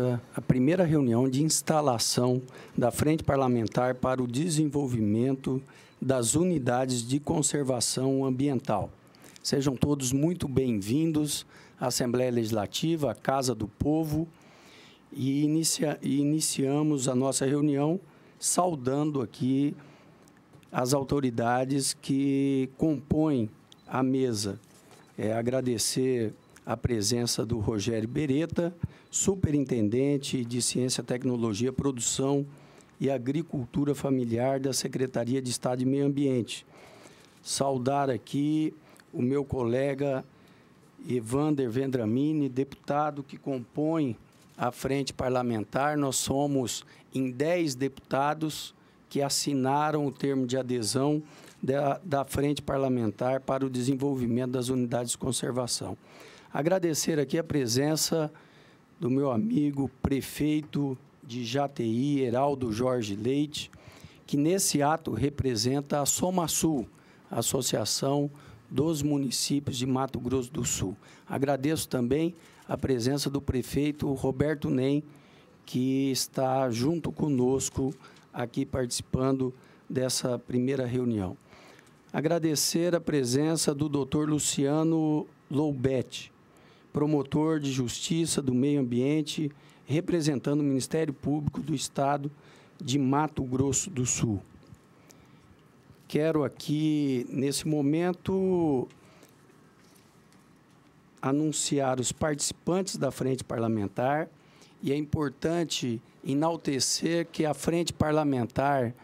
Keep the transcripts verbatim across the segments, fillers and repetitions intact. feita a primeira reunião de instalação da Frente Parlamentar para o Desenvolvimento das Unidades de Conservação Ambiental. Sejam todos muito bem-vindos à Assembleia Legislativa, à Casa do Povo, e inicia, iniciamos a nossa reunião saudando aqui as autoridades que compõem a mesa. É, agradecer a presença do Rogério Beretta, superintendente de Ciência, Tecnologia, Produção e Agricultura Familiar da Secretaria de Estado de Meio Ambiente. Saudar aqui o meu colega Evander Vendramini, deputado que compõe a Frente Parlamentar. Nós somos em dez deputados que assinaram o termo de adesão da, da Frente Parlamentar para o Desenvolvimento das Unidades de Conservação. Agradecer aqui a presença do meu amigo prefeito de Jateí, Heraldo Jorge Leite, que nesse ato representa a SOMASUL, a Associação dos Municípios de Mato Grosso do Sul. Agradeço também a presença do prefeito Roberto Ney, que está junto conosco aqui participando dessa primeira reunião. Agradecer a presença do doutor Luciano Loubet, promotor de Justiça do Meio Ambiente, representando o Ministério Público do Estado de Mato Grosso do Sul. Quero aqui, nesse momento, anunciar os participantes da Frente Parlamentar, e é importante enaltecer que a Frente Parlamentar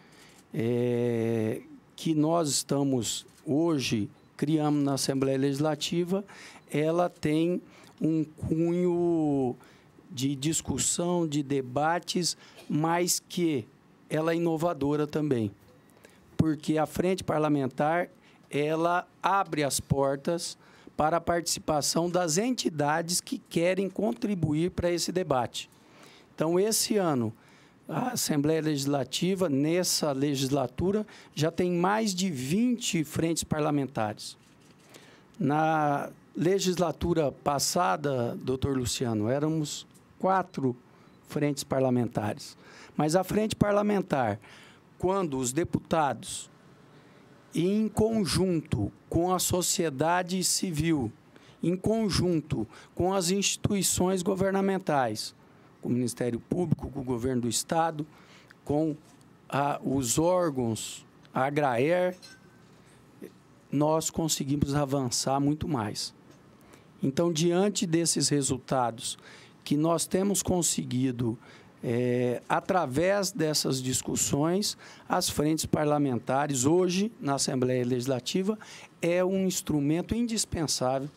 é, que nós estamos hoje criamos na Assembleia Legislativa, ela tem um cunho de discussão, de debates, mas que ela é inovadora também, porque a Frente Parlamentar, ela abre as portas para a participação das entidades que querem contribuir para esse debate. Então, esse ano, a Assembleia Legislativa, nessa legislatura, já tem mais de vinte frentes parlamentares. Na legislatura passada, doutor Luciano, éramos quatro frentes parlamentares. Mas a frente parlamentar, quando os deputados, em conjunto com a sociedade civil, em conjunto com as instituições governamentais, com o Ministério Público, com o Governo do Estado, com a, os órgãos, a Agraer, nós conseguimos avançar muito mais. Então, diante desses resultados que nós temos conseguido, é, através dessas discussões, as frentes parlamentares, hoje, na Assembleia Legislativa, é um instrumento indispensável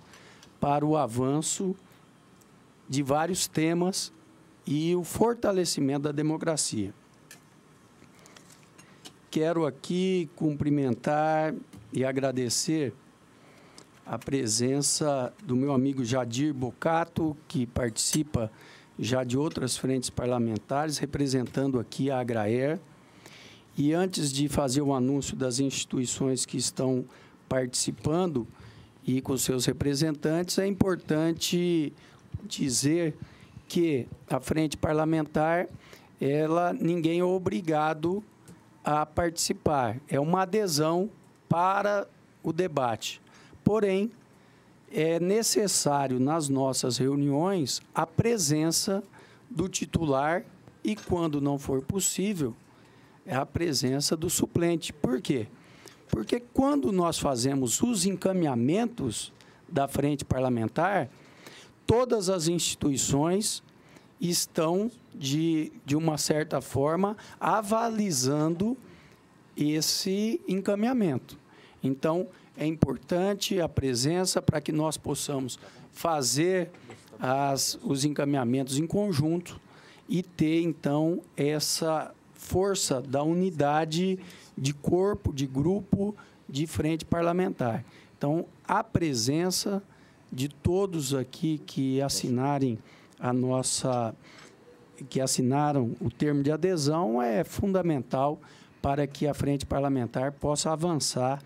para o avanço de vários temas e o fortalecimento da democracia. Quero aqui cumprimentar e agradecer a presença do meu amigo Jadir Bocato, que participa já de outras frentes parlamentares, representando aqui a Agraer. E antes de fazer o anúncio das instituições que estão participando e com seus representantes, é importante dizer que a frente parlamentar, ela, ninguém é obrigado a participar. É uma adesão para o debate. Porém, é necessário nas nossas reuniões a presença do titular e, quando não for possível, a presença do suplente. Por quê? Porque quando nós fazemos os encaminhamentos da frente parlamentar, todas as instituições estão, de, de uma certa forma, avalizando esse encaminhamento. Então, é importante a presença para que nós possamos fazer as, os encaminhamentos em conjunto e ter, então, essa força da unidade de corpo, de grupo, de frente parlamentar. Então, a presença de todos aqui que assinarem a nossa, que assinaram o termo de adesão é fundamental para que a frente parlamentar possa avançar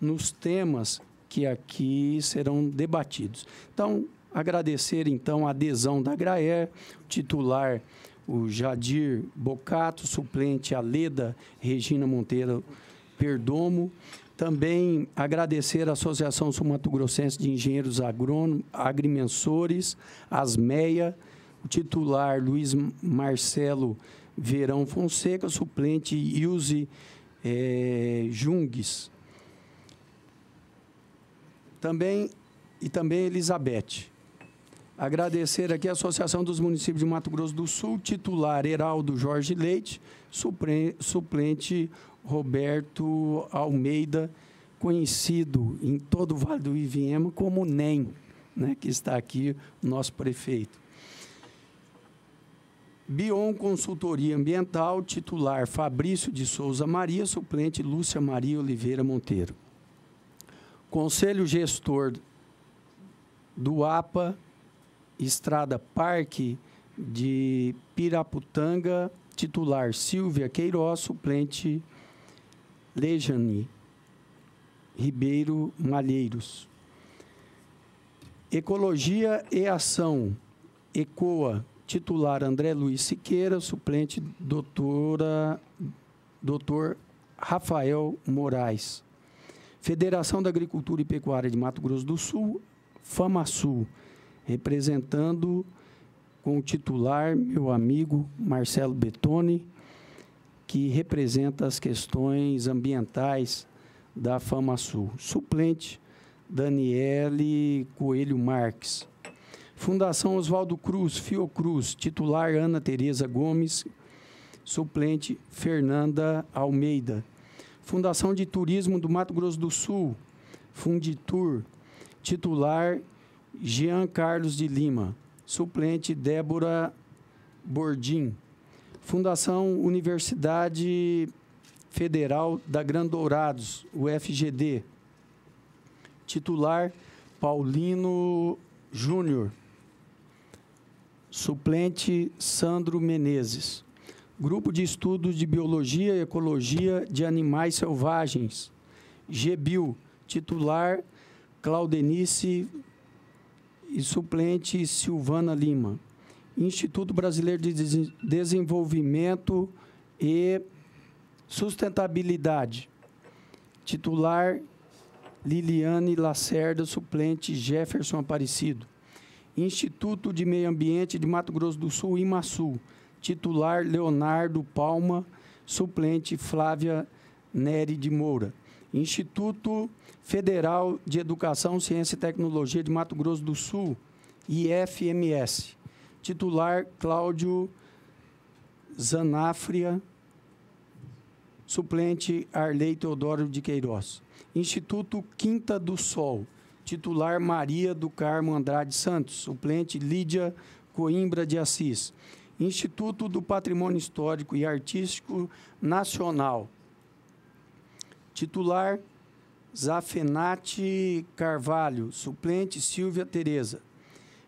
nos temas que aqui serão debatidos. Então, Agradecer, então, a adesão da Graer, titular o Jadir Bocato, suplente a Leda Regina Monteiro Perdomo. Também agradecer a Associação Sul-Mato Grossense de Engenheiros Agrônomos, Agrimensores, ASMEA, o titular Luiz Marcelo Verão Fonseca, suplente Ilse é, Junges. Também, e também Elisabete. Agradecer aqui a Associação dos Municípios de Mato Grosso do Sul, titular Heraldo Jorge Leite, suplente Roberto Almeida, conhecido em todo o Vale do Iviema como NEM, né, que está aqui nosso prefeito. Bion Consultoria Ambiental, titular Fabrício de Souza Maria, suplente Lúcia Maria Oliveira Monteiro. Conselho Gestor do APA, Estrada Parque de Piraputanga, titular Silvia Queiroz, suplente Lejane Ribeiro Malheiros. Ecologia e Ação, ECOA, titular André Luiz Siqueira, suplente doutora, doutor Rafael Moraes. Federação da Agricultura e Pecuária de Mato Grosso do Sul, FamaSul, representando com o titular, meu amigo Marcelo Bertone, que representa as questões ambientais da FamaSul. Suplente, Daniele Coelho Marques. Fundação Oswaldo Cruz, Fiocruz, titular Ana Tereza Gomes, suplente Fernanda Almeida. Fundação de Turismo do Mato Grosso do Sul, Funditur, titular Jean-Carlo de Lima, suplente Débora Bordim. Fundação Universidade Federal da Grande Dourados, U F G D, titular Paulino Júnior, suplente Sandro Menezes. Grupo de Estudos de Biologia e Ecologia de Animais Selvagens, GBIL, titular Claudenice e suplente Silvana Lima. Instituto Brasileiro de Desenvolvimento e Sustentabilidade, titular Liliane Lacerda, suplente Jefferson Aparecido. Instituto de Meio Ambiente de Mato Grosso do Sul, IMASUL, titular Leonardo Palma, suplente Flávia Nery de Moura. Instituto Federal de Educação, Ciência e Tecnologia de Mato Grosso do Sul, I F M S, titular Cláudio Zanafria, suplente Arlei Teodoro de Queiroz. Instituto Quinta do Sol, titular Maria do Carmo Andrade Santos, suplente Lídia Coimbra de Assis. Instituto do Patrimônio Histórico e Artístico Nacional, titular Zafenati Carvalho, suplente Silvia Tereza.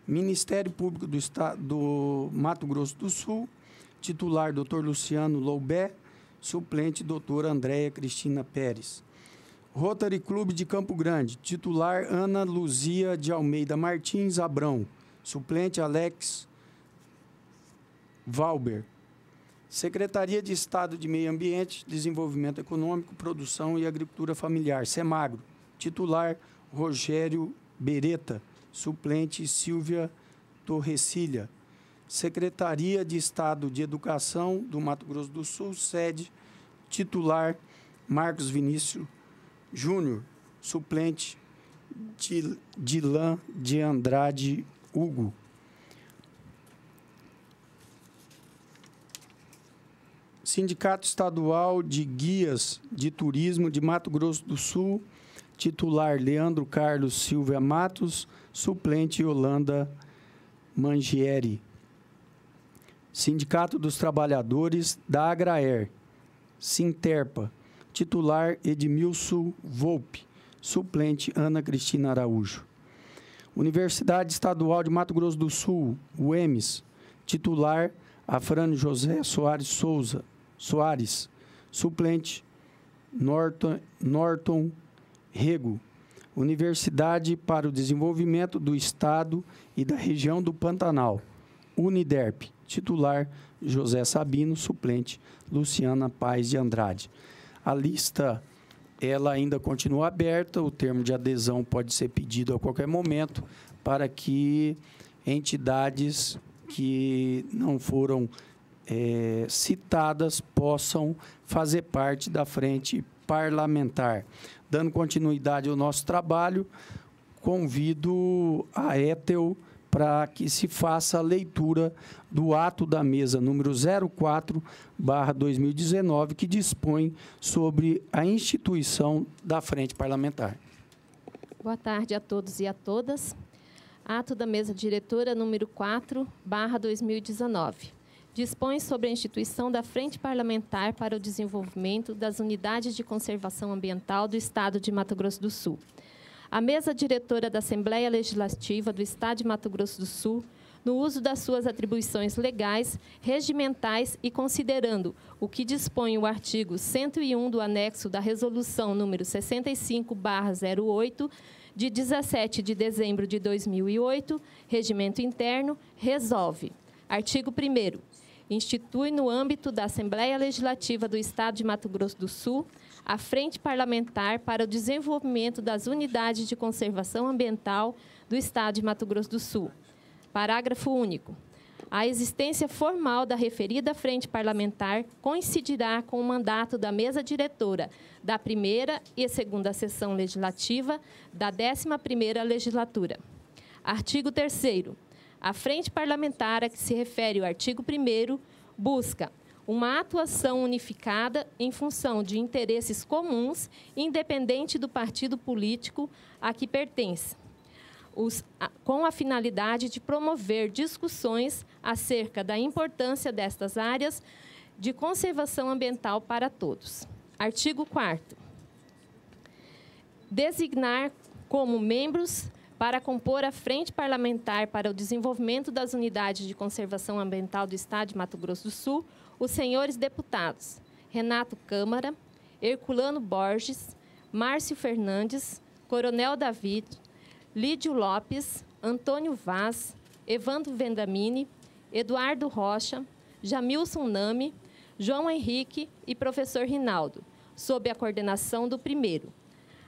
Ministério Público do Estado do Mato Grosso do Sul, titular doutor Luciano Loubet, suplente doutora Andréia Cristina Pérez. Rotary Clube de Campo Grande, titular Ana Luzia de Almeida Martins Abrão, suplente Alex Valber. Secretaria de Estado de Meio Ambiente, Desenvolvimento Econômico, Produção e Agricultura Familiar, SEMAGRO, titular Rogério Beretta, suplente Sílvia Torrecilha. Secretaria de Estado de Educação do Mato Grosso do Sul, sede, titular Marcos Vinícius Júnior, suplente Dylan de Andrade Hugo. Sindicato Estadual de Guias de Turismo de Mato Grosso do Sul, titular Leandro Carlos Silva Matos, suplente Yolanda Mangieri. Sindicato dos Trabalhadores da Agraer, Sinterpa, titular Edmilson Volpe, suplente Ana Cristina Araújo. Universidade Estadual de Mato Grosso do Sul, U E M S, titular Afrânio José Soares Souza, Soares, suplente Norton, Norton Rego. Universidade para o Desenvolvimento do Estado e da Região do Pantanal, UNIDERP, titular José Sabino, suplente Luciana Paes de Andrade. A lista, ela ainda continua aberta, o termo de adesão pode ser pedido a qualquer momento para que entidades que não foram é, citadas possam fazer parte da frente parlamentar. Dando continuidade ao nosso trabalho, convido a Etel para que se faça a leitura do ato da mesa número zero quatro barra dois mil e dezenove, que dispõe sobre a instituição da frente parlamentar. Boa tarde a todos e a todas. Ato da mesa diretora número quatro barra dois mil e dezenove. Dispõe sobre a instituição da Frente Parlamentar para o Desenvolvimento das Unidades de Conservação Ambiental do Estado de Mato Grosso do Sul. A mesa diretora da Assembleia Legislativa do Estado de Mato Grosso do Sul, no uso das suas atribuições legais, regimentais e considerando o que dispõe o artigo cento e um do anexo da Resolução número sessenta e cinco barra zero oito, de dezessete de dezembro de dois mil e oito, Regimento Interno, resolve. Artigo primeiro. Institui no âmbito da Assembleia Legislativa do Estado de Mato Grosso do Sul a Frente Parlamentar para o Desenvolvimento das Unidades de Conservação Ambiental do Estado de Mato Grosso do Sul. Parágrafo único. A existência formal da referida Frente Parlamentar coincidirá com o mandato da mesa diretora da primeira e segunda sessão legislativa da décima primeira legislatura. Artigo terceiro. A frente parlamentar a que se refere o artigo primeiro busca uma atuação unificada em função de interesses comuns, independente do partido político a que pertence, os, a, com a finalidade de promover discussões acerca da importância destas áreas de conservação ambiental para todos. Artigo quarto. Designar como membros para compor a Frente Parlamentar para o Desenvolvimento das Unidades de Conservação Ambiental do Estado de Mato Grosso do Sul, os senhores deputados Renato Câmara, Herculano Borges, Márcio Fernandes, Coronel David, Lídio Lopes, Antônio Vaz, Evander Vendramini, Eduardo Rocha, Jamilson Nami, João Henrique e professor Rinaldo, sob a coordenação do primeiro.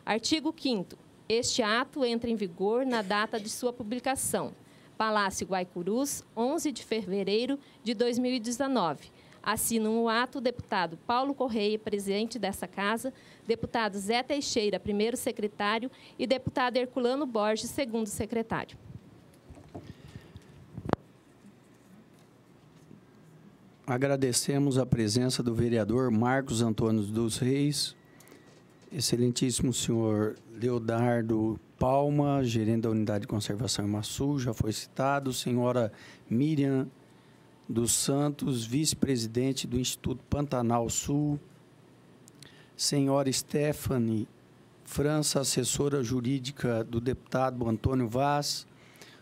Artigo quinto. Este ato entra em vigor na data de sua publicação, Palácio Guaicurus, onze de fevereiro de dois mil e dezenove. Assinam o ato o deputado Paulo Correia, presidente dessa Casa, deputado Zé Teixeira, primeiro secretário, e deputado Herculano Borges, segundo secretário. Agradecemos a presença do vereador Marcos Antônio dos Reis, excelentíssimo senhor Leonardo Palma, gerente da Unidade de Conservação Imaçu, já foi citado, senhora Miriam dos Santos, vice-presidente do Instituto Pantanal Sul, senhora Stephanie França, assessora jurídica do deputado Antônio Vaz,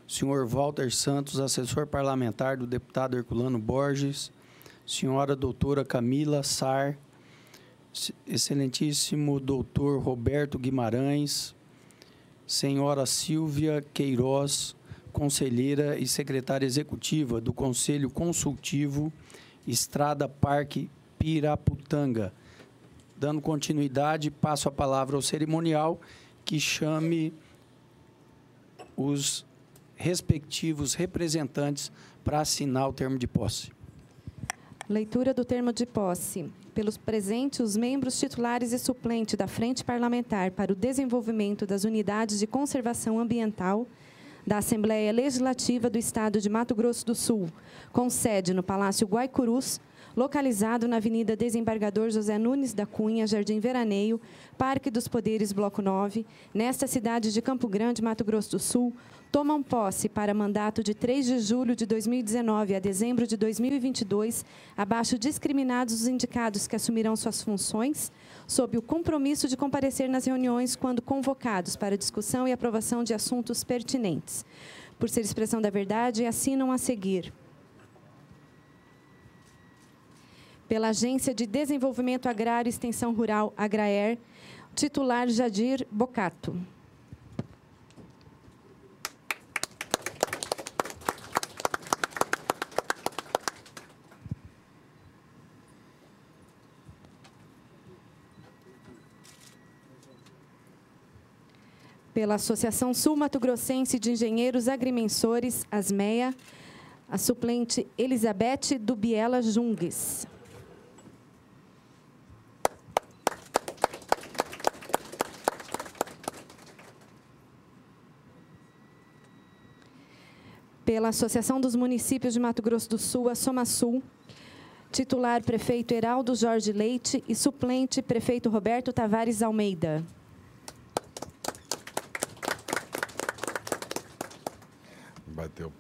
senhor Walter Santos, assessor parlamentar do deputado Herculano Borges, senhora doutora Camila Sar, excelentíssimo doutor Roberto Guimarães, senhora Silvia Queiroz, conselheira e secretária executiva do Conselho Consultivo Estrada Parque Piraputanga. Dando continuidade, passo a palavra ao cerimonial, que chame os respectivos representantes para assinar o termo de posse. Leitura do termo de posse. Pelos presentes, os membros titulares e suplentes da Frente Parlamentar para o Desenvolvimento das Unidades de Conservação Ambiental da Assembleia Legislativa do Estado de Mato Grosso do Sul, com sede no Palácio Guaicurus, localizado na Avenida Desembargador José Nunes da Cunha, Jardim Veraneio, Parque dos Poderes, Bloco nove, nesta cidade de Campo Grande, Mato Grosso do Sul, tomam posse para mandato de três de julho de dois mil e dezenove a dezembro de dois mil e vinte e dois, abaixo discriminados os indicados que assumirão suas funções, sob o compromisso de comparecer nas reuniões quando convocados para discussão e aprovação de assuntos pertinentes. Por ser expressão da verdade, assinam a seguir. Pela Agência de Desenvolvimento Agrário e Extensão Rural, AGRAER, titular Jadir Bocato. pela Associação Sul-Mato Grossense de Engenheiros Agrimensores, ASMEA, a suplente Elisabete Dubiela Junges. Pela Associação dos Municípios de Mato Grosso do Sul, a SomaSul, titular prefeito Heraldo Jorge Leite e suplente prefeito Roberto Tavares Almeida. Bateu.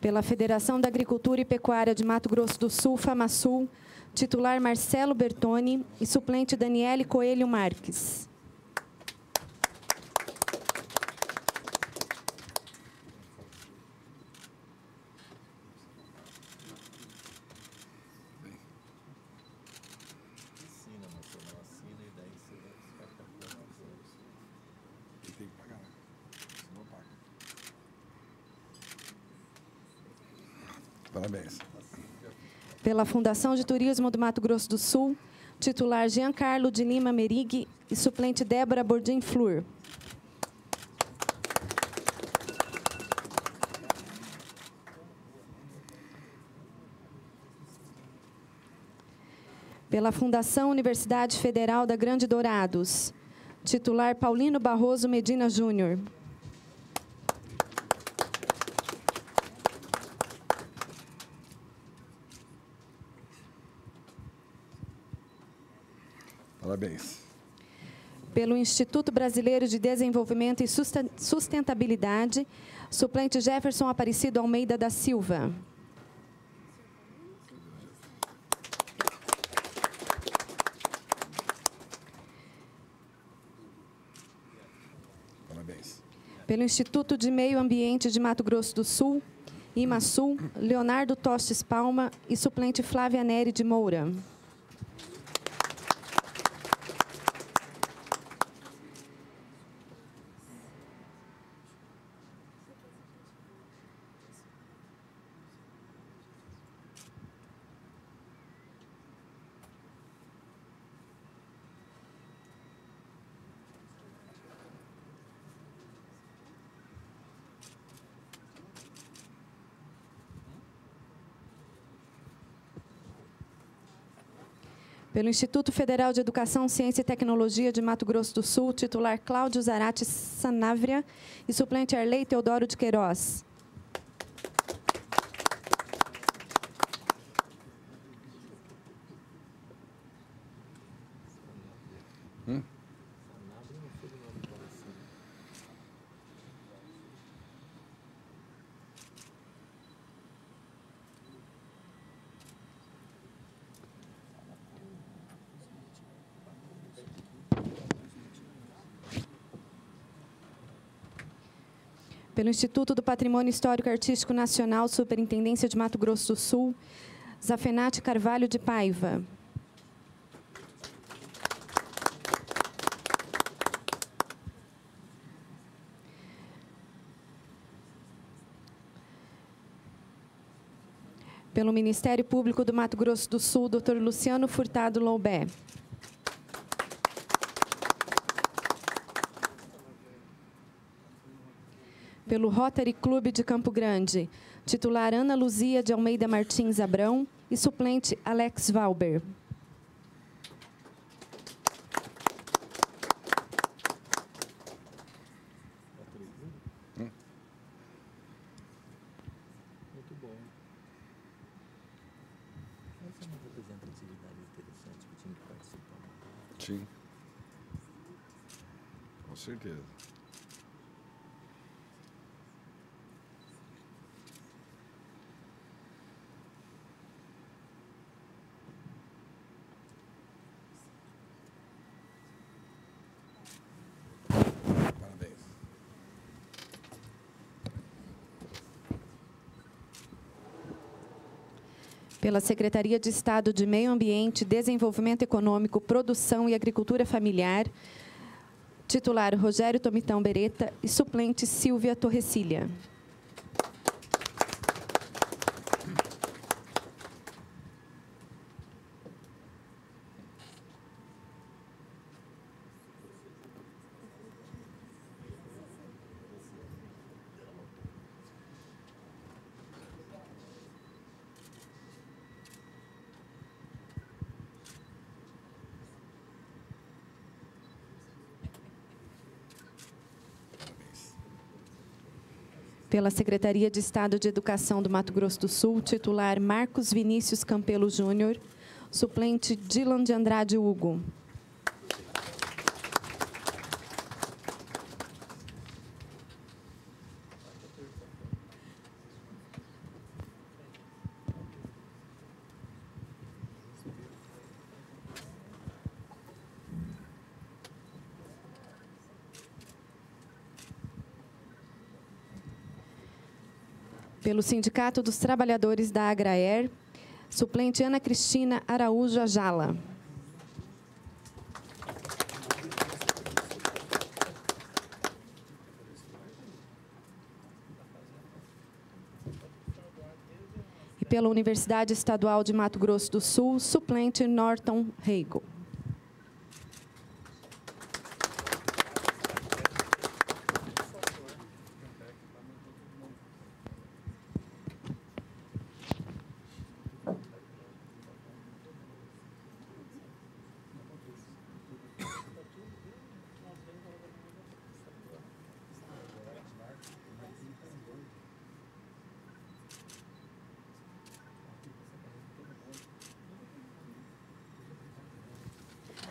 Pela Federação da Agricultura e Pecuária de Mato Grosso do Sul, FamaSul, titular Marcelo Bertone e suplente Daniele Coelho Marques. Parabéns. Pela Fundação de Turismo do Mato Grosso do Sul, titular Jean-Carlo de Lima Merigui e suplente Débora Bordim Flur. Pela Fundação Universidade Federal da Grande Dourados, titular Paulino Barroso Medina Júnior. Parabéns. Pelo Instituto Brasileiro de Desenvolvimento e Sustentabilidade, suplente Jefferson Aparecido Almeida da Silva. Parabéns. Pelo Instituto de Meio Ambiente de Mato Grosso do Sul, IMASUL, Leonardo Tostes Palma e suplente Flávia Nery de Moura. Pelo Instituto Federal de Educação, Ciência e Tecnologia de Mato Grosso do Sul, titular Cláudio Zarate Sanávria e suplente Arlei Teodoro de Queiroz. Hum? Pelo Instituto do Patrimônio Histórico e Artístico Nacional, Superintendência de Mato Grosso do Sul, Zafenati Carvalho de Paiva. Pelo Ministério Público do Mato Grosso do Sul, doutor Luciano Furtado Loubet. Pelo Rotary Clube de Campo Grande, titular Ana Luzia de Almeida Martins Abrão e suplente Alex Valber. Pela Secretaria de Estado de Meio Ambiente, Desenvolvimento Econômico, Produção e Agricultura Familiar, titular Rogério Tomitão Beretta e suplente Silvia Torrecilha. Pela Secretaria de Estado de Educação do Mato Grosso do Sul, titular Marcos Vinícius Campelo Júnior, suplente Dylan de Andrade Hugo. Pelo Sindicato dos Trabalhadores da Agraer, suplente Ana Cristina Araújo Ajala. E pela Universidade Estadual de Mato Grosso do Sul, suplente Norton Rego.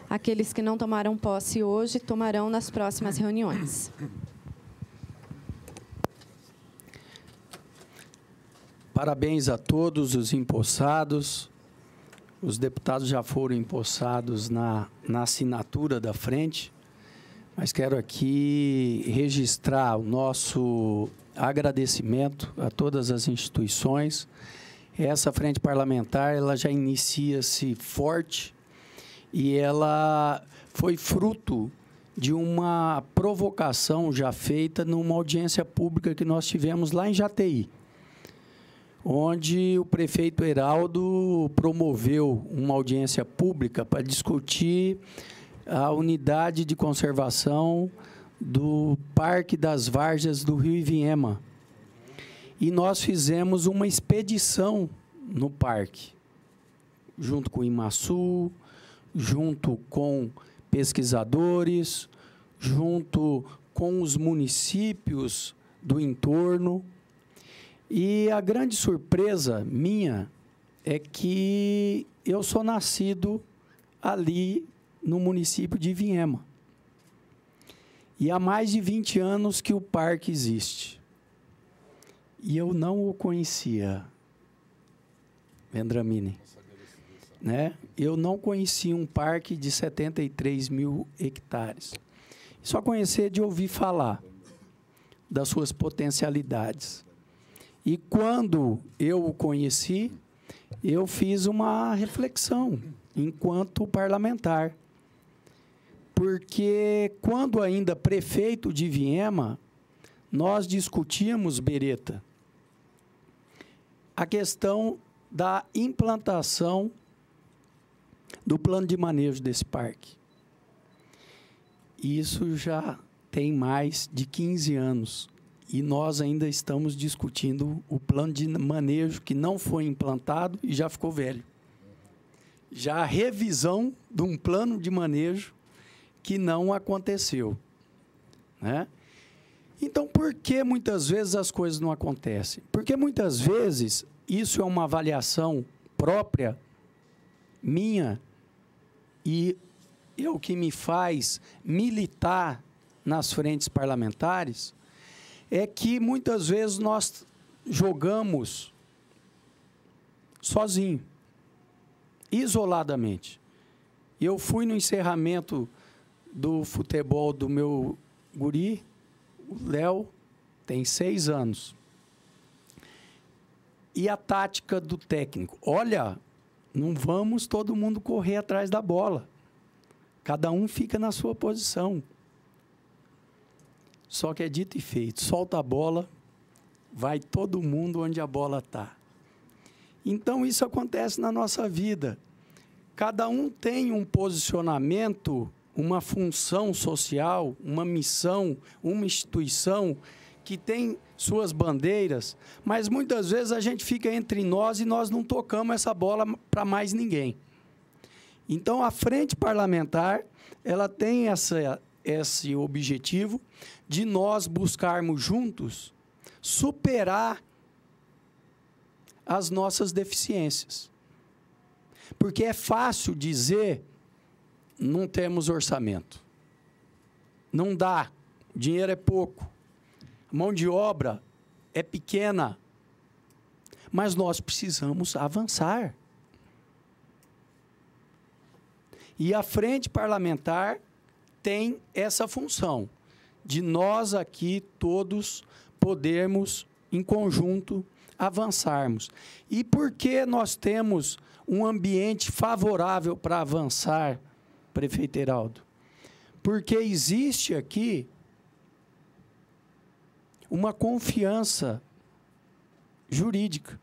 Aqueles que não tomaram posse hoje, tomarão nas próximas reuniões. Parabéns a todos os empossados. Os deputados já foram empossados na, na assinatura da frente, mas quero aqui registrar o nosso agradecimento a todas as instituições. Essa frente parlamentar ela já inicia-se forte, e ela foi fruto de uma provocação já feita numa audiência pública que nós tivemos lá em Jateí, onde o prefeito Heraldo promoveu uma audiência pública para discutir a unidade de conservação do Parque das Varjas do Rio Ivinhema. E nós fizemos uma expedição no parque, junto com o Imaçu, junto com pesquisadores, junto com os municípios do entorno. E a grande surpresa minha é que eu sou nascido ali no município de Ivinhema. E há mais de vinte anos que o parque existe. E eu não o conhecia, Vendramini. Né? Eu não conhecia um parque de setenta e três mil hectares. Só conhecer de ouvir falar das suas potencialidades. E quando eu o conheci, eu fiz uma reflexão enquanto parlamentar. Porque, quando ainda prefeito de Ivinhema, nós discutíamos, Beretta, a questão da implantação do plano de manejo desse parque. Isso já tem mais de quinze anos, e nós ainda estamos discutindo o plano de manejo que não foi implantado e já ficou velho. Já a revisão de um plano de manejo que não aconteceu, né? Então, por que muitas vezes as coisas não acontecem? Porque muitas vezes isso é uma avaliação própria minha, e eu que me faz militar nas frentes parlamentares, é que muitas vezes nós jogamos sozinho, isoladamente. Eu fui no encerramento do futebol do meu guri, o Léo, tem seis anos. E a tática do técnico, olha, não vamos todo mundo correr atrás da bola. Cada um fica na sua posição. Só que é dito e feito. Solta a bola, vai todo mundo onde a bola está. Então, isso acontece na nossa vida. Cada um tem um posicionamento, uma função social, uma missão, uma instituição que tem suas bandeiras, mas muitas vezes a gente fica entre nós e nós não tocamos essa bola para mais ninguém. Então, a frente parlamentar, ela tem essa, esse objetivo de nós buscarmos juntos superar as nossas deficiências. Porque é fácil dizer, não temos orçamento, não dá, dinheiro é pouco, mão de obra é pequena, mas nós precisamos avançar. E a frente parlamentar tem essa função, de nós aqui todos podermos, em conjunto, avançarmos. E porque nós temos um ambiente favorável para avançar, prefeito Heraldo? Porque existe aqui uma confiança jurídica.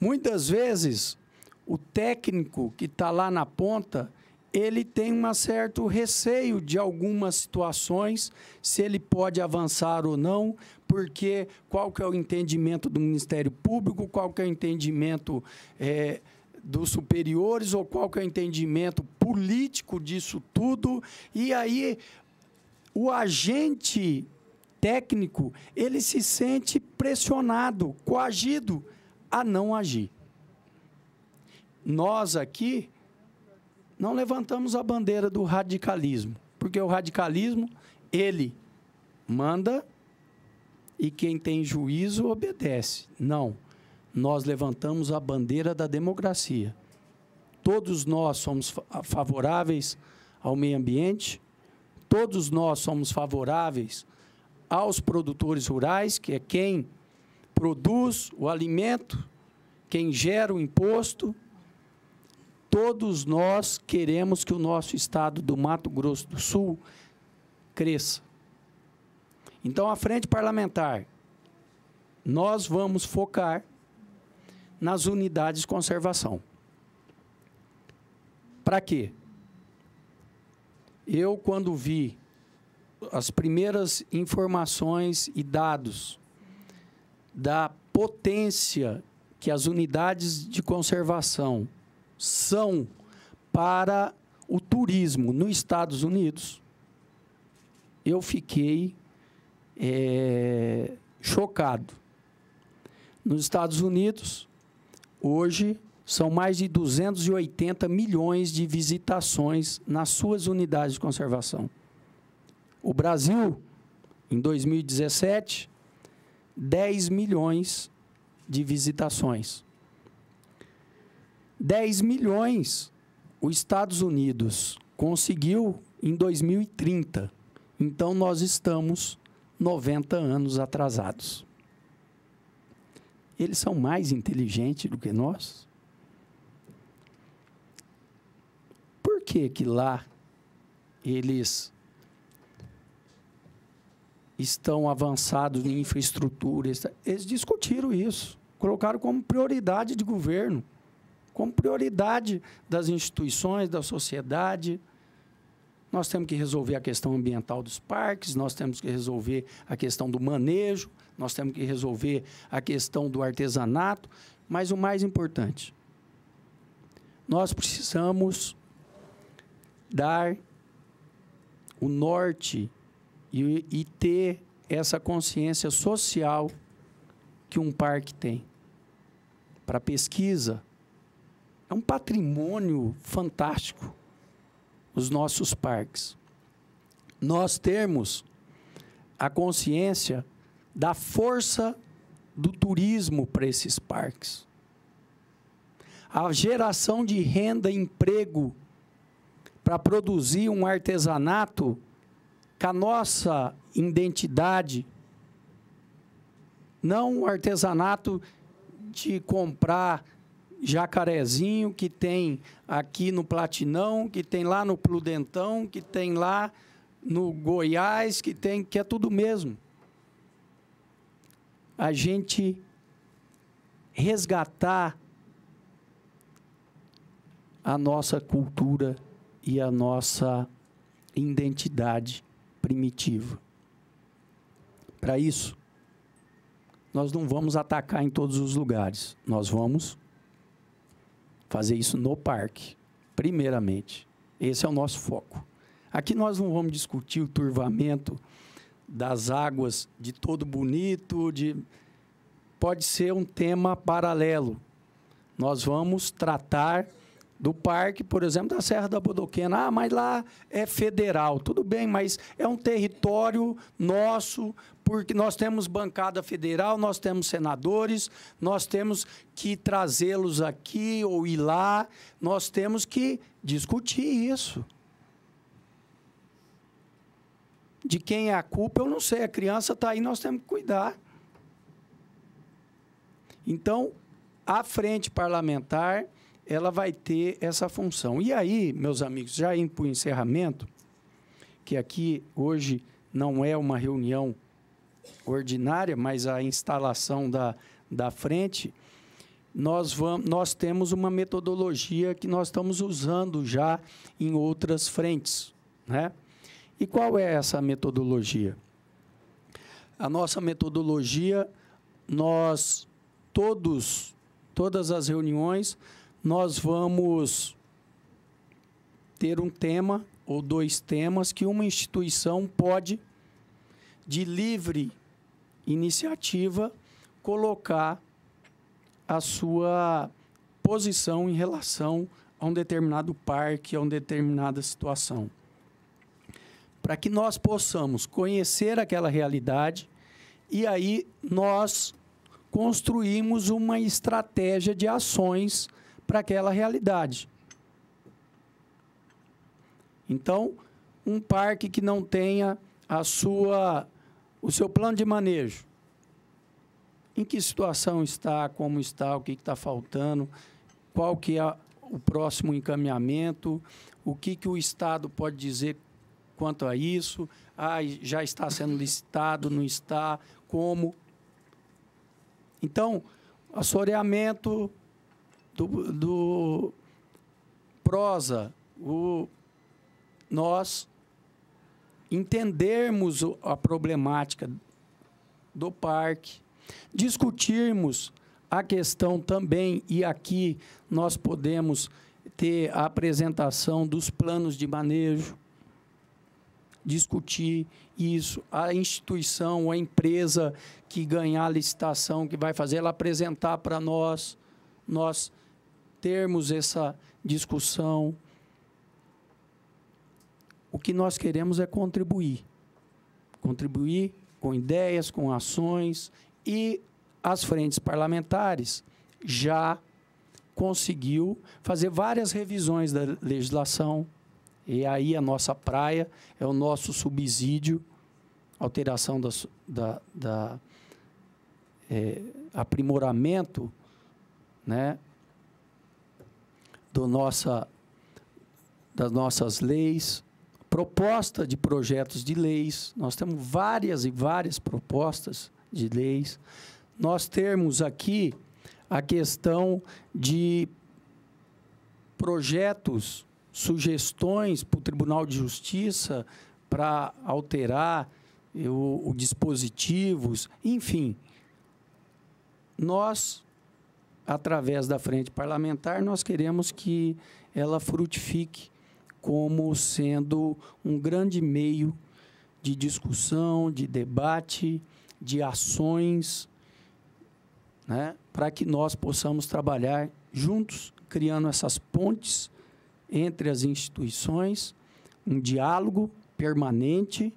Muitas vezes, o técnico que está lá na ponta, ele tem um certo receio de algumas situações, se ele pode avançar ou não, porque qual que é o entendimento do Ministério Público, qual que é o entendimento é, dos superiores, ou qual que é o entendimento político disso tudo. E aí, o agente técnico, ele se sente pressionado, coagido a não agir. Nós aqui não levantamos a bandeira do radicalismo, porque o radicalismo, ele manda e quem tem juízo obedece. Não, nós levantamos a bandeira da democracia. Todos nós somos favoráveis ao meio ambiente, todos nós somos favoráveis aos produtores rurais, que é quem produz o alimento, quem gera o imposto. Todos nós queremos que o nosso estado do Mato Grosso do Sul cresça. Então, a frente parlamentar, nós vamos focar nas unidades de conservação. Para quê? Eu, quando vi as primeiras informações e dados da potência que as unidades de conservação são para o turismo nos Estados Unidos, eu fiquei é, chocado. Nos Estados Unidos, hoje, são mais de duzentos e oitenta milhões de visitações nas suas unidades de conservação. O Brasil, em dois mil e dezessete, dez milhões de visitações. dez milhões os Estados Unidos conseguiu em dois mil e trinta. Então, nós estamos noventa anos atrasados. Eles são mais inteligentes do que nós? Por que que lá eles estão avançados em infraestrutura? Eles discutiram isso, colocaram como prioridade de governo, como prioridade das instituições, da sociedade. Nós temos que resolver a questão ambiental dos parques, nós temos que resolver a questão do manejo, nós temos que resolver a questão do artesanato, mas o mais importante, nós precisamos dar o norte e, e ter essa consciência social que um parque tem para pesquisa. É um patrimônio fantástico, os nossos parques. Nós temos a consciência da força do turismo para esses parques. A geração de renda e emprego para produzir um artesanato com a nossa identidade, não um artesanato de comprar jacarezinho que tem aqui no Platinão, que tem lá no Prudentão, que tem lá no Goiás, que tem, que é tudo mesmo. A gente resgatar a nossa cultura e a nossa identidade primitiva. Para isso, nós não vamos atacar em todos os lugares, nós vamos fazer isso no parque, primeiramente. Esse é o nosso foco. Aqui nós não vamos discutir o turvamento das águas de Todo Bonito, de... pode ser um tema paralelo. Nós vamos tratar do parque, por exemplo, da Serra da Bodoquena. Ah, mas lá é federal. Tudo bem, mas é um território nosso, porque nós temos bancada federal, nós temos senadores, nós temos que trazê-los aqui ou ir lá, nós temos que discutir isso. De quem é a culpa, eu não sei. A criança está aí, nós temos que cuidar. Então, a frente parlamentar, ela vai ter essa função. E aí, meus amigos, já indo para o encerramento, que aqui hoje não é uma reunião ordinária, mas a instalação da, da frente, nós, vamos, nós temos uma metodologia que nós estamos usando já em outras frentes, né? E qual é essa metodologia? A nossa metodologia, nós... Todos, todas as reuniões, nós vamos ter um tema ou dois temas que uma instituição pode, de livre iniciativa, colocar a sua posição em relação a um determinado parque, a uma determinada situação. Para que nós possamos conhecer aquela realidade e aí nós... construímos uma estratégia de ações para aquela realidade. Então, um parque que não tenha a sua, o seu plano de manejo, em que situação está, como está, o que está faltando, qual que é o próximo encaminhamento, o que, que o Estado pode dizer quanto a isso, ah, já está sendo licitado, não está, como... Então, assoreamento do, do prosa, o, nós entendermos a problemática do parque, discutirmos a questão também, e aqui nós podemos ter a apresentação dos planos de manejo, discutir isso, a instituição, a empresa que ganhar a licitação, que vai fazer, ela apresentar para nós, nós termos essa discussão. O que nós queremos é contribuir, contribuir com ideias, com ações, e as frentes parlamentares já conseguiu fazer várias revisões da legislação. E aí a nossa praia é o nosso subsídio, alteração da, da, da é, aprimoramento, né, do nossa, das nossas leis, proposta de projetos de leis. Nós temos várias e várias propostas de leis. Nós temos aqui a questão de projetos, sugestões para o Tribunal de Justiça para alterar os dispositivos, enfim. Nós, através da frente parlamentar, nós queremos que ela frutifique como sendo um grande meio de discussão, de debate, de ações, né, para que nós possamos trabalhar juntos, criando essas pontes entre as instituições, um diálogo permanente,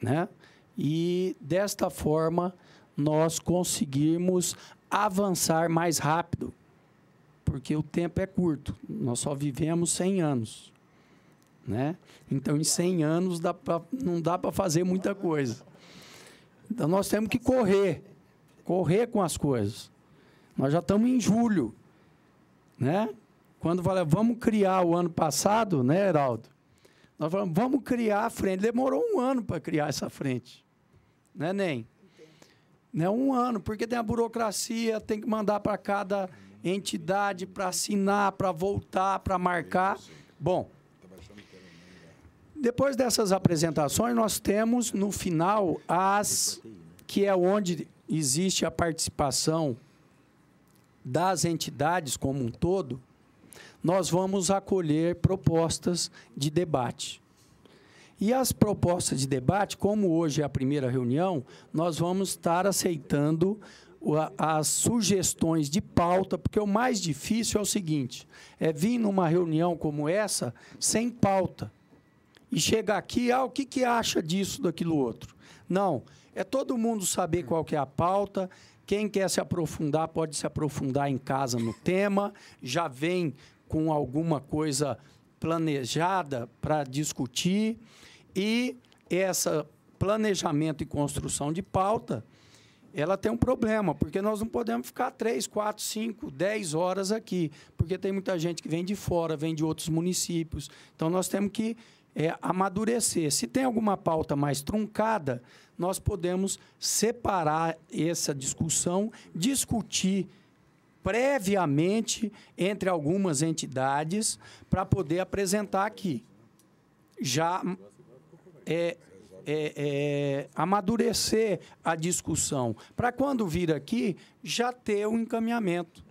né? E, desta forma, nós conseguirmos avançar mais rápido, porque o tempo é curto, nós só vivemos cem anos. Né? Então, em cem anos, dá pra, não dá para fazer muita coisa. Então, nós temos que correr, correr com as coisas. Nós já estamos em julho, né? Quando fala, vamos criar o ano passado, né, Heraldo? Nós falamos, vamos criar a frente. Demorou um ano para criar essa frente. Né, Nen? Né, um ano, porque tem a burocracia, tem que mandar para cada entidade para assinar, para voltar, para marcar. Bom, depois dessas apresentações, nós temos, no final, as que é onde existe a participação das entidades como um todo, nós vamos acolher propostas de debate. E as propostas de debate, como hoje é a primeira reunião, nós vamos estar aceitando as sugestões de pauta, porque o mais difícil é o seguinte, é vir numa reunião como essa sem pauta e chegar aqui, ah, o que, que acha disso, daquilo outro? Não, é todo mundo saber qual que é a pauta, quem quer se aprofundar pode se aprofundar em casa no tema, já vem com alguma coisa planejada para discutir, e esse planejamento e construção de pauta, ela tem um problema, porque nós não podemos ficar três, quatro, cinco, dez horas aqui, porque tem muita gente que vem de fora, vem de outros municípios. Então, nós temos que é, amadurecer. Se tem alguma pauta mais truncada, nós podemos separar essa discussão, discutir previamente entre algumas entidades para poder apresentar aqui. Já é... É, é, amadurecer a discussão, para quando vir aqui, já ter o encaminhamento,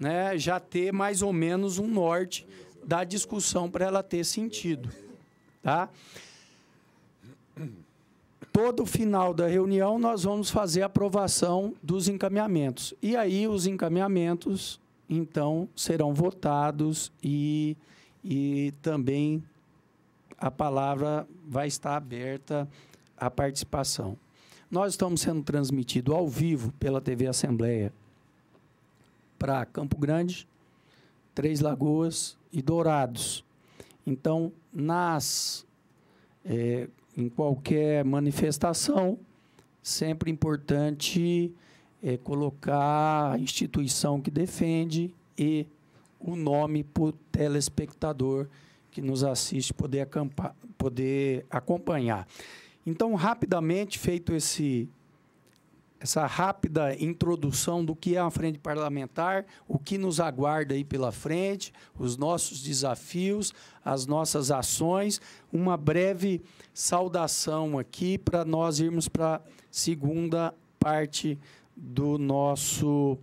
né? Já ter mais ou menos um norte da discussão para ela ter sentido. Tá? Todo final da reunião, nós vamos fazer a aprovação dos encaminhamentos. E aí, os encaminhamentos, então, serão votados e, e também... a palavra vai estar aberta à participação. Nós estamos sendo transmitidos ao vivo pela T V Assembleia para Campo Grande, Três Lagoas e Dourados. Então, nas, é, em qualquer manifestação, sempre importante é, colocar a instituição que defende e o nome para o telespectador que nos assiste poder, acampar, poder acompanhar. Então, rapidamente, feito esse, essa rápida introdução do que é a Frente Parlamentar, o que nos aguarda aí pela frente, os nossos desafios, as nossas ações, uma breve saudação aqui para nós irmos para a segunda parte do nosso,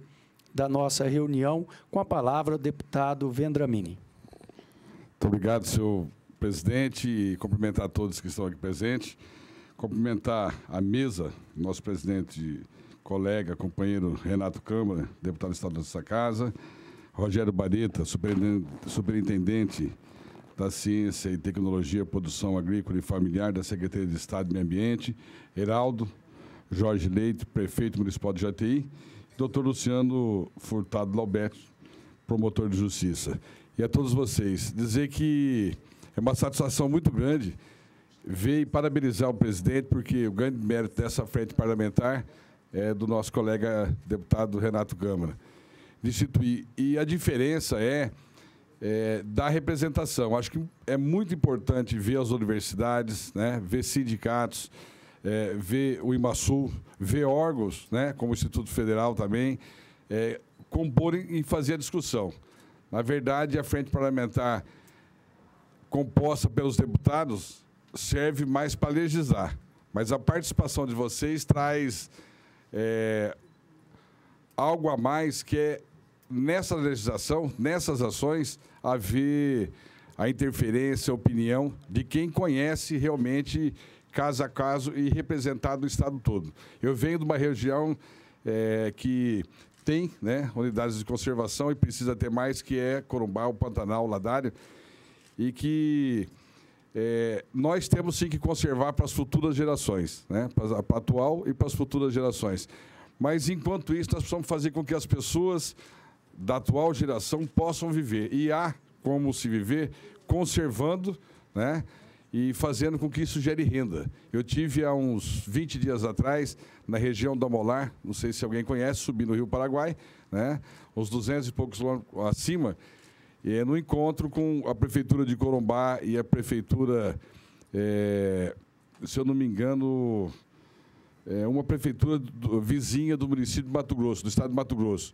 da nossa reunião. Com a palavra, o deputado Vendramini. Muito obrigado, senhor presidente, e cumprimentar a todos que estão aqui presentes. Cumprimentar a mesa, nosso presidente, colega, companheiro Renato Câmara, deputado estadual dessa casa, Rogério Bareta, superintendente da Ciência e Tecnologia, Produção Agrícola e Familiar da Secretaria de Estado e Meio Ambiente, Heraldo Jorge Leite, prefeito municipal de Jataí, e doutor Luciano Furtado Loubet, promotor de justiça. E a todos vocês, dizer que é uma satisfação muito grande ver e parabenizar o presidente, porque o grande mérito dessa frente parlamentar é do nosso colega deputado Renato Câmara, de instituir. E a diferença é, é da representação. Acho que é muito importante ver as universidades, né, ver sindicatos, é, ver o IMASUL, ver órgãos, né, como o Instituto Federal também, é, compor e fazer a discussão. Na verdade, a frente parlamentar composta pelos deputados serve mais para legislar, mas a participação de vocês traz é, algo a mais, que é, nessa legislação, nessas ações, haver a interferência, a opinião de quem conhece realmente caso a caso e representado o Estado todo. Eu venho de uma região é, que... tem, né, unidades de conservação e precisa ter mais, que é Corumbá, o Pantanal, o Ladário, e que é, nós temos, sim, que conservar para as futuras gerações, né, para, para a atual e para as futuras gerações. Mas, enquanto isso, nós precisamos fazer com que as pessoas da atual geração possam viver. E há como se viver conservando, né, e fazendo com que isso gere renda. Eu tive há uns vinte dias atrás, na região da Molar, não sei se alguém conhece, subi no Rio Paraguai, né, uns duzentos e poucos quilômetros acima, e no encontro com a Prefeitura de Corumbá e a Prefeitura, é, se eu não me engano, é uma prefeitura do, vizinha do município de Mato Grosso, do estado de Mato Grosso.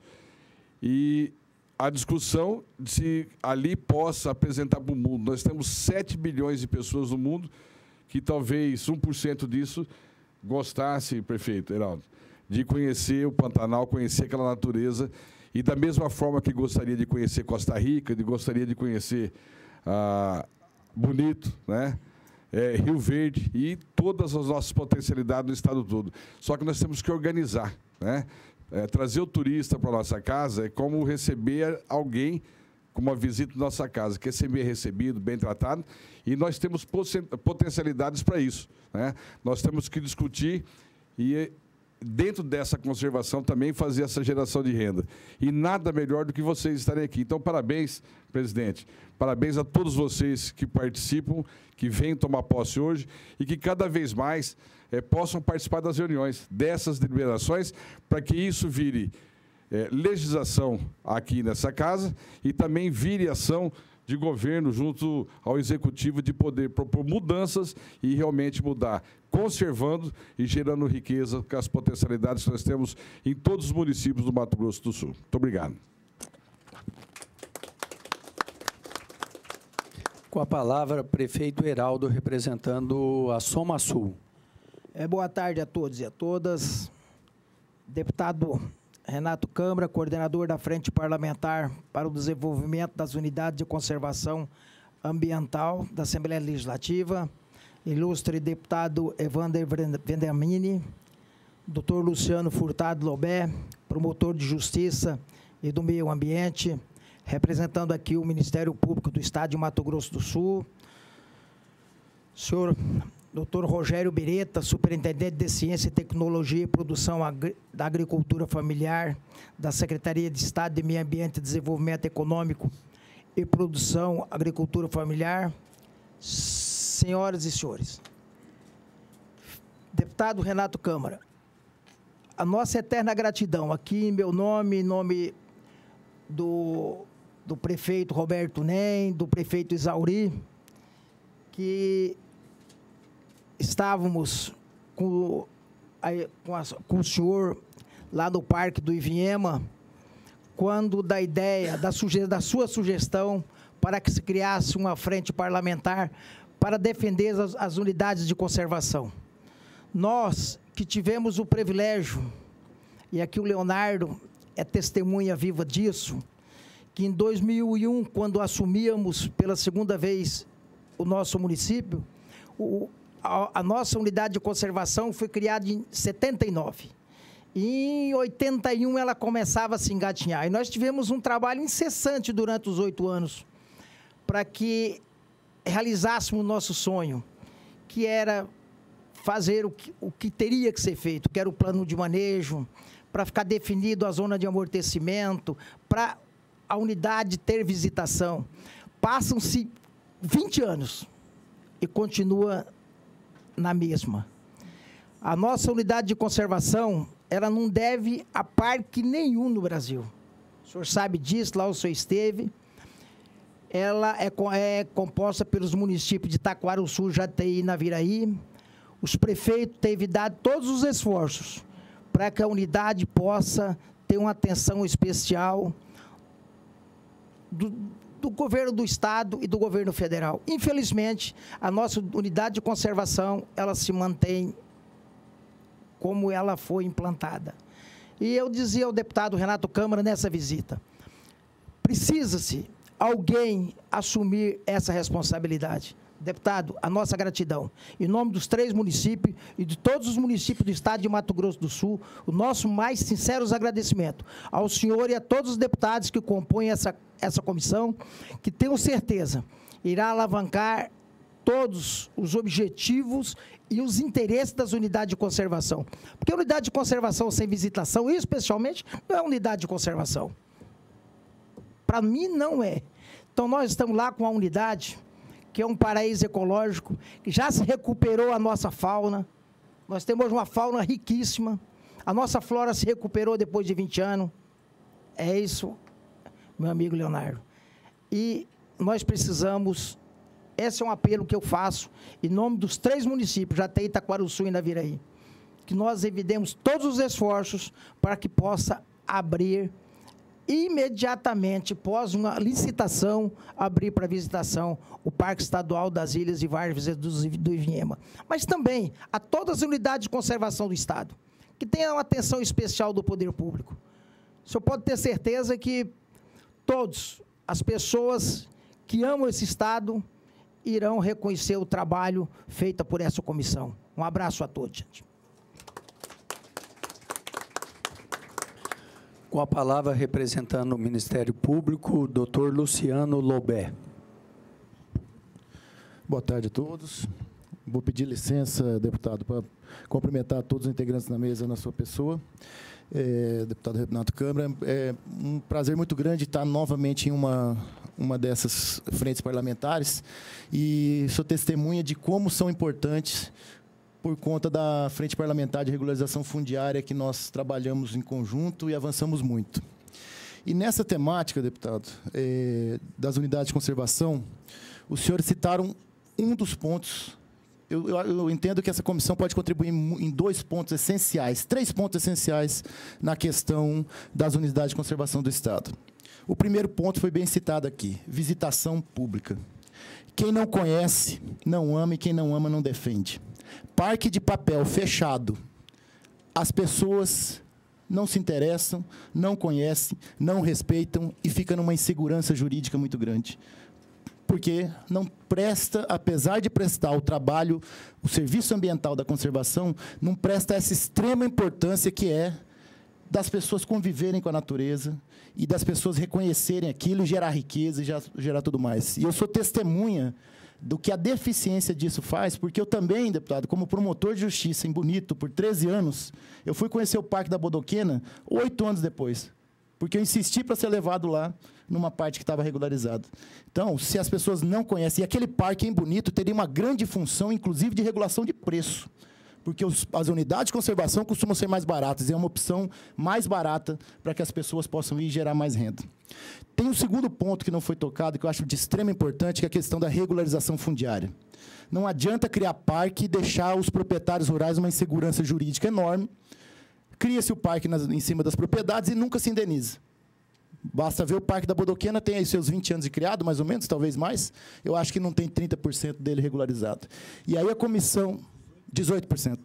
E... a discussão de se ali possa apresentar para o mundo. Nós temos sete bilhões de pessoas no mundo, que talvez um por cento disso gostasse, prefeito Heraldo, de conhecer o Pantanal, conhecer aquela natureza, e da mesma forma que gostaria de conhecer Costa Rica, de gostaria de conhecer ah, Bonito, né? é, Rio Verde e todas as nossas potencialidades do estado todo. Só que nós temos que organizar, né? É, trazer o turista para a nossa casa é como receber alguém com uma visita na nossa casa, que é ser bem recebido, bem tratado, e nós temos potencialidades para isso, né? Nós temos que discutir e, dentro dessa conservação, também fazer essa geração de renda. E nada melhor do que vocês estarem aqui. Então, parabéns, presidente. Parabéns a todos vocês que participam, que vêm tomar posse hoje e que cada vez mais é, possam participar das reuniões, dessas deliberações, para que isso vire é, legislação aqui nessa casa e também vire ação de governo junto ao Executivo de poder propor mudanças e realmente mudar, conservando e gerando riqueza com as potencialidades que nós temos em todos os municípios do Mato Grosso do Sul. Muito obrigado. Com a palavra, prefeito Heraldo, representando a Soma Sul. É, boa tarde a todos e a todas. Deputado Renato Câmara, coordenador da Frente Parlamentar para o Desenvolvimento das Unidades de Conservação Ambiental da Assembleia Legislativa, ilustre deputado Evander Vendramini, doutor Luciano Furtado Loubet, promotor de Justiça e do Meio Ambiente, representando aqui o Ministério Público do Estado de Mato Grosso do Sul, senhor doutor Rogério Beretta, superintendente de Ciência, Tecnologia e Produção da Agricultura Familiar da Secretaria de Estado de Meio Ambiente, Desenvolvimento Econômico e Produção Agricultura Familiar. Senhoras e senhores, deputado Renato Câmara, a nossa eterna gratidão aqui em meu nome, em nome do, do prefeito Roberto Ney, do prefeito Isauri, que estávamos com, a, com, a, com o senhor lá no Parque do Ivinhema, quando da ideia, da, suge, da sua sugestão para que se criasse uma frente parlamentar para defender as, as unidades de conservação. Nós que tivemos o privilégio, e aqui o Leonardo é testemunha viva disso, que em dois mil e um, quando assumíamos pela segunda vez o nosso município, o A nossa unidade de conservação foi criada em setenta e nove. E em oitenta e um ela começava a se engatinhar. E nós tivemos um trabalho incessante durante os oito anos para que realizássemos o nosso sonho, que era fazer o que, o que teria que ser feito, que era o plano de manejo, para ficar definido a zona de amortecimento, para a unidade ter visitação. Passam-se vinte anos e continua na mesma. A nossa unidade de conservação, ela não deve a parque nenhum no Brasil. O senhor sabe disso, lá o senhor esteve. Ela é, é composta pelos municípios de Taquarussu, Jataí e Naviraí. Os prefeitos têm dado todos os esforços para que a unidade possa ter uma atenção especial do do governo do Estado e do governo federal. Infelizmente, a nossa unidade de conservação, ela se mantém como ela foi implantada. E eu dizia ao deputado Renato Câmara nessa visita, precisa-se alguém assumir essa responsabilidade. Deputado, a nossa gratidão. Em nome dos três municípios e de todos os municípios do Estado de Mato Grosso do Sul, o nosso mais sinceros agradecimento ao senhor e a todos os deputados que compõem essa, essa comissão, que tenho certeza irá alavancar todos os objetivos e os interesses das unidades de conservação. Porque a unidade de conservação sem visitação, especialmente, não é unidade de conservação. Para mim, não é. Então, nós estamos lá com a unidade que é um paraíso ecológico, que já se recuperou a nossa fauna. Nós temos uma fauna riquíssima. A nossa flora se recuperou depois de vinte anos. É isso, meu amigo Leonardo. E nós precisamos, esse é um apelo que eu faço, em nome dos três municípios, Jataí, Taquarussu e Naviraí, que nós evidemos todos os esforços para que possa abrir imediatamente, após uma licitação, abrir para visitação o Parque Estadual das Ilhas e Várzeas do Ivinhema. Mas também a todas as unidades de conservação do Estado, que tenham uma atenção especial do poder público. O senhor pode ter certeza que todas as pessoas que amam esse Estado irão reconhecer o trabalho feito por essa comissão. Um abraço a todos, gente. Com a palavra, representando o Ministério Público, o doutor Luciano Loubet. Boa tarde a todos. Vou pedir licença, deputado, para cumprimentar todos os integrantes da mesa na sua pessoa. É, deputado Renato Câmara, é um prazer muito grande estar novamente em uma, uma dessas frentes parlamentares e sou testemunha de como são importantes por conta da Frente Parlamentar de Regularização Fundiária que nós trabalhamos em conjunto e avançamos muito. E nessa temática, deputado, é, das unidades de conservação, os senhores citaram um dos pontos. Eu, eu, eu entendo que essa comissão pode contribuir em dois pontos essenciais, três pontos essenciais na questão das unidades de conservação do Estado. O primeiro ponto foi bem citado aqui, visitação pública. Quem não conhece, não ama, e quem não ama, não defende. Parque de papel fechado. As pessoas não se interessam, não conhecem, não respeitam e fica numa insegurança jurídica muito grande. Porque não presta, apesar de prestar o trabalho, o serviço ambiental da conservação, não presta essa extrema importância que é das pessoas conviverem com a natureza e das pessoas reconhecerem aquilo, gerar riqueza e gerar tudo mais. E eu sou testemunha do que a deficiência disso faz, porque eu também, deputado, como promotor de justiça em Bonito, por treze anos, eu fui conhecer o Parque da Bodoquena oito anos depois, porque eu insisti para ser levado lá, numa parte que estava regularizada. Então, se as pessoas não conhecem, e aquele parque em Bonito teria uma grande função, inclusive, de regulação de preço, porque os, as unidades de conservação costumam ser mais baratas, e é uma opção mais barata para que as pessoas possam ir e gerar mais renda. Tem um segundo ponto que não foi tocado, que eu acho de extrema importância, que é a questão da regularização fundiária. Não adianta criar parque e deixar os proprietários rurais uma insegurança jurídica enorme, cria-se o parque nas, em cima das propriedades e nunca se indeniza. Basta ver o Parque da Bodoquena, tem aí seus vinte anos de criado, mais ou menos, talvez mais. Eu acho que não tem trinta por cento dele regularizado. E aí a comissão, dezoito por cento.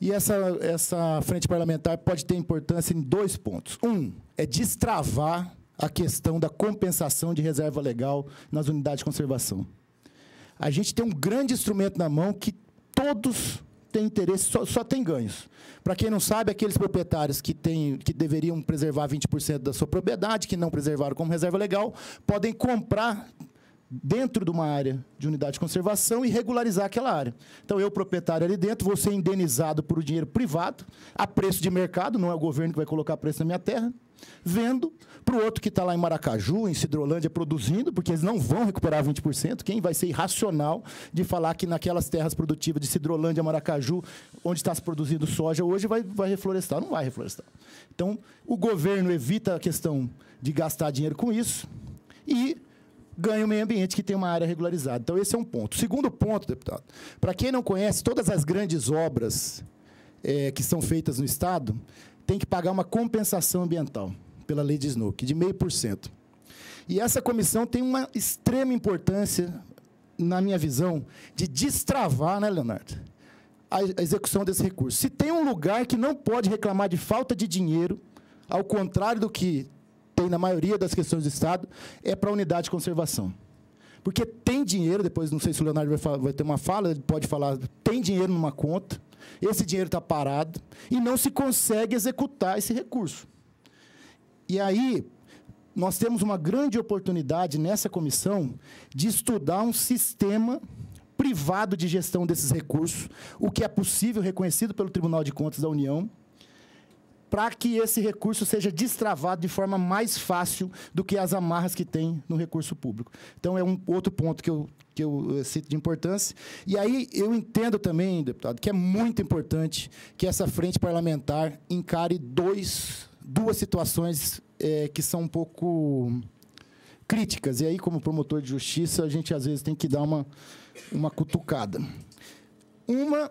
E essa, essa frente parlamentar pode ter importância em dois pontos. Um, é destravar a questão da compensação de reserva legal nas unidades de conservação. A gente tem um grande instrumento na mão que todos tem interesse, só, só tem ganhos. Para quem não sabe, aqueles proprietários que, tem, que deveriam preservar vinte por cento da sua propriedade, que não preservaram como reserva legal, podem comprar dentro de uma área de unidade de conservação e regularizar aquela área. Então, eu, proprietário ali dentro, vou ser indenizado por um dinheiro privado, a preço de mercado, não é o governo que vai colocar preço na minha terra, vendo para o outro que está lá em Maracaju, em Cidrolândia, produzindo, porque eles não vão recuperar vinte por cento. Quem vai ser irracional de falar que naquelas terras produtivas de Cidrolândia, Maracaju, onde está se produzindo soja hoje, vai, vai reflorestar? Não vai reflorestar. Então, o governo evita a questão de gastar dinheiro com isso e ganha o meio ambiente, que tem uma área regularizada. Então, esse é um ponto. Segundo ponto, deputado, para quem não conhece, todas as grandes obras é, que são feitas no Estado tem que pagar uma compensação ambiental, pela lei de S N O C, de zero vírgula cinco por cento. E essa comissão tem uma extrema importância, na minha visão, de destravar, né, Leonardo, a execução desse recurso. Se tem um lugar que não pode reclamar de falta de dinheiro, ao contrário do que tem na maioria das questões do Estado, é para a unidade de conservação. Porque tem dinheiro, depois não sei se o Leonardo vai, falar, vai ter uma fala, ele pode falar, tem dinheiro numa conta, esse dinheiro está parado e não se consegue executar esse recurso. E aí, nós temos uma grande oportunidade nessa comissão de estudar um sistema privado de gestão desses recursos, o que é possível, reconhecido pelo Tribunal de Contas da União, para que esse recurso seja destravado de forma mais fácil do que as amarras que tem no recurso público. Então, é um outro ponto que eu, que eu cito de importância. E aí, eu entendo também, deputado, que é muito importante que essa frente parlamentar encare dois, duas situações é, que são um pouco críticas. E aí, como promotor de justiça, a gente, às vezes, tem que dar uma, uma cutucada. Uma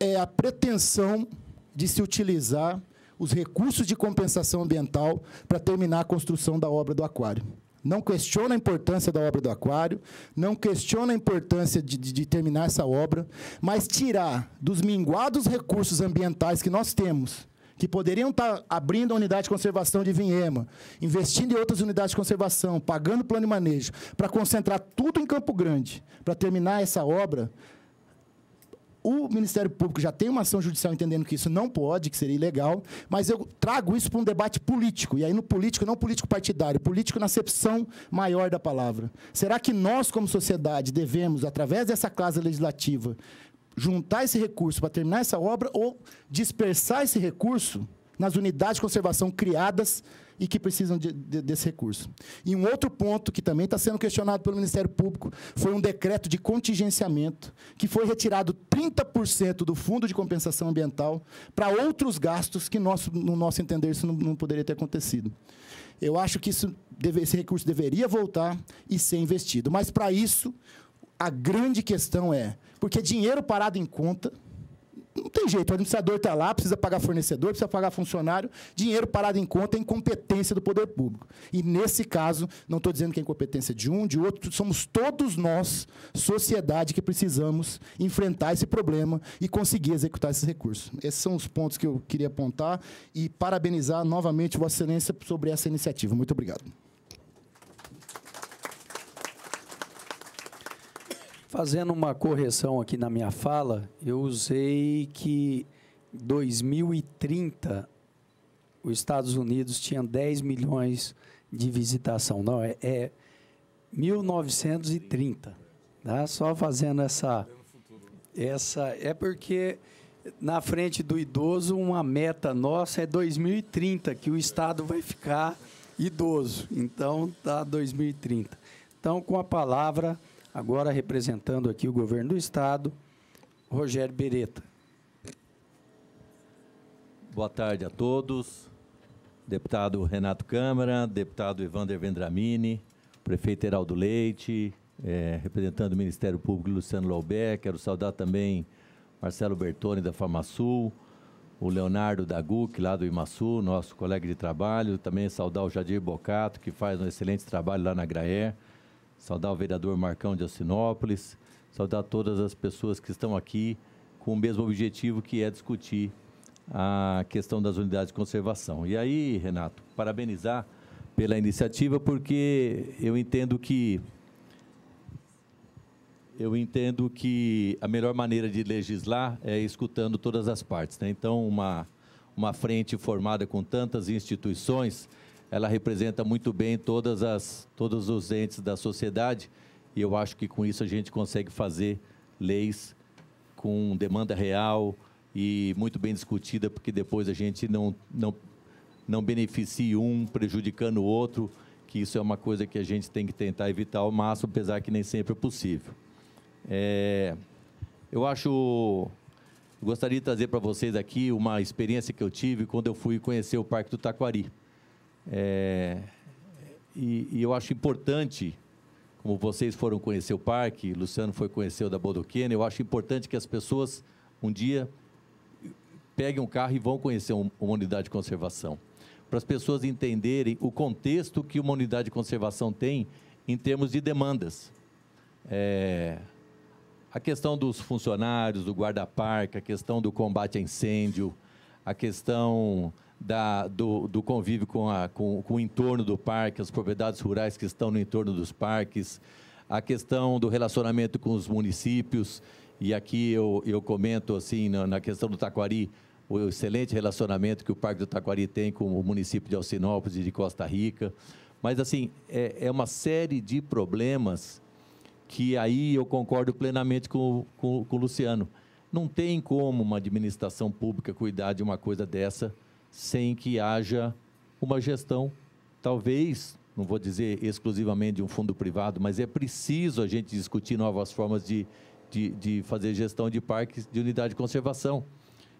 é a pretensão de se utilizar os recursos de compensação ambiental para terminar a construção da obra do aquário. Não questiona a importância da obra do aquário, não questiona a importância de, de, de terminar essa obra, mas tirar dos minguados recursos ambientais que nós temos, que poderiam estar abrindo a unidade de conservação de Vinhema, investindo em outras unidades de conservação, pagando plano de manejo, para concentrar tudo em Campo Grande, para terminar essa obra. O Ministério Público já tem uma ação judicial entendendo que isso não pode, que seria ilegal, mas eu trago isso para um debate político. E aí, no político, não político partidário, político na acepção maior da palavra. Será que nós, como sociedade, devemos, através dessa Casa Legislativa, juntar esse recurso para terminar essa obra ou dispersar esse recurso nas unidades de conservação criadas e que precisam de, de, desse recurso? E um outro ponto que também está sendo questionado pelo Ministério Público foi um decreto de contingenciamento que foi retirado trinta por cento do Fundo de Compensação Ambiental para outros gastos que, nosso, no nosso entender, isso não, não poderia ter acontecido. Eu acho que isso deve, esse recurso deveria voltar e ser investido. Mas, para isso, a grande questão é, porque dinheiro parado em conta... Não tem jeito, o administrador está lá, precisa pagar fornecedor, precisa pagar funcionário, dinheiro parado em conta é incompetência do poder público. E, nesse caso, não estou dizendo que é incompetência de um, de outro, somos todos nós, sociedade, que precisamos enfrentar esse problema e conseguir executar esses recursos. Esses são os pontos que eu queria apontar e parabenizar novamente Vossa Excelência sobre essa iniciativa. Muito obrigado. Fazendo uma correção aqui na minha fala, eu usei que em dois mil e trinta os Estados Unidos tinham dez milhões de visitação. Não, é, é mil novecentos e trinta. Tá? Só fazendo essa, essa... É porque na frente do idoso uma meta nossa é dois mil e trinta, que o Estado vai ficar idoso. Então, tá dois mil e trinta. Então, com a palavra... Agora, representando aqui o governo do Estado, Rogério Beretta. Boa tarde a todos. Deputado Renato Câmara, deputado Evander Vendramini, prefeito Heraldo Leite, é, representando o Ministério Público, Luciano Loubet. Quero saudar também Marcelo Bertone, da Farmasul, o Leonardo da G U C, lá do Imaçu, nosso colega de trabalho. Também saudar o Jadir Bocato, que faz um excelente trabalho lá na Graer. Saudar o vereador Marcão de Assinópolis, saudar todas as pessoas que estão aqui com o mesmo objetivo, que é discutir a questão das unidades de conservação. E aí, Renato, parabenizar pela iniciativa, porque eu entendo que, eu entendo que a melhor maneira de legislar é escutando todas as partes, né? Então, uma, uma frente formada com tantas instituições... Ela representa muito bem todas as, todos os entes da sociedade e eu acho que com isso a gente consegue fazer leis com demanda real e muito bem discutida, porque depois a gente não, não, não beneficie um prejudicando o outro, que isso é uma coisa que a gente tem que tentar evitar ao máximo, apesar que nem sempre é possível. É, eu acho... Gostaria de trazer para vocês aqui uma experiência que eu tive quando eu fui conhecer o Parque do Taquari. É, e, e eu acho importante, como vocês foram conhecer o parque, Luciano foi conhecer o da Bodoquena, eu acho importante que as pessoas um dia peguem um carro e vão conhecer um, uma unidade de conservação, para as pessoas entenderem o contexto que uma unidade de conservação tem em termos de demandas. É, a questão dos funcionários, do guarda-parque, a questão do combate a incêndio, a questão... Da, do, do convívio com, a, com, com o entorno do parque, as propriedades rurais que estão no entorno dos parques, a questão do relacionamento com os municípios, e aqui eu, eu comento, assim, na, na questão do Taquari, o excelente relacionamento que o Parque do Taquari tem com o município de Alcinópolis e de Costa Rica. Mas, assim, é, é uma série de problemas que aí eu concordo plenamente com, com, com o Luciano. Não tem como uma administração pública cuidar de uma coisa dessa sem que haja uma gestão, talvez, não vou dizer exclusivamente de um fundo privado, mas é preciso a gente discutir novas formas de, de, de fazer gestão de parques, de unidade de conservação.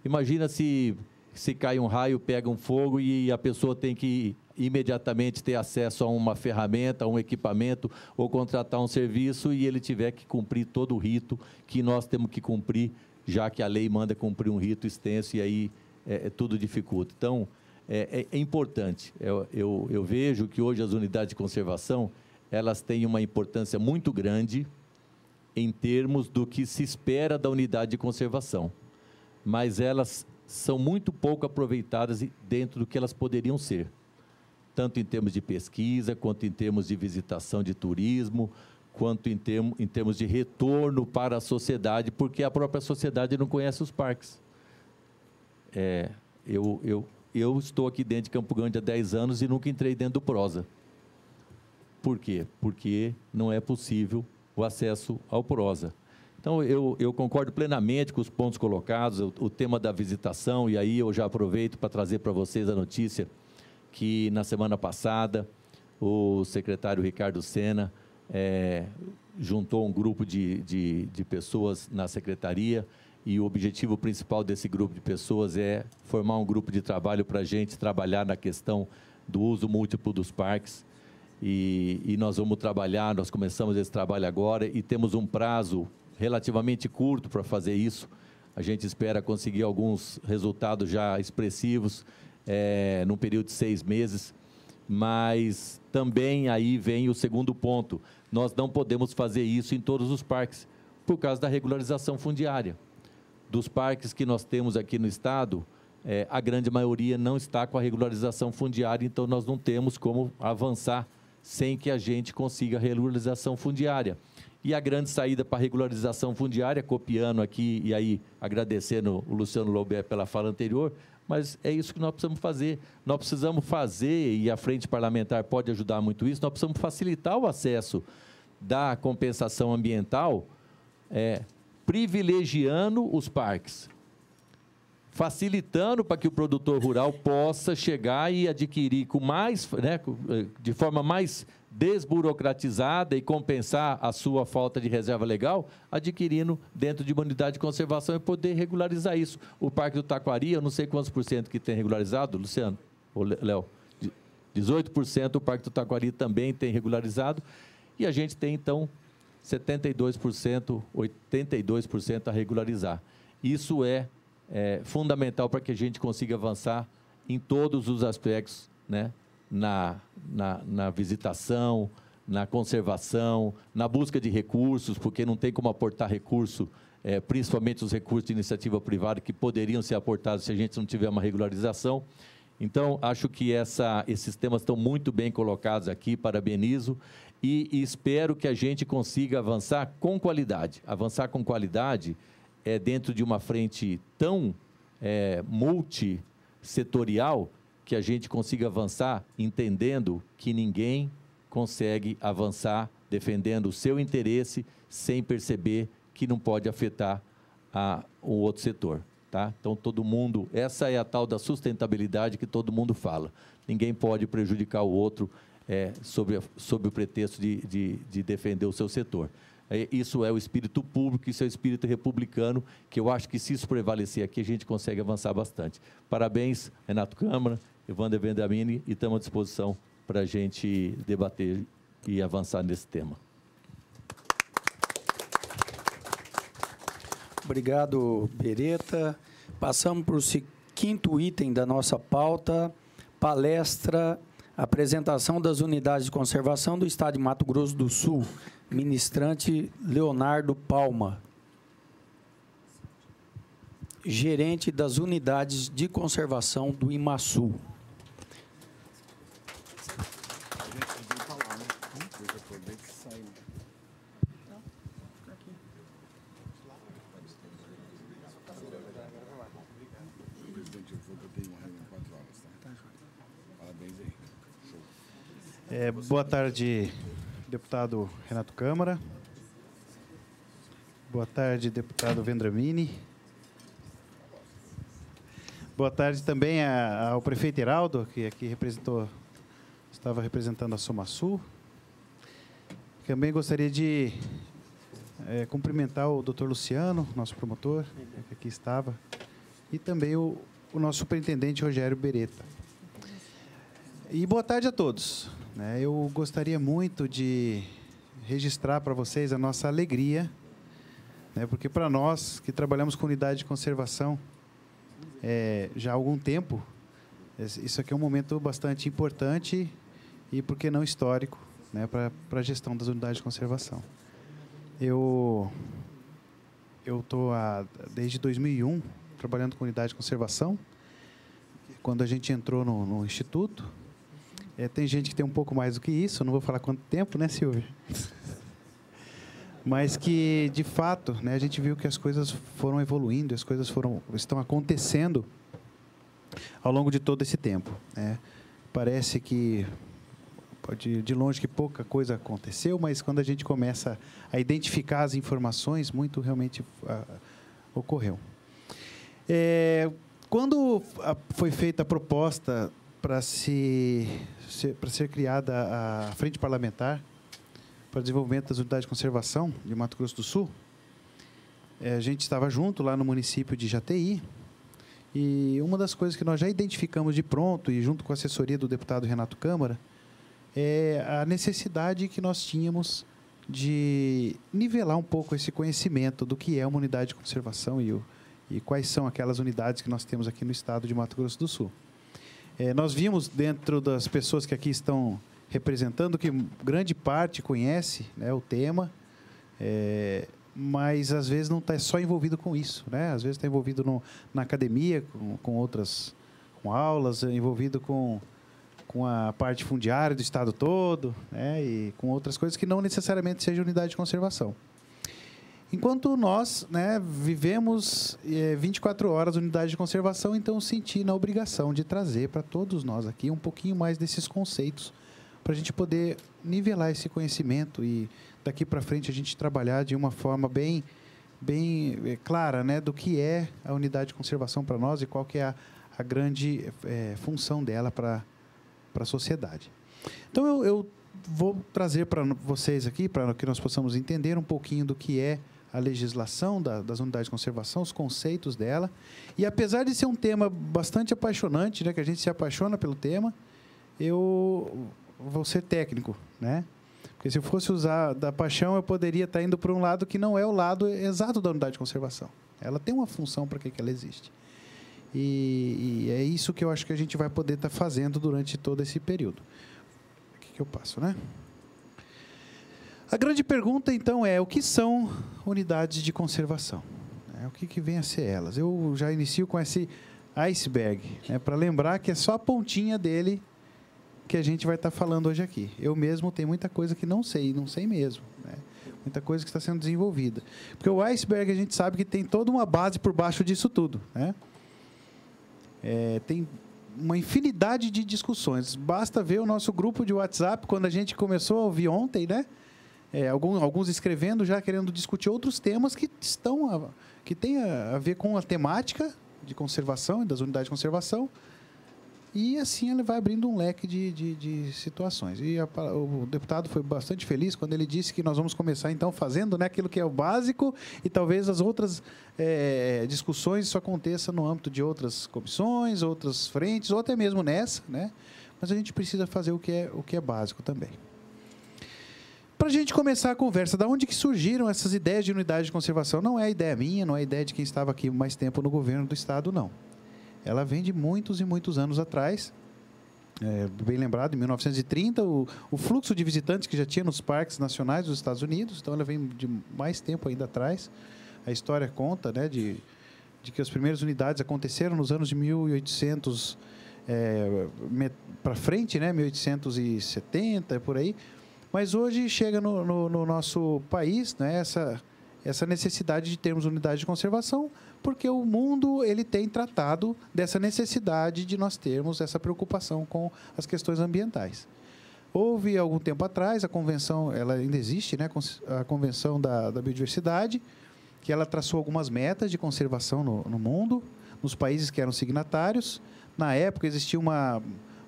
Imagina se, se cai um raio, pega um fogo e a pessoa tem que imediatamente ter acesso a uma ferramenta, a um equipamento, ou contratar um serviço e ele tiver que cumprir todo o rito que nós temos que cumprir, já que a lei manda cumprir um rito extenso e aí... É, é, tudo dificulta. Então, é, é importante. Eu, eu, eu vejo que hoje as unidades de conservação, elas têm uma importância muito grande em termos do que se espera da unidade de conservação. Mas elas são muito pouco aproveitadas dentro do que elas poderiam ser, tanto em termos de pesquisa, quanto em termos de visitação de turismo, quanto em, termo, em termos de retorno para a sociedade, porque a própria sociedade não conhece os parques. É, eu, eu, eu estou aqui dentro de Campo Grande há dez anos e nunca entrei dentro do PROSA. Por quê? Porque não é possível o acesso ao PROSA. Então, eu, eu concordo plenamente com os pontos colocados, o, o tema da visitação, e aí eu já aproveito para trazer para vocês a notícia que, na semana passada, o secretário Ricardo Senna é, juntou um grupo de, de, de pessoas na secretaria, e o objetivo principal desse grupo de pessoas é formar um grupo de trabalho para a gente trabalhar na questão do uso múltiplo dos parques. E, e nós vamos trabalhar, nós começamos esse trabalho agora e temos um prazo relativamente curto para fazer isso. A gente espera conseguir alguns resultados já expressivos é, num período de seis meses, mas também aí vem o segundo ponto. Nós não podemos fazer isso em todos os parques, por causa da regularização fundiária. Dos parques que nós temos aqui no Estado, é, a grande maioria não está com a regularização fundiária, então nós não temos como avançar sem que a gente consiga a regularização fundiária. E a grande saída para a regularização fundiária, copiando aqui e aí agradecendo o Luciano Loubet pela fala anterior, mas é isso que nós precisamos fazer. Nós precisamos fazer, e a Frente Parlamentar pode ajudar muito isso, nós precisamos facilitar o acesso da compensação ambiental, é, privilegiando os parques, facilitando para que o produtor rural possa chegar e adquirir com mais, né, de forma mais desburocratizada e compensar a sua falta de reserva legal, adquirindo dentro de uma unidade de conservação e poder regularizar isso. O Parque do Taquari, eu não sei quantos por cento que tem regularizado, Luciano, ou Léo, dezoito por cento o Parque do Taquari também tem regularizado, e a gente tem, então, setenta e dois por cento, oitenta e dois por cento a regularizar. Isso é, é fundamental para que a gente consiga avançar em todos os aspectos, né? Na, na, na visitação, na conservação, na busca de recursos, porque não tem como aportar recurso, é, principalmente os recursos de iniciativa privada que poderiam ser aportados se a gente não tiver uma regularização. Então, acho que essa, esses temas estão muito bem colocados aqui, parabenizo, e, e espero que a gente consiga avançar com qualidade. Avançar com qualidade é dentro de uma frente tão é, multissetorial, que a gente consiga avançar entendendo que ninguém consegue avançar defendendo o seu interesse sem perceber que não pode afetar a, o outro setor. Tá? Então, todo mundo, essa é a tal da sustentabilidade que todo mundo fala. Ninguém pode prejudicar o outro é, sobre, sobre o pretexto de, de, de defender o seu setor. É, isso é o espírito público, isso é o espírito republicano, que eu acho que, se isso prevalecer aqui, a gente consegue avançar bastante. Parabéns, Renato Câmara, Evander Vendramini, e estamos à disposição para a gente debater e avançar nesse tema. Obrigado, Beretta. Passamos para o quinto item da nossa pauta, palestra, apresentação das unidades de conservação do Estado de Mato Grosso do Sul, ministrante Leonardo Palma, gerente das unidades de conservação do Imaçu. É, boa tarde, deputado Renato Câmara. Boa tarde, deputado Vendramini. Boa tarde também ao prefeito Heraldo, que aqui representou, estava representando a Somaçu. Também gostaria de é, cumprimentar o doutor Luciano, nosso promotor, que aqui estava, e também o, o nosso superintendente Rogério Beretta. E boa tarde a todos. Eu gostaria muito de registrar para vocês a nossa alegria, né, porque para nós, que trabalhamos com unidade de conservação é, já há algum tempo, isso aqui é um momento bastante importante e, por que não, histórico, né, para a gestão das unidades de conservação. Eu estou desde dois mil e um trabalhando com unidade de conservação. Quando a gente entrou no, no Instituto, é, tem gente que tem um pouco mais do que isso, não vou falar quanto tempo, né, Silvia? Mas que, de fato, né, a gente viu que as coisas foram evoluindo, as coisas foram, estão acontecendo ao longo de todo esse tempo, né? Parece que, de, de longe, que pouca coisa aconteceu, mas quando a gente começa a identificar as informações, muito realmente a, ocorreu. É, quando a, foi feita a proposta para se, se, para ser criada a Frente Parlamentar para o Desenvolvimento das Unidades de Conservação de Mato Grosso do Sul, a gente estava junto lá no município de Jateí, e uma das coisas que nós já identificamos de pronto, e junto com a assessoria do deputado Renato Câmara, é a necessidade que nós tínhamos de nivelar um pouco esse conhecimento do que é uma unidade de conservação e, o, e quais são aquelas unidades que nós temos aqui no estado de Mato Grosso do Sul. É, nós vimos dentro das pessoas que aqui estão representando, que grande parte conhece, né, o tema, é, mas às vezes não está só envolvido com isso, né? Às vezes está envolvido no, na academia, com, com outras com aulas, envolvido com, com a parte fundiária do estado todo, né, e com outras coisas que não necessariamente seja unidade de conservação. Enquanto nós, né, vivemos é, vinte e quatro horas unidade de conservação, então senti na obrigação de trazer para todos nós aqui um pouquinho mais desses conceitos, para a gente poder nivelar esse conhecimento e, daqui para frente, a gente trabalhar de uma forma bem, bem clara, né, do que é a unidade de conservação para nós e qual que é a, a grande é, função dela para a sociedade. Então, eu, eu vou trazer para vocês aqui, para que nós possamos entender um pouquinho do que é a legislação da, das unidades de conservação, os conceitos dela. E, apesar de ser um tema bastante apaixonante, né, que a gente se apaixona pelo tema, eu... vou ser técnico, né? Porque se eu fosse usar da paixão, eu poderia estar indo para um lado que não é o lado exato da unidade de conservação. Ela tem uma função para que ela existe. E, e é isso que eu acho que a gente vai poder estar fazendo durante todo esse período. O que, que eu passo, né? A grande pergunta, então, é o que são unidades de conservação? O que, que vem a ser elas? Eu já inicio com esse iceberg, né, para lembrar que é só a pontinha dele que a gente vai estar falando hoje aqui. Eu mesmo tenho muita coisa que não sei, não sei mesmo, né? Muita coisa que está sendo desenvolvida. Porque o iceberg, a gente sabe que tem toda uma base por baixo disso tudo, né? É, tem uma infinidade de discussões. Basta ver o nosso grupo de WhatsApp, quando a gente começou a ouvir ontem, né? É, alguns, alguns escrevendo, já querendo discutir outros temas que estão a, que têm a, a ver com a temática de conservação e das unidades de conservação. E assim ele vai abrindo um leque de, de, de situações. E a, o deputado foi bastante feliz quando ele disse que nós vamos começar, então, fazendo, né, aquilo que é o básico, e talvez as outras é, discussões isso aconteça no âmbito de outras comissões, outras frentes, ou até mesmo nessa, né? Mas a gente precisa fazer o que é, o que é básico também. Para a gente começar a conversa, de onde que surgiram essas ideias de unidade de conservação? Não é ideia minha, não é ideia de quem estava aqui mais tempo no governo do Estado, não. Ela vem de muitos e muitos anos atrás, é, bem lembrado, em mil novecentos e trinta, o, o fluxo de visitantes que já tinha nos parques nacionais dos Estados Unidos, então ela vem de mais tempo ainda atrás. A história conta, né, de, de que as primeiras unidades aconteceram nos anos de mil e oitocentos é, para frente, né, mil oitocentos e setenta, por aí, mas hoje chega no, no, no nosso país, né, essa... essa necessidade de termos unidade de conservação, porque o mundo ele tem tratado dessa necessidade de nós termos essa preocupação com as questões ambientais. Houve, algum tempo atrás, a convenção, ela ainda existe, né, a Convenção da, da Biodiversidade, que ela traçou algumas metas de conservação no, no mundo, nos países que eram signatários. Na época, existia uma,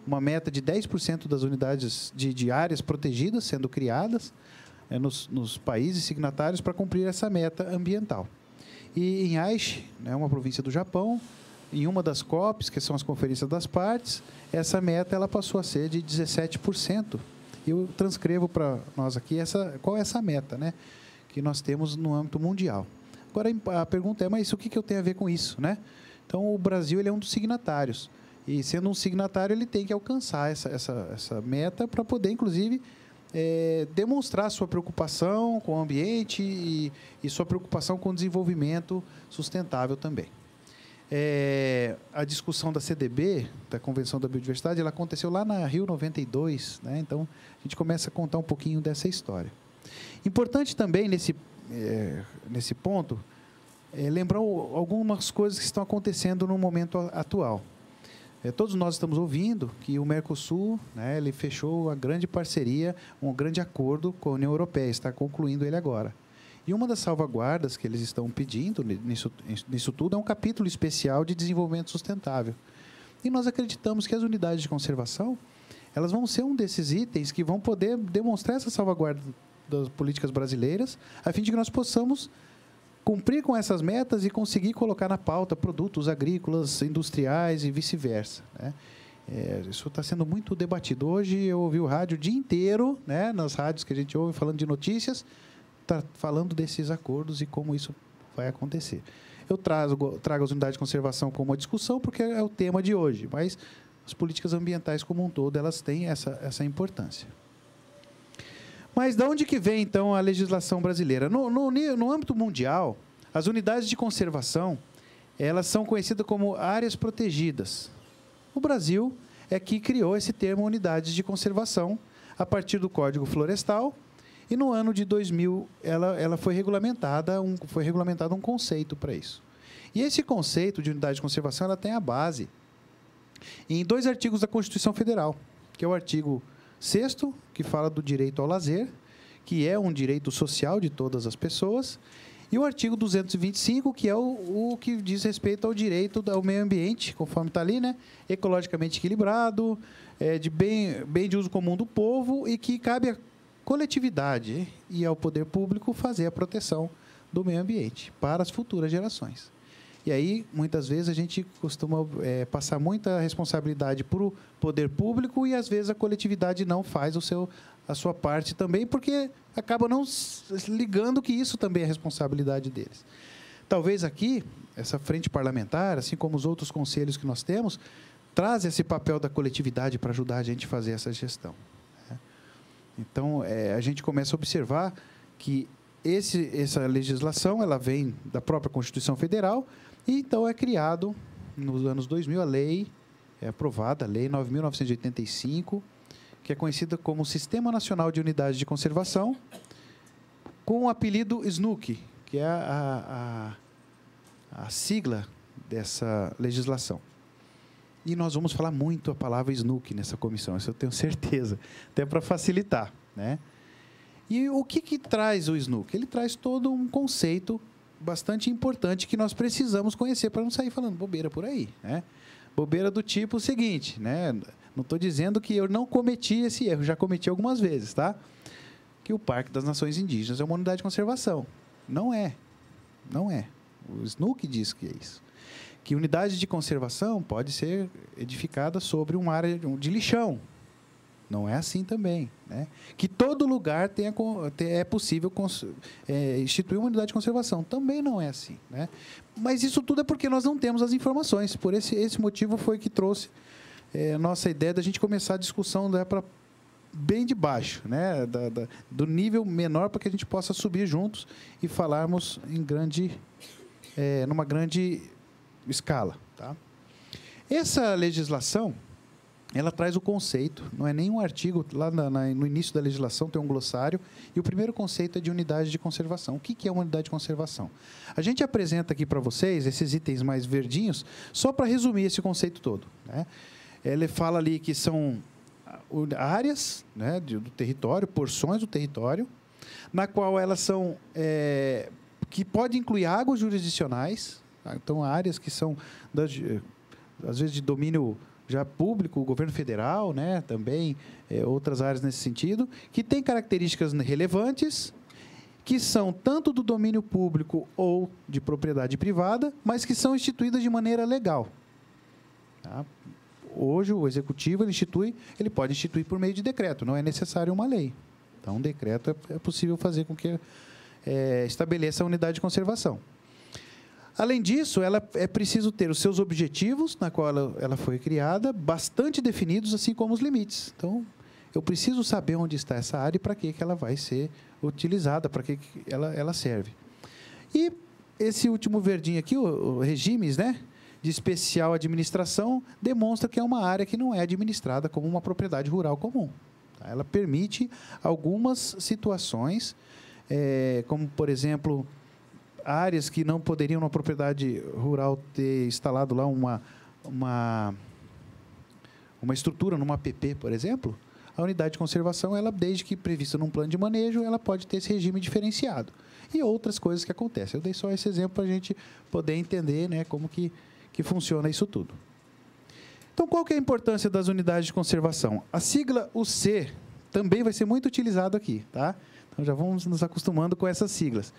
uma meta de dez por cento das unidades de, de áreas protegidas sendo criadas, Nos, nos países signatários, para cumprir essa meta ambiental. E em Aichi, né, uma província do Japão, em uma das COPs, que são as Conferências das Partes, essa meta ela passou a ser de dezessete por cento. Eu transcrevo para nós aqui essa, qual é essa meta, né, que nós temos no âmbito mundial. Agora, a pergunta é, mas o que, que eu tenho a ver com isso, né? Então, o Brasil ele é um dos signatários. E, sendo um signatário, ele tem que alcançar essa, essa, essa meta para poder, inclusive... É, demonstrar sua preocupação com o ambiente e, e sua preocupação com o desenvolvimento sustentável também. É, a discussão da C D B, da Convenção da Biodiversidade, ela aconteceu lá na Rio noventa e dois, né? Então, a gente começa a contar um pouquinho dessa história. Importante também, nesse, é, nesse ponto, é, lembrar algumas coisas que estão acontecendo no momento atual. É, todos nós estamos ouvindo que o Mercosul, né, ele fechou uma grande parceria, um grande acordo com a União Europeia, está concluindo ele agora. E uma das salvaguardas que eles estão pedindo nisso, nisso tudo é um capítulo especial de desenvolvimento sustentável. E nós acreditamos que as unidades de conservação, elas vão ser um desses itens que vão poder demonstrar essa salvaguarda das políticas brasileiras, a fim de que nós possamos cumprir com essas metas e conseguir colocar na pauta produtos agrícolas, industriais e vice-versa, né? É, isso está sendo muito debatido. Hoje eu ouvi o rádio o dia inteiro, né, nas rádios que a gente ouve falando de notícias, está falando desses acordos e como isso vai acontecer. Eu trago, trago as unidades de conservação como uma discussão, porque é o tema de hoje, mas as políticas ambientais como um todo, elas têm essa, essa importância. Mas de onde que vem, então, a legislação brasileira? No, no, no âmbito mundial, as unidades de conservação, elas são conhecidas como áreas protegidas. O Brasil é que criou esse termo unidades de conservação a partir do Código Florestal, e no ano de dois mil ela, ela foi regulamentada, um, foi regulamentado um conceito para isso. E esse conceito de unidade de conservação, ela tem a base em dois artigos da Constituição Federal, que é o artigo sexto, que fala do direito ao lazer, que é um direito social de todas as pessoas, e o artigo duzentos e vinte e cinco, que é o, o que diz respeito ao direito ao meio ambiente, conforme está ali, né? Ecologicamente equilibrado, é, de bem, bem de uso comum do povo, e que cabe a coletividade e ao poder público fazer a proteção do meio ambiente para as futuras gerações. E aí, muitas vezes, a gente costuma é, passar muita responsabilidade para o poder público e, às vezes, a coletividade não faz o seu, a sua parte também, porque acaba não se ligando que isso também é responsabilidade deles. Talvez aqui, essa frente parlamentar, assim como os outros conselhos que nós temos, traz esse papel da coletividade para ajudar a gente a fazer essa gestão. Então, é, a gente começa a observar que esse, essa legislação ela vem da própria Constituição Federal e, então, é criado, nos anos dois mil, a lei, é aprovada, a Lei nove mil novecentos e oitenta e cinco, que é conhecida como Sistema Nacional de Unidades de Conservação, com o apelido S N U C, que é a, a, a sigla dessa legislação. E nós vamos falar muito a palavra S N U C nessa comissão, isso eu tenho certeza, até para facilitar, né? E o que, que traz o S N U C? Ele traz todo um conceito bastante importante que nós precisamos conhecer para não sair falando bobeira por aí, né? Bobeira do tipo seguinte, né? Não estou dizendo que eu não cometi esse erro, já cometi algumas vezes, tá? Que o Parque das Nações Indígenas é uma unidade de conservação. Não é, não é. O S N U C diz que é isso. Que unidade de conservação pode ser edificada sobre uma área de lixão. Não é assim também, né? Que todo lugar tenha, é possível é, instituir uma unidade de conservação. Também não é assim, né? Mas isso tudo é porque nós não temos as informações. Por esse, esse motivo foi que trouxe é, a nossa ideia da gente começar a discussão da, pra, bem de baixo, né? da, da, do nível menor, para que a gente possa subir juntos e falarmos em grande, é, numa grande escala, tá? Essa legislação, ela traz o conceito, não é nenhum artigo, lá na, na, no início da legislação tem um glossário, e o primeiro conceito é de unidade de conservação. O que, que é uma unidade de conservação? A gente apresenta aqui para vocês esses itens mais verdinhos, só para resumir esse conceito todo, né? Ele fala ali que são áreas, né, do território, porções do território, na qual elas são, é, que pode incluir águas jurisdicionais. Então, áreas que são, das, às vezes, de domínio já público, o governo federal, né, também, é, outras áreas nesse sentido, que têm características relevantes, que são tanto do domínio público ou de propriedade privada, mas que são instituídas de maneira legal. Tá? Hoje, o Executivo ele institui, ele pode instituir por meio de decreto, não é necessário uma lei. Então, um decreto é, é possível fazer com que é, estabeleça a unidade de conservação. Além disso, ela é preciso ter os seus objetivos, na qual ela, ela foi criada, bastante definidos, assim como os limites. Então, eu preciso saber onde está essa área e para que, que ela vai ser utilizada, para que, que ela, ela serve. E esse último verdinho aqui, o, o regimes, né, de especial administração demonstra que é uma área que não é administrada como uma propriedade rural comum. Ela permite algumas situações, é, como, por exemplo, áreas que não poderiam, na propriedade rural, ter instalado lá uma, uma, uma estrutura, numa A P P, por exemplo. A unidade de conservação, ela, desde que prevista num plano de manejo, ela pode ter esse regime diferenciado. E outras coisas que acontecem. Eu dei só esse exemplo para a gente poder entender, né, como que, que funciona isso tudo. Então, qual que é a importância das unidades de conservação? A sigla U C também vai ser muito utilizada aqui, tá? Então, já vamos nos acostumando com essas siglas.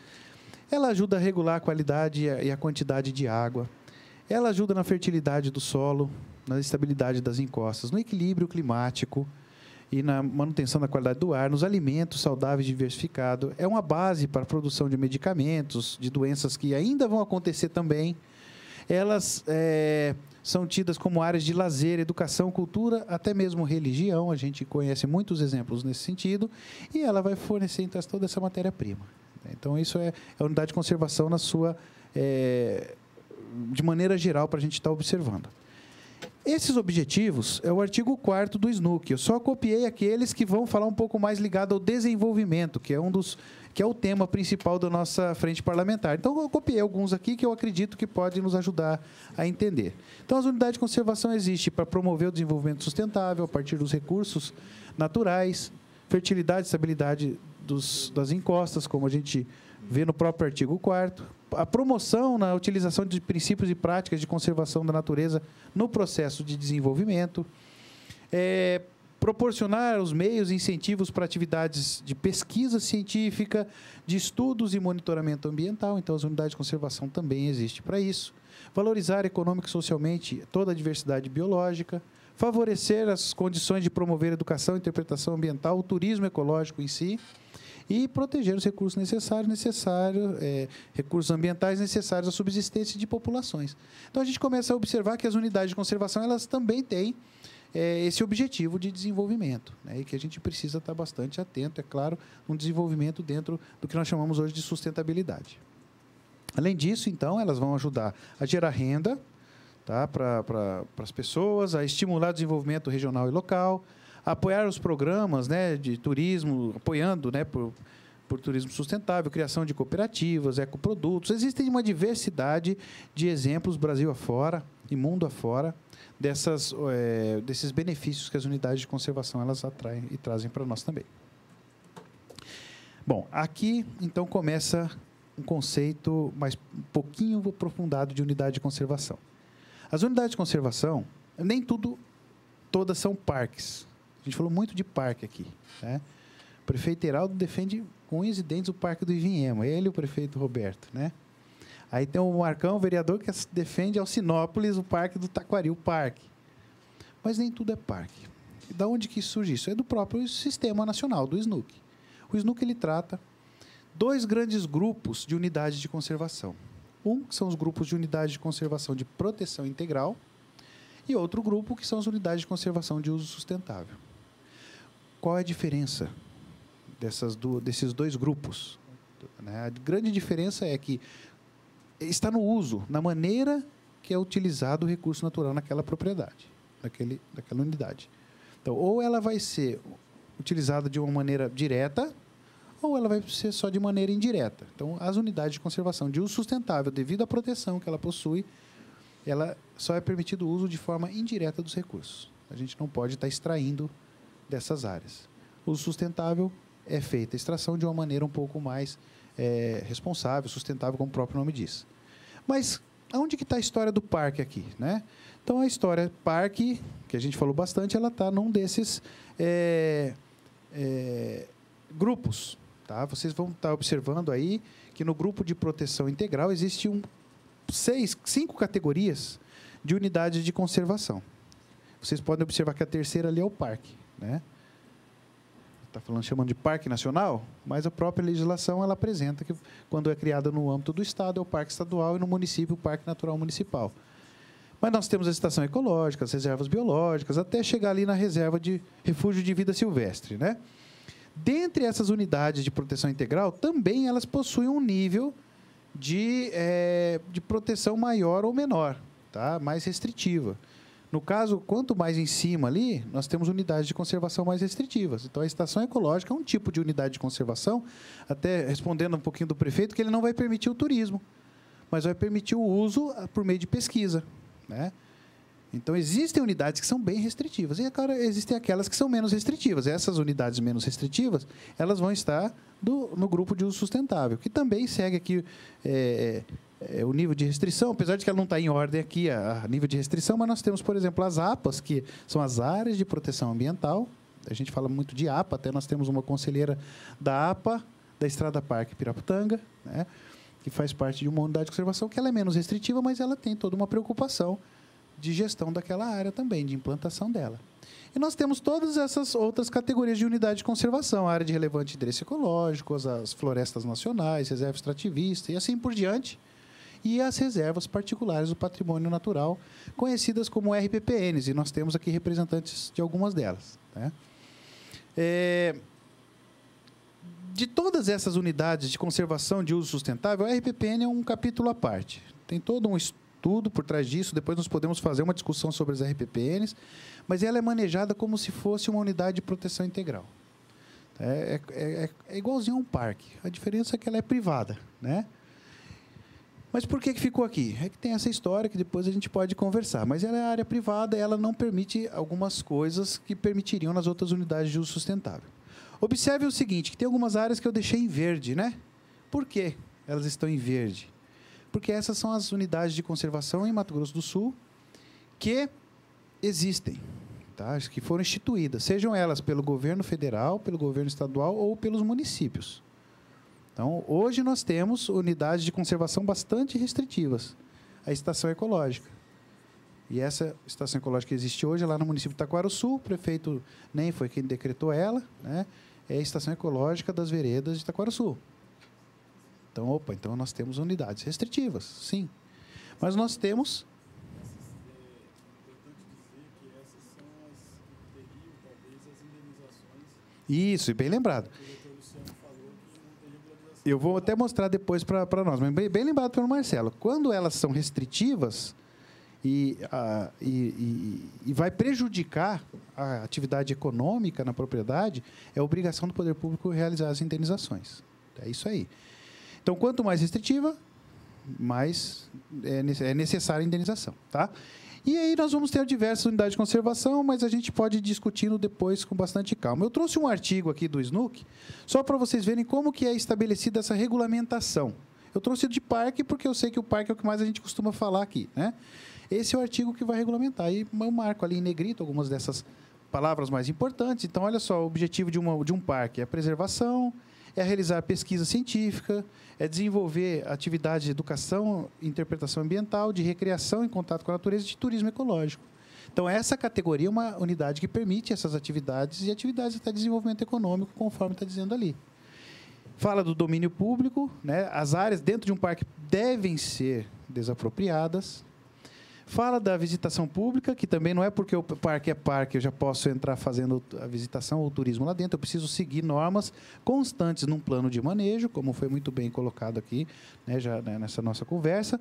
Ela ajuda a regular a qualidade e a quantidade de água. Ela ajuda na fertilidade do solo, na estabilidade das encostas, no equilíbrio climático e na manutenção da qualidade do ar, nos alimentos saudáveis e diversificados. É uma base para a produção de medicamentos, de doenças que ainda vão acontecer também. Elas é, são tidas como áreas de lazer, educação, cultura, até mesmo religião. A gente conhece muitos exemplos nesse sentido. E ela vai fornecer, então, toda essa matéria-prima. Então, isso é a unidade de conservação na sua, é, de maneira geral, para a gente estar observando. Esses objetivos é o artigo quarto do S N U C. Eu só copiei aqueles que vão falar um pouco mais ligado ao desenvolvimento, que é um dos... que é o tema principal da nossa frente parlamentar. Então, eu copiei alguns aqui que eu acredito que podem nos ajudar a entender. Então, as unidades de conservação existem para promover o desenvolvimento sustentável a partir dos recursos naturais, fertilidade e estabilidade dos, das encostas, como a gente vê no próprio artigo quarto, a promoção na utilização de princípios e práticas de conservação da natureza no processo de desenvolvimento, é, proporcionar os meios e incentivos para atividades de pesquisa científica, de estudos e monitoramento ambiental. Então, as unidades de conservação também existem para isso. Valorizar econômica e socialmente toda a diversidade biológica. Favorecer as condições de promover educação e interpretação ambiental, o turismo ecológico em si. E proteger os recursos necessários, necessário, é, recursos ambientais necessários à subsistência de populações. Então, a gente começa a observar que as unidades de conservação elas também têm esse objetivo de desenvolvimento, né, e que a gente precisa estar bastante atento, é claro, um desenvolvimento dentro do que nós chamamos hoje de sustentabilidade. Além disso, então, elas vão ajudar a gerar renda, tá, para para as pessoas, a estimular o desenvolvimento regional e local, a apoiar os programas, né, de turismo, apoiando, né, por, por turismo sustentável, criação de cooperativas, ecoprodutos. Existem uma diversidade de exemplos, Brasil afora e mundo afora, Dessas, é, desses benefícios que as unidades de conservação elas atraem e trazem para nós também. Bom, aqui, então, começa um conceito mais um pouquinho aprofundado de unidade de conservação. As unidades de conservação, nem tudo, todas são parques. A gente falou muito de parque aqui, né? O prefeito Heraldo defende com unhas e dentes o Parque do Ivinhema, ele e o prefeito Roberto, né? Aí tem o Marcão, o vereador, que defende Alcinópolis, o Parque do Taquari, o parque. Mas nem tudo é parque. E da onde que surge isso? É do próprio Sistema Nacional, do S N U C. O S N U C ele trata dois grandes grupos de unidades de conservação. Um, que são os grupos de unidades de conservação de proteção integral, e outro grupo, que são as unidades de conservação de uso sustentável. Qual é a diferença dessas do, desses dois grupos? A grande diferença é que está no uso, na maneira que é utilizado o recurso natural naquela propriedade, naquele, naquela unidade. Então, ou ela vai ser utilizada de uma maneira direta, ou ela vai ser só de maneira indireta. Então, as unidades de conservação de uso sustentável, devido à proteção que ela possui, ela só é permitido o uso de forma indireta dos recursos. A gente não pode estar extraindo dessas áreas. O uso sustentável é feita a extração de uma maneira um pouco mais É, responsável, sustentável, como o próprio nome diz. Mas onde que está a história do parque aqui, né? Então, a história parque, que a gente falou bastante, ela está num desses é, é, grupos, tá? Vocês vão estar observando aí que no grupo de proteção integral existem um, seis, cinco categorias de unidades de conservação. Vocês podem observar que a terceira ali é o parque, né? Está falando, chamando de parque nacional, mas a própria legislação ela apresenta que, quando é criada no âmbito do Estado, é o parque estadual e, no município, o parque natural municipal. Mas nós temos a estação ecológica, as reservas biológicas, até chegar ali na reserva de refúgio de vida silvestre, né? Dentre essas unidades de proteção integral, também elas possuem um nível de, é, de proteção maior ou menor. tá? Mais restritiva. No caso, quanto mais em cima ali, nós temos unidades de conservação mais restritivas. Então, a estação ecológica é um tipo de unidade de conservação, até respondendo um pouquinho do prefeito, que ele não vai permitir o turismo, mas vai permitir o uso por meio de pesquisa, né? Então, existem unidades que são bem restritivas e, agora, existem aquelas que são menos restritivas. Essas unidades menos restritivas, elas vão estar do, no grupo de uso sustentável, que também segue aqui é, é, o nível de restrição, apesar de que ela não está em ordem aqui, a, a nível de restrição, mas nós temos, por exemplo, as APAs, que são as áreas de proteção ambiental. A gente fala muito de APA, até nós temos uma conselheira da APA, da Estrada Parque Piraputanga, né, que faz parte de uma unidade de conservação, que ela é menos restritiva, mas ela tem toda uma preocupação de gestão daquela área também, de implantação dela. E nós temos todas essas outras categorias de unidade de conservação, a área de relevante interesse ecológico, as florestas nacionais, reserva extrativista e assim por diante, e as reservas particulares do patrimônio natural, conhecidas como R P P Ns, e nós temos aqui representantes de algumas delas, né? É... De todas essas unidades de conservação de uso sustentável, a R P P N é um capítulo à parte. Tem todo um estudo tudo por trás disso, depois nós podemos fazer uma discussão sobre as R P P Ns, mas ela é manejada como se fosse uma unidade de proteção integral. É, é, é igualzinho a um parque, a diferença é que ela é privada, né? Mas por que que ficou aqui? É que tem essa história que depois a gente pode conversar, mas ela é área privada, ela não permite algumas coisas que permitiriam nas outras unidades de uso sustentável. Observe o seguinte, que tem algumas áreas que eu deixei em verde, né? Por que elas estão em verde? Porque essas são as unidades de conservação em Mato Grosso do Sul que existem, tá? Que foram instituídas, sejam elas pelo governo federal, pelo governo estadual ou pelos municípios. Então, hoje nós temos unidades de conservação bastante restritivas. A estação ecológica. E essa estação ecológica que existe hoje é lá no município de Taquarussu, o prefeito Ney foi quem decretou ela, né? É a estação ecológica das veredas de Taquarussu. Então, opa, então nós temos unidades restritivas, sim. Mas nós temos... Isso, e bem lembrado. Eu vou até mostrar depois para nós, mas bem, bem lembrado pelo Marcelo. Quando elas são restritivas e, a, e, e, e vai prejudicar a atividade econômica na propriedade, é obrigação do poder público realizar as indenizações. É isso aí. Então, quanto mais restritiva, mais é necessária a indenização, tá? E aí nós vamos ter diversas unidades de conservação, mas a gente pode ir discutindo depois com bastante calma. Eu trouxe um artigo aqui do SNUC, só para vocês verem como que é estabelecida essa regulamentação. Eu trouxe de parque porque eu sei que o parque é o que mais a gente costuma falar aqui, né? Esse é o artigo que vai regulamentar. E eu marco ali em negrito algumas dessas palavras mais importantes. Então, olha só, o objetivo de, uma, de um parque é a preservação, é realizar pesquisa científica, é desenvolver atividades de educação, interpretação ambiental, de recreação em contato com a natureza e de turismo ecológico. Então, essa categoria é uma unidade que permite essas atividades e atividades até desenvolvimento econômico, conforme está dizendo ali. Fala do domínio público, né? As áreas dentro de um parque devem ser desapropriadas. Fala da visitação pública, que também não é porque o parque é parque, eu já posso entrar fazendo a visitação ou o turismo lá dentro. Eu preciso seguir normas constantes num plano de manejo, como foi muito bem colocado aqui, né, já, né, nessa nossa conversa.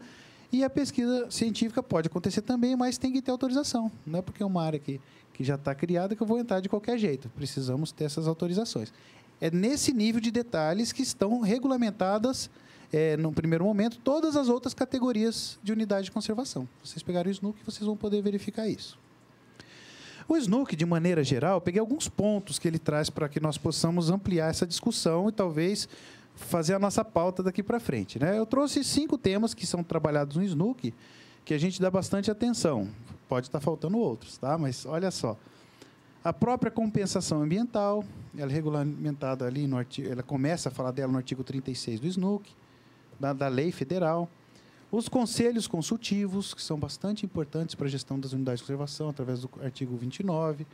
E a pesquisa científica pode acontecer também, mas tem que ter autorização. Não é porque é uma área que, que já está criada que eu vou entrar de qualquer jeito. Precisamos ter essas autorizações. É nesse nível de detalhes que estão regulamentadas... É, num primeiro momento, todas as outras categorias de unidade de conservação. Vocês pegaram o SNUC e vocês vão poder verificar isso. O SNUC, de maneira geral, eu peguei alguns pontos que ele traz para que nós possamos ampliar essa discussão e talvez fazer a nossa pauta daqui para frente, né? Eu trouxe cinco temas que são trabalhados no SNUC, que a gente dá bastante atenção. Pode estar faltando outros, tá? Mas olha só. A própria compensação ambiental, ela é regulamentada ali no artigo, ela começa a falar dela no artigo trinta e seis do SNUC. Da, da lei federal, os conselhos consultivos, que são bastante importantes para a gestão das unidades de conservação, através do artigo vinte e nove.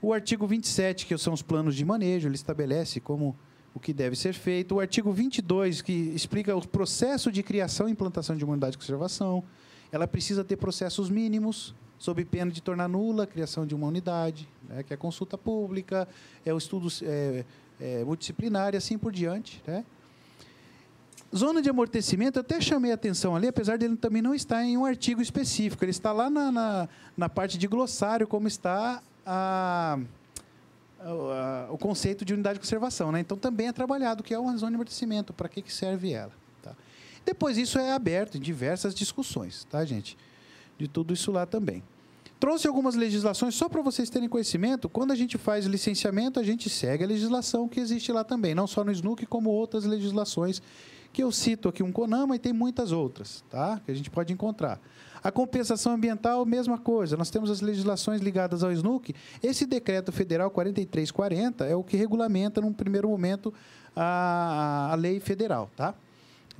O artigo vinte e sete, que são os planos de manejo, ele estabelece como o que deve ser feito. O artigo vinte e dois, que explica o processo de criação e implantação de uma unidade de conservação. Ela precisa ter processos mínimos, sob pena de tornar nula a criação de uma unidade, né, que é a consulta pública, é o estudo é, é, multidisciplinar e assim por diante, né? Zona de amortecimento, eu até chamei a atenção ali, apesar dele também não estar em um artigo específico, ele está lá na, na, na parte de glossário, como está a, a, a, o conceito de unidade de conservação, né? Então, também é trabalhado, que é uma zona de amortecimento, para que, que serve ela. Tá? Depois, isso é aberto em diversas discussões, tá, gente? De tudo isso lá também. Trouxe algumas legislações, só para vocês terem conhecimento, quando a gente faz licenciamento, a gente segue a legislação que existe lá também, não só no S N U C, como outras legislações, que eu cito aqui um CONAMA e tem muitas outras, tá? Que a gente pode encontrar. A compensação ambiental, mesma coisa, nós temos as legislações ligadas ao S N U C, esse decreto federal quarenta e três quarenta é o que regulamenta, num primeiro momento, a, a lei federal, tá?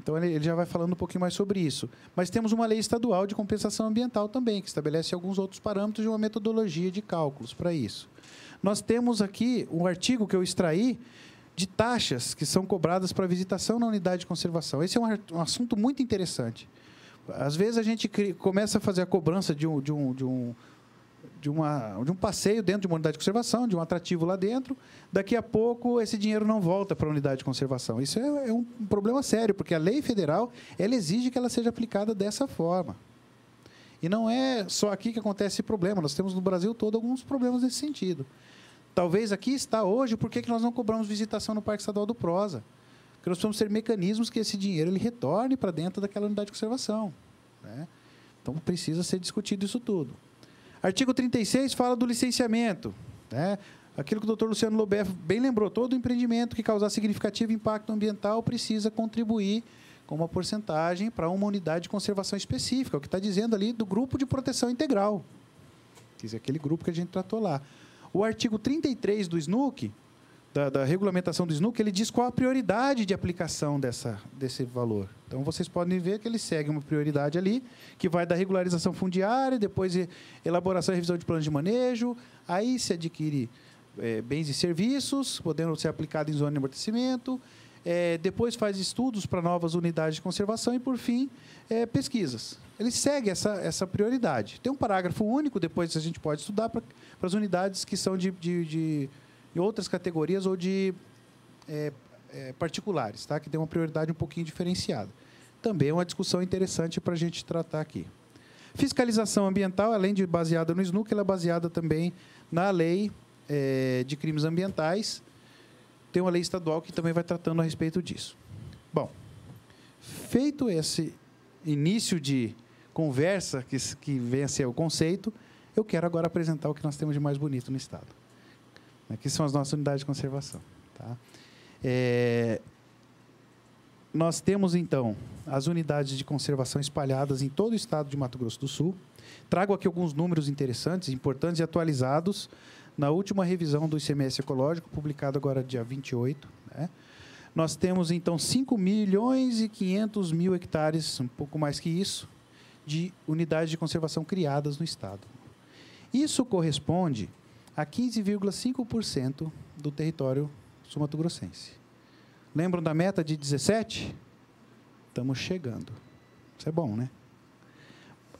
Então, ele já vai falando um pouquinho mais sobre isso. Mas temos uma lei estadual de compensação ambiental também, que estabelece alguns outros parâmetros e uma metodologia de cálculos para isso. Nós temos aqui um artigo que eu extraí de taxas que são cobradas para visitação na unidade de conservação. Esse é um assunto muito interessante. Às vezes, a gente começa a fazer a cobrança de um, de um, de um, de uma, de um passeio dentro de uma unidade de conservação, de um atrativo lá dentro, daqui a pouco esse dinheiro não volta para a unidade de conservação. Isso é, é um problema sério, porque a lei federal ela exige que ela seja aplicada dessa forma. E não é só aqui que acontece esse problema, nós temos no Brasil todo alguns problemas nesse sentido. Talvez aqui está hoje, por que nós não cobramos visitação no Parque Estadual do Prosa? Porque nós precisamos ter mecanismos que esse dinheiro ele retorne para dentro daquela unidade de conservação, né? Então, precisa ser discutido isso tudo. Artigo trinta e seis fala do licenciamento, né? Aquilo que o doutor Luciano Loubet bem lembrou, todo empreendimento que causar significativo impacto ambiental precisa contribuir com uma porcentagem para uma unidade de conservação específica, o que está dizendo ali do grupo de proteção integral, quer dizer, aquele grupo que a gente tratou lá. O artigo trinta e três do S N U C, da, da regulamentação do S N U C, ele diz qual a prioridade de aplicação dessa, desse valor. Então, vocês podem ver que ele segue uma prioridade ali, que vai da regularização fundiária, depois elaboração e revisão de planos de manejo, aí se adquire é, bens e serviços, podendo ser aplicado em zona de amortecimento, é, depois faz estudos para novas unidades de conservação e, por fim, é, pesquisas. Ele segue essa, essa prioridade. Tem um parágrafo único, depois a gente pode estudar para, para as unidades que são de, de, de, de outras categorias ou de... É, particulares, tá? Que tem uma prioridade um pouquinho diferenciada. Também é uma discussão interessante para a gente tratar aqui. Fiscalização ambiental, além de baseada no S N U C, ela é baseada também na lei é, de crimes ambientais. Tem uma lei estadual que também vai tratando a respeito disso. Bom, feito esse início de conversa, que, que vem a ser o conceito, eu quero agora apresentar o que nós temos de mais bonito no Estado, que são as nossas unidades de conservação. Tá? É, nós temos, então, as unidades de conservação espalhadas em todo o estado de Mato Grosso do Sul. Trago aqui alguns números interessantes, importantes e atualizados na última revisão do I C M S Ecológico, publicado agora dia vinte e oito. Né? Nós temos, então, cinco milhões e quinhentos mil hectares, um pouco mais que isso, de unidades de conservação criadas no estado. Isso corresponde a quinze vírgula cinco por cento do território sul-mato-grossense. Lembram da meta de dezessete? Estamos chegando. Isso é bom, né?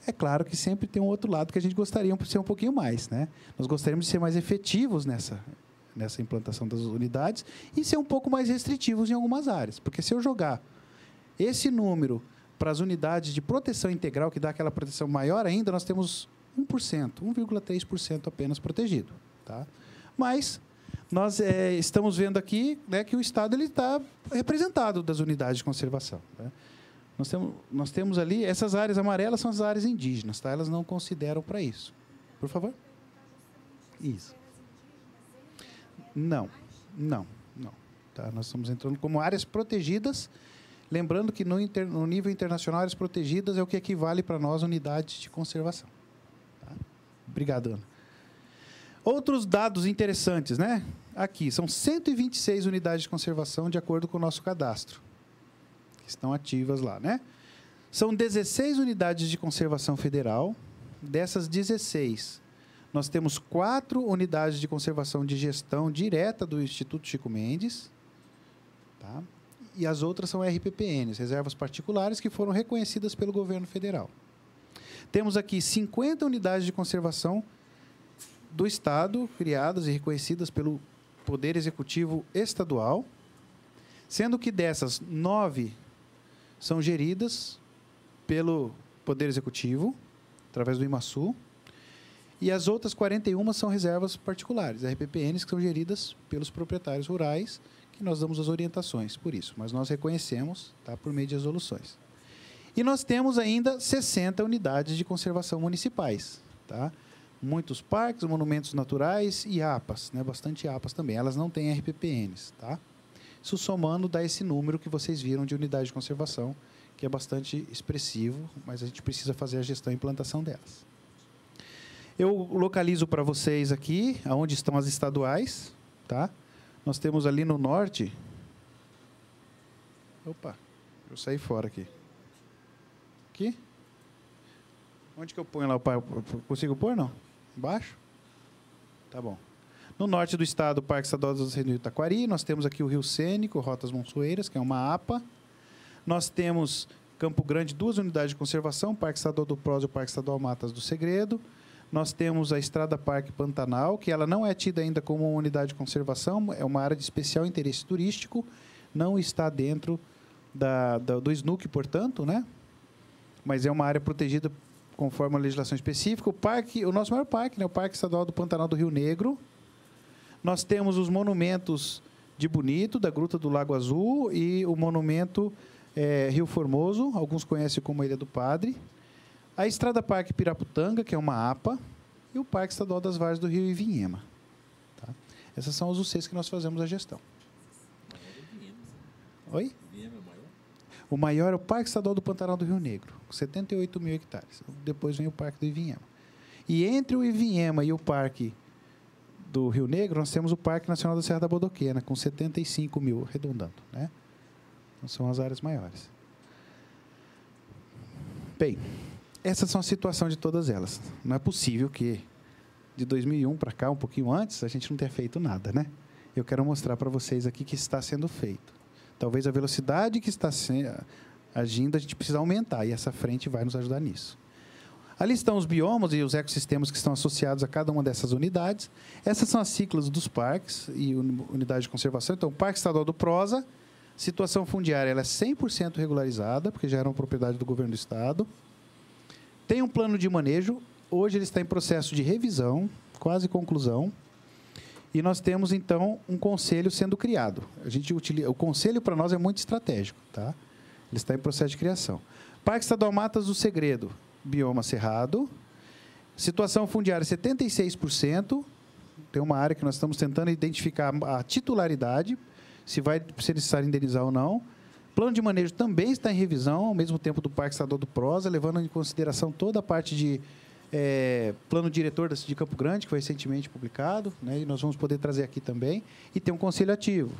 É claro que sempre tem um outro lado que a gente gostaria de ser um pouquinho mais, né? Nós gostaríamos de ser mais efetivos nessa, nessa implantação das unidades e ser um pouco mais restritivos em algumas áreas. Porque se eu jogar esse número para as unidades de proteção integral, que dá aquela proteção maior ainda, nós temos um por cento, um vírgula três por cento apenas protegido. Tá? Mas... Nós é, estamos vendo aqui, né, que o Estado ele está representado das unidades de conservação. Né? Nós, temos, nós temos ali... Essas áreas amarelas são as áreas indígenas, tá? Elas não consideram para isso. Por favor? Isso. Não, não, não. Tá? Nós estamos entrando como áreas protegidas, lembrando que no, inter, no nível internacional, áreas protegidas é o que equivale para nós unidades de conservação. Tá? Obrigado, Ana. Outros dados interessantes, né? Aqui, são cento e vinte e seis unidades de conservação, de acordo com o nosso cadastro, que estão ativas lá, né? São dezesseis unidades de conservação federal. Dessas dezesseis, nós temos quatro unidades de conservação de gestão direta do Instituto Chico Mendes, tá? E as outras são R P P Ns, reservas particulares, que foram reconhecidas pelo governo federal. Temos aqui cinquenta unidades de conservação do Estado, criadas e reconhecidas pelo Poder Executivo Estadual, sendo que dessas, nove são geridas pelo Poder Executivo, através do IMASU, e as outras quarenta e uma são reservas particulares, R P P Ns, que são geridas pelos proprietários rurais, que nós damos as orientações por isso, mas nós reconhecemos, tá, por meio de resoluções. E nós temos ainda sessenta unidades de conservação municipais, tá? Muitos parques, monumentos naturais e APAs, né? Bastante APAs também. Elas não têm R P P Ns, tá? Isso somando dá esse número que vocês viram de unidade de conservação, que é bastante expressivo, mas a gente precisa fazer a gestão e implantação delas. Eu localizo para vocês aqui aonde estão as estaduais, tá? Nós temos ali no norte... Opa, eu saí fora aqui. Aqui? Onde que eu ponho lá? Eu consigo pôr, não? Embaixo? Tá bom. No norte do estado, o Parque Estadual do Rio Taquari. Nós temos aqui o Rio Cênico, Rotas Monçoeiras, que é uma APA. Nós temos Campo Grande, duas unidades de conservação, o Parque Estadual do Prós e o Parque Estadual Matas do Segredo. Nós temos a Estrada Parque Pantanal, que ela não é tida ainda como uma unidade de conservação, é uma área de especial interesse turístico, não está dentro da, da, do SNUC, portanto, né? Mas é uma área protegida conforme a legislação específica. O, parque, o nosso maior parque, né? O Parque Estadual do Pantanal do Rio Negro. Nós temos os monumentos de Bonito, da Gruta do Lago Azul, e o monumento é, Rio Formoso, alguns conhecem como Ilha do Padre. A Estrada Parque Piraputanga, que é uma APA, e o Parque Estadual das Várzeas do Rio Ivinhema. Tá? Essas são as U Cs que nós fazemos a gestão. Oi? O maior é o Parque Estadual do Pantanal do Rio Negro, com setenta e oito mil hectares. Depois vem o Parque do Ivinhema. E entre o Ivinhema e o Parque do Rio Negro, nós temos o Parque Nacional da Serra da Bodoquena, com setenta e cinco mil, arredondando. Né? Então, são as áreas maiores. Bem... Essa é a situação de todas elas. Não é possível que, de dois mil e um para cá, um pouquinho antes, a gente não tenha feito nada, né? Eu quero mostrar para vocês aqui que está sendo feito. Talvez a velocidade que está agindo, a gente precisa aumentar, e essa frente vai nos ajudar nisso. Ali estão os biomas e os ecossistemas que estão associados a cada uma dessas unidades. Essas são as siglas dos parques e unidades de conservação. Então, o Parque Estadual do Prosa, situação fundiária, ela é cem por cento regularizada, porque já era uma propriedade do governo do Estado. Tem um plano de manejo, hoje ele está em processo de revisão, quase conclusão, e nós temos, então, um conselho sendo criado. A gente utiliza, o conselho, para nós, é muito estratégico, tá? Ele está em processo de criação. Parque Estadual Matas do Segredo, bioma cerrado, situação fundiária setenta e seis por cento, tem uma área que nós estamos tentando identificar a titularidade, se vai ser necessário indenizar ou não. Plano de manejo também está em revisão, ao mesmo tempo do Parque Estadual do Prosa, levando em consideração toda a parte de é, plano diretor de Campo Grande, que foi recentemente publicado, né, e nós vamos poder trazer aqui também, e tem um conselho ativo.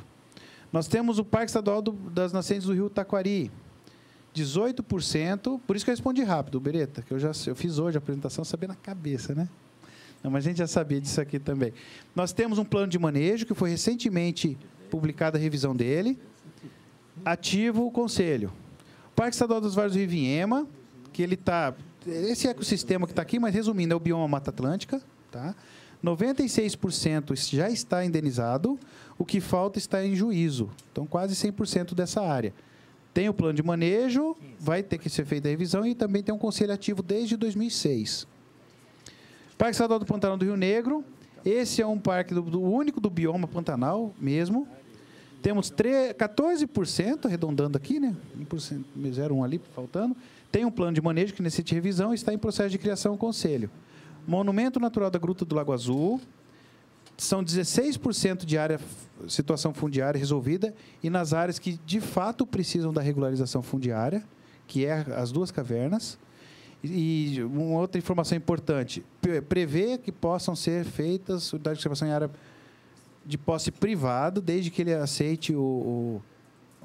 Nós temos o Parque Estadual do, das Nascentes do Rio Taquari, dezoito por cento, por isso que eu respondi rápido, Beretta, que eu já eu fiz hoje a apresentação sabendo a cabeça, né? Não, mas a gente já sabia disso aqui também. Nós temos um plano de manejo, que foi recentemente publicada a revisão dele, ativo o conselho. Parque Estadual dos Várzeas do Ivinhema, que ele está... Esse ecossistema que está aqui, mas resumindo, é o bioma Mata Atlântica. Tá? noventa e seis por cento já está indenizado, o que falta está em juízo. Então, quase cem por cento dessa área. Tem o plano de manejo, vai ter que ser feita a revisão, e também tem um conselho ativo desde dois mil e seis. Parque Estadual do Pantanal do Rio Negro. Esse é um parque do, do único do bioma Pantanal mesmo. Temos quatorze por cento, arredondando aqui, né? zero vírgula um ali, faltando. Tem um plano de manejo que necessita de revisão e está em processo de criação do conselho. Monumento Natural da Gruta do Lago Azul. São dezesseis por cento de área, situação fundiária resolvida. E nas áreas que, de fato, precisam da regularização fundiária, que é as duas cavernas. E uma outra informação importante. Prevê que possam ser feitas unidades de conservação em área de posse privado, desde que ele aceite o, o,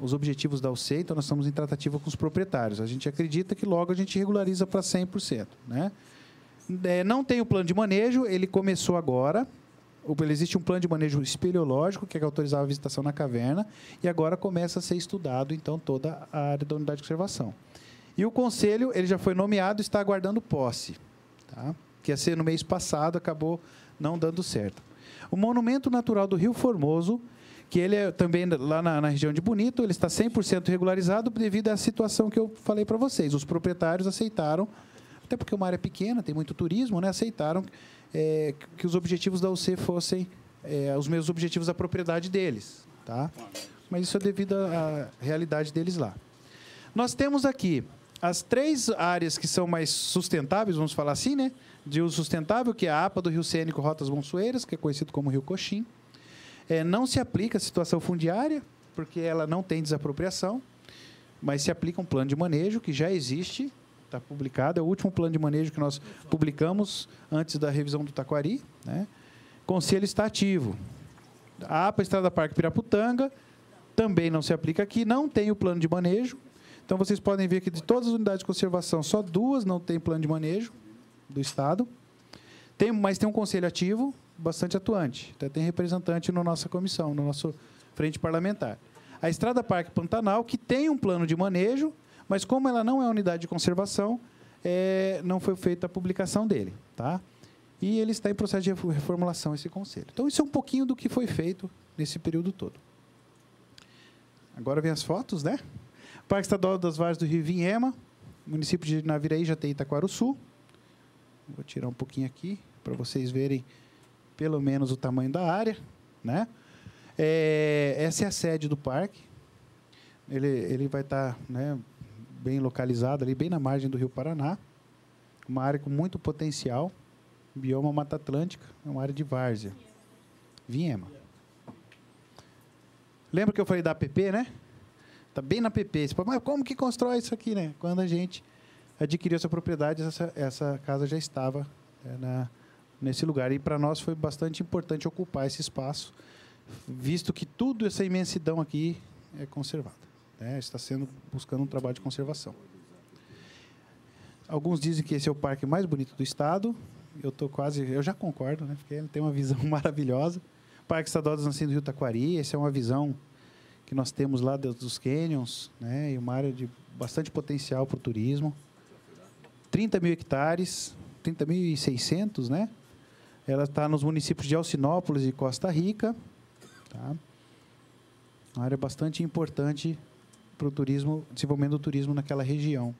os objetivos da U C, então nós estamos em tratativa com os proprietários. A gente acredita que logo a gente regulariza para cem por cento. Né? É, não tem o plano de manejo, ele começou agora. Existe um plano de manejo espeleológico, que é que autorizava a visitação na caverna, e agora começa a ser estudado, então, toda a área da unidade de conservação. E o conselho, ele já foi nomeado, está aguardando posse, tá? Que ia ser no mês passado, acabou não dando certo. O Monumento Natural do Rio Formoso, que ele é também lá na, na região de Bonito, ele está cem por cento regularizado devido à situação que eu falei para vocês. Os proprietários aceitaram, até porque é uma área pequena, tem muito turismo, né? Aceitaram é, que os objetivos da U C fossem é, os mesmos objetivos da propriedade deles, tá? Mas isso é devido à realidade deles lá. Nós temos aqui as três áreas que são mais sustentáveis, vamos falar assim, né? De uso sustentável, que é a APA do Rio Cênico Rotas Monçoeiras, que é conhecido como Rio Coxim. É, não se aplica a situação fundiária, porque ela não tem desapropriação, mas se aplica um plano de manejo que já existe, está publicado, é o último plano de manejo que nós publicamos antes da revisão do Taquari, né? Conselho está ativo. A APA Estrada Parque Piraputanga também não se aplica aqui, não tem o plano de manejo. Então, vocês podem ver que de todas as unidades de conservação, só duas não têm plano de manejo do Estado, tem, mas tem um conselho ativo bastante atuante. Até tem representante na nossa comissão, no nosso frente parlamentar. A Estrada Parque Pantanal, que tem um plano de manejo, mas como ela não é unidade de conservação, é, não foi feita a publicação dele, tá? E ele está em processo de reformulação, esse conselho. Então, isso é um pouquinho do que foi feito nesse período todo. Agora vem as fotos, né? Parque Estadual das Várzeas do Rio Vinhema, município de Naviraí já tem Itaquaruçu. Vou tirar um pouquinho aqui para vocês verem pelo menos o tamanho da área, né? É, essa é a sede do parque. Ele, ele vai estar, né, bem localizado ali, bem na margem do Rio Paraná. Uma área com muito potencial. Bioma Mata Atlântica, é uma área de várzea. Vinhema. Lembra que eu falei da A P P, né? Está bem na P P. Você fala, mas como que constrói isso aqui, né? Quando a gente adquiriu essa propriedade, essa, essa casa já estava é, na, nesse lugar. E, para nós, foi bastante importante ocupar esse espaço, visto que tudo essa imensidão aqui é conservada, né? Está sendo, buscando um trabalho de conservação. Alguns dizem que esse é o parque mais bonito do Estado. Eu, tô quase, eu já concordo, né? Porque ele tem uma visão maravilhosa. Parque Estadual das Nascentes do Rio Taquari, essa é uma visão que nós temos lá dos canyons, né, e uma área de bastante potencial para o turismo. trinta mil hectares, trinta mil e seiscentos, né? Ela está nos municípios de Alcinópolis e Costa Rica. Tá? Uma área bastante importante para o turismo, desenvolvimento do turismo naquela região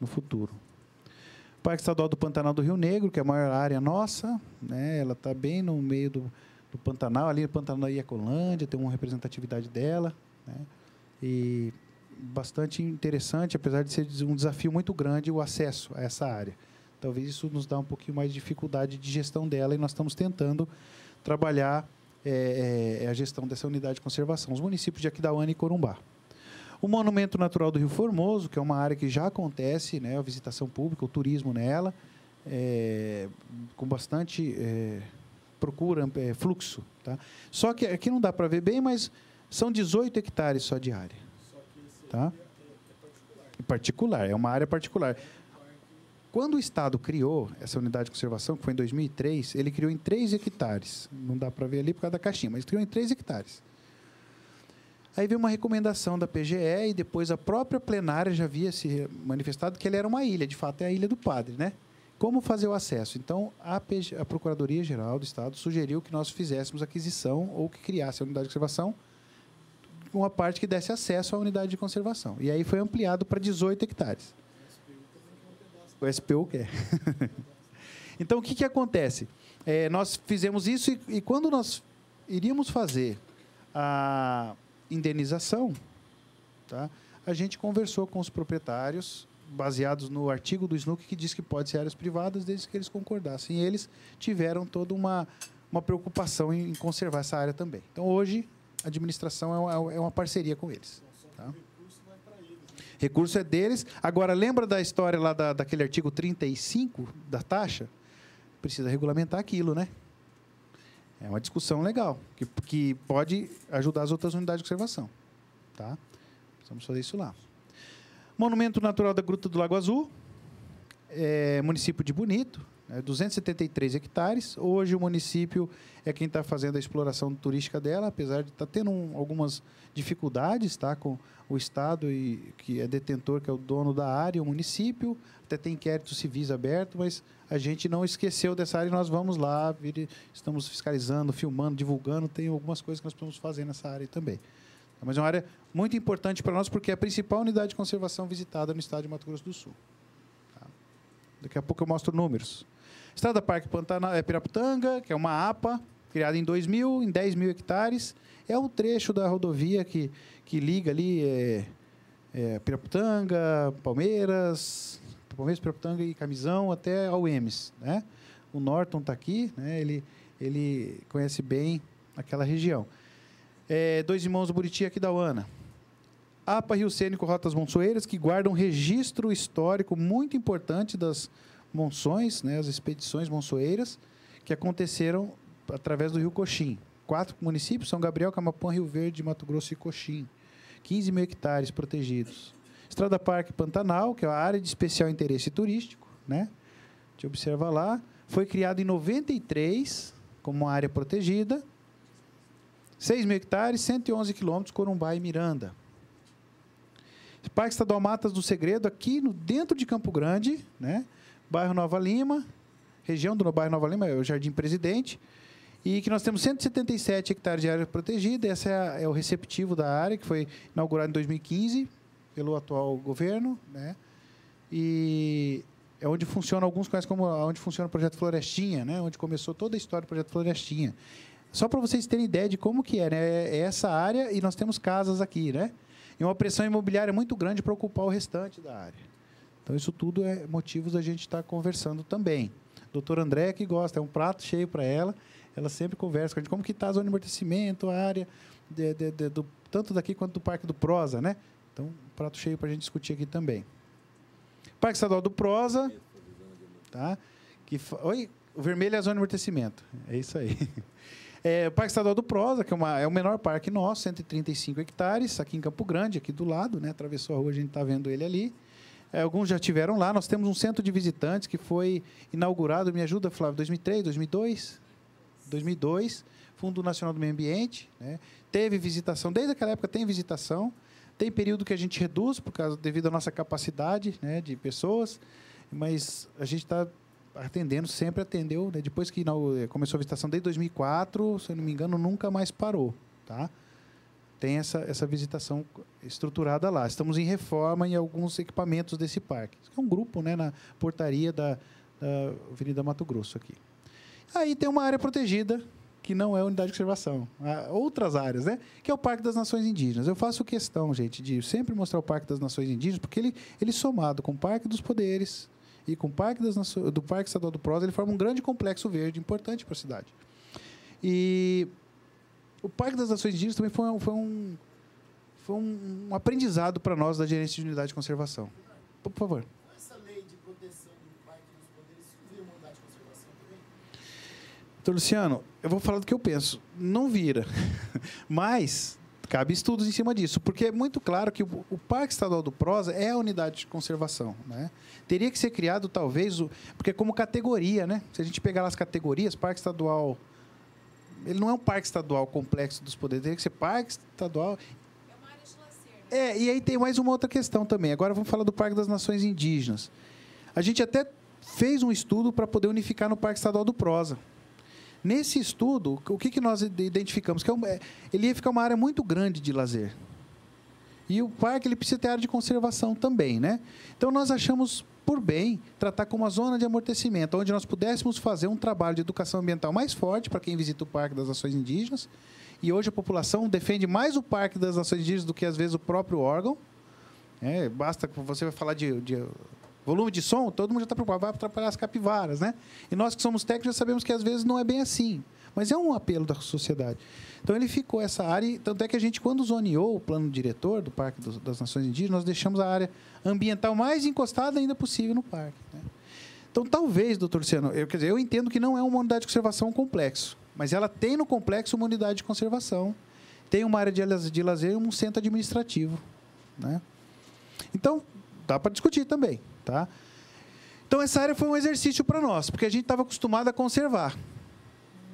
no futuro. Parque Estadual do Pantanal do Rio Negro, que é a maior área nossa, né? Ela está bem no meio do... do Pantanal, ali no Pantanal e Ecolândia, tem uma representatividade dela, né? E bastante interessante, apesar de ser um desafio muito grande o acesso a essa área. Talvez isso nos dá um pouquinho mais de dificuldade de gestão dela, e nós estamos tentando trabalhar é, é, a gestão dessa unidade de conservação, os municípios de Aquidauana e Corumbá. O Monumento Natural do Rio Formoso, que é uma área que já acontece, né, a visitação pública, o turismo nela, é, com bastante... É, procura, é, fluxo. Tá? Só que aqui não dá para ver bem, mas são dezoito hectares só de área. Só que tá? É, é particular. particular, é uma área particular. Quando o Estado criou essa unidade de conservação, que foi em dois mil e três, ele criou em três hectares. Não dá para ver ali por causa da caixinha, mas criou em três hectares. Aí veio uma recomendação da P G E e depois a própria plenária já havia se manifestado que ele era uma ilha, de fato é a Ilha do Padre, né? Como fazer o acesso? Então, a, P G, a Procuradoria-Geral do Estado sugeriu que nós fizéssemos aquisição ou que criasse a unidade de conservação, uma parte que desse acesso à unidade de conservação. E aí foi ampliado para dezoito hectares. O S P U quer. Então, o que, que acontece? É, nós fizemos isso e, e quando nós iríamos fazer a indenização, tá, a gente conversou com os proprietários, baseados no artigo do S N U C, que diz que pode ser áreas privadas, desde que eles concordassem. E eles tiveram toda uma, uma preocupação em conservar essa área também. Então, hoje, a administração é uma, é uma parceria com eles. Tá? Recurso não é para eles, né? Recurso é deles. Agora, lembra da história lá da, daquele artigo trinta e cinco da taxa? Precisa regulamentar aquilo, né? É uma discussão legal, que, que pode ajudar as outras unidades de conservação. Tá? Precisamos fazer isso lá. Monumento Natural da Gruta do Lago Azul, é, município de Bonito, né, duzentos e setenta e três hectares. Hoje o município é quem está fazendo a exploração turística dela, apesar de estar tá tendo um, algumas dificuldades, tá, com o Estado, e, que é detentor, que é o dono da área, o município. Até tem inquéritos civis abertos, mas a gente não esqueceu dessa área e nós vamos lá, vir, estamos fiscalizando, filmando, divulgando. Tem algumas coisas que nós podemos fazer nessa área também. Mas é uma área muito importante para nós, porque é a principal unidade de conservação visitada no estado de Mato Grosso do Sul. Tá? Daqui a pouco eu mostro números. Estrada Parque Pantana, é Piraputanga, que é uma APA, criada em dois mil, em dez mil hectares. É um trecho da rodovia que, que liga ali é, é, Piraputanga, Palmeiras, Palmeiras, Piraputanga e Camisão até ao Emes, né? O Norton está aqui, né? ele, ele conhece bem aquela região. É, Dois Irmãos do Buriti, aqui da Uana. APA Rio Cênico Rotas Monçoeiras, que guarda um registro histórico muito importante das monções, né, as expedições monçoeiras, que aconteceram através do Rio Coxim. Quatro municípios, São Gabriel, Camapuã, Rio Verde, Mato Grosso e Coxim. quinze mil hectares protegidos. Estrada Parque Pantanal, que é a área de especial interesse turístico, né? A gente observa lá. Foi criado em noventa e três como uma área protegida. seis mil hectares, cento e onze quilômetros, Corumbá e Miranda. Parque Estadual Matas do Segredo, aqui no, dentro de Campo Grande, né? Bairro Nova Lima, região do bairro Nova Lima, é o Jardim Presidente, e que nós temos cento e setenta e sete hectares de área protegida. Esse é, a, é o receptivo da área, que foi inaugurado em dois mil e quinze pelo atual governo, né? E é onde funciona, alguns conhecem como onde funciona o Projeto Florestinha, né? Onde começou toda a história do Projeto Florestinha. Só para vocês terem ideia de como que é, né? É essa área e nós temos casas aqui, né? E uma pressão imobiliária muito grande para ocupar o restante da área. Então, isso tudo é motivos da gente estar conversando também. Doutora Andréa, que gosta, é um prato cheio para ela. Ela sempre conversa com a gente. Como que está a zona de amortecimento, a área, de, de, de, do, tanto daqui quanto do Parque do Prosa, né? Então, um prato cheio para a gente discutir aqui também. Parque Estadual do Prosa, tá? Que, oi, o vermelho é a zona de amortecimento. É isso aí. É, o Parque Estadual do Prosa, que é, uma, é o menor parque nosso, cento e trinta e cinco hectares, aqui em Campo Grande, aqui do lado, né? Atravessou a rua, a gente está vendo ele ali. É, alguns já tiveram lá. Nós temos um centro de visitantes que foi inaugurado, me ajuda, Flávio, dois mil e três, dois mil e dois? dois mil e dois, Fundo Nacional do Meio Ambiente, né? Teve visitação, desde aquela época tem visitação, tem período que a gente reduz, por causa, devido à nossa capacidade, né, de pessoas, mas a gente está atendendo, sempre atendeu, né? Depois que começou a visitação, desde dois mil e quatro, se eu não me engano, nunca mais parou, tá? Tem essa, essa visitação estruturada lá. Estamos em reforma em alguns equipamentos desse parque. Isso é um grupo, né, na portaria da, da Avenida Mato Grosso aqui. Aí tem uma área protegida, que não é unidade de conservação. Há outras áreas, né? Que é o Parque das Nações Indígenas. Eu faço questão, gente, de sempre mostrar o Parque das Nações Indígenas, porque ele, ele somado com o Parque dos Poderes e com o Parque das Naço... do Parque Estadual do Prosa, ele forma um grande complexo verde importante para a cidade. E o Parque das Nações Indígenas também foi um, foi um, foi um aprendizado para nós da gerência de unidade de conservação. Por favor. Essa lei de proteção do Parque dos Poderes vira uma unidade de conservação também? Doutor Luciano, eu vou falar do que eu penso. Não vira, mas cabe estudos em cima disso, porque é muito claro que o Parque Estadual do Prosa é a unidade de conservação, né? Teria que ser criado, talvez, porque como categoria, né? Se a gente pegar as categorias, Parque Estadual, ele não é um Parque Estadual Complexo dos Poderes, teria que ser Parque Estadual... É uma área de lazer. É, e aí tem mais uma outra questão também. Agora vamos falar do Parque das Nações Indígenas. A gente até fez um estudo para poder unificar no Parque Estadual do Prosa. Nesse estudo, o que nós identificamos? Que ele ia ficar uma área muito grande de lazer. E o parque ele precisa ter área de conservação também, né? Então, nós achamos por bem tratar como uma zona de amortecimento, onde nós pudéssemos fazer um trabalho de educação ambiental mais forte para quem visita o Parque das Nações Indígenas. E hoje a população defende mais o Parque das Nações Indígenas do que, às vezes, o próprio órgão. É, basta que você vai falar de... de volume de som, todo mundo já está preocupado, vai atrapalhar as capivaras, né? E nós que somos técnicos já sabemos que às vezes não é bem assim, mas é um apelo da sociedade. Então ele ficou essa área, e tanto é que a gente, quando zoneou o plano diretor do Parque das Nações Indígenas, nós deixamos a área ambiental mais encostada ainda possível no parque, né? Então talvez, doutor Luciano, eu, quer dizer, eu entendo que não é uma unidade de conservação complexo, mas ela tem no complexo uma unidade de conservação, tem uma área de lazer e um centro administrativo, né? Então, dá para discutir também. Tá? Então, essa área foi um exercício para nós, porque a gente estava acostumado a conservar.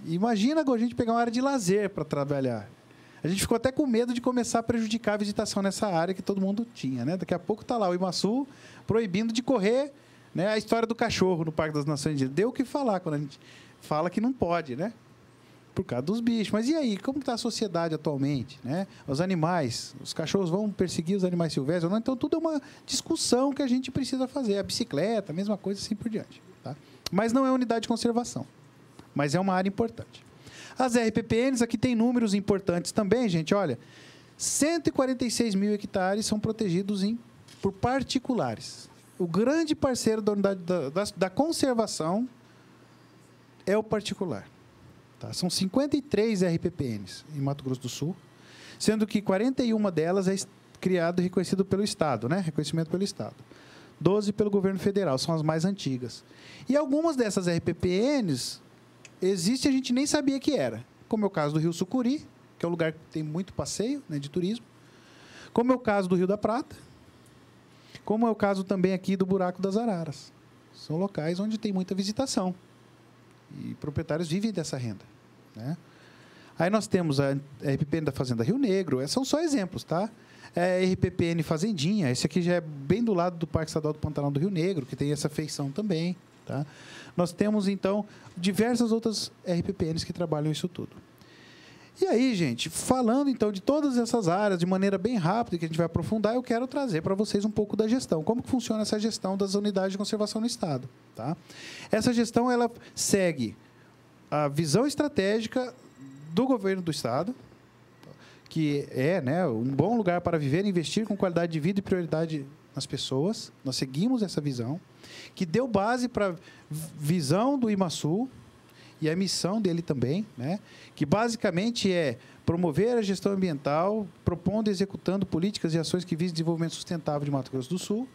Imagina agora a gente pegar uma área de lazer para trabalhar. A gente ficou até com medo de começar a prejudicar a vegetação nessa área que todo mundo tinha, né? Daqui a pouco está lá o Imaçu proibindo de correr, né? A história do cachorro no Parque das Nações Unidas. Deu o que falar quando a gente fala que não pode, né? Por causa dos bichos. Mas e aí? Como está a sociedade atualmente, né? Os animais, os cachorros vão perseguir os animais silvestres ou não? Então, tudo é uma discussão que a gente precisa fazer. A bicicleta, a mesma coisa, assim por diante, tá? Mas não é unidade de conservação. Mas é uma área importante. As R P P Ns, aqui tem números importantes também, gente. Olha, cento e quarenta e seis mil hectares são protegidos em, por particulares. O grande parceiro da, unidade da, da, da conservação é o particular. Tá? São cinquenta e três R P P Ns em Mato Grosso do Sul, sendo que quarenta e uma delas é criado e reconhecido pelo Estado, né? Reconhecimento pelo Estado. doze pelo governo federal, são as mais antigas. E algumas dessas R P P Ns... existe, a gente nem sabia que era, como é o caso do Rio Sucuri, que é um lugar que tem muito passeio, né, de turismo, como é o caso do Rio da Prata, como é o caso também aqui do Buraco das Araras. São locais onde tem muita visitação e proprietários vivem dessa renda, né? Aí nós temos a R P P N da Fazenda Rio Negro, são só exemplos, tá? É R P P N Fazendinha, esse aqui já é bem do lado do Parque Estadual do Pantanal do Rio Negro, que tem essa feição também. Tá? Nós temos, então, diversas outras R P P Ns que trabalham isso tudo. E aí, gente, falando, então, de todas essas áreas, de maneira bem rápida, que a gente vai aprofundar, eu quero trazer para vocês um pouco da gestão. Como que funciona essa gestão das unidades de conservação no Estado? Tá? Essa gestão, ela segue a visão estratégica do governo do Estado, que é, né, um bom lugar para viver e investir com qualidade de vida e prioridade nas pessoas. Nós seguimos essa visão, que deu base para a visão do Imaçu e a missão dele também, né? Que basicamente é promover a gestão ambiental, propondo e executando políticas e ações que visem desenvolvimento sustentável de Mato Grosso do Sul,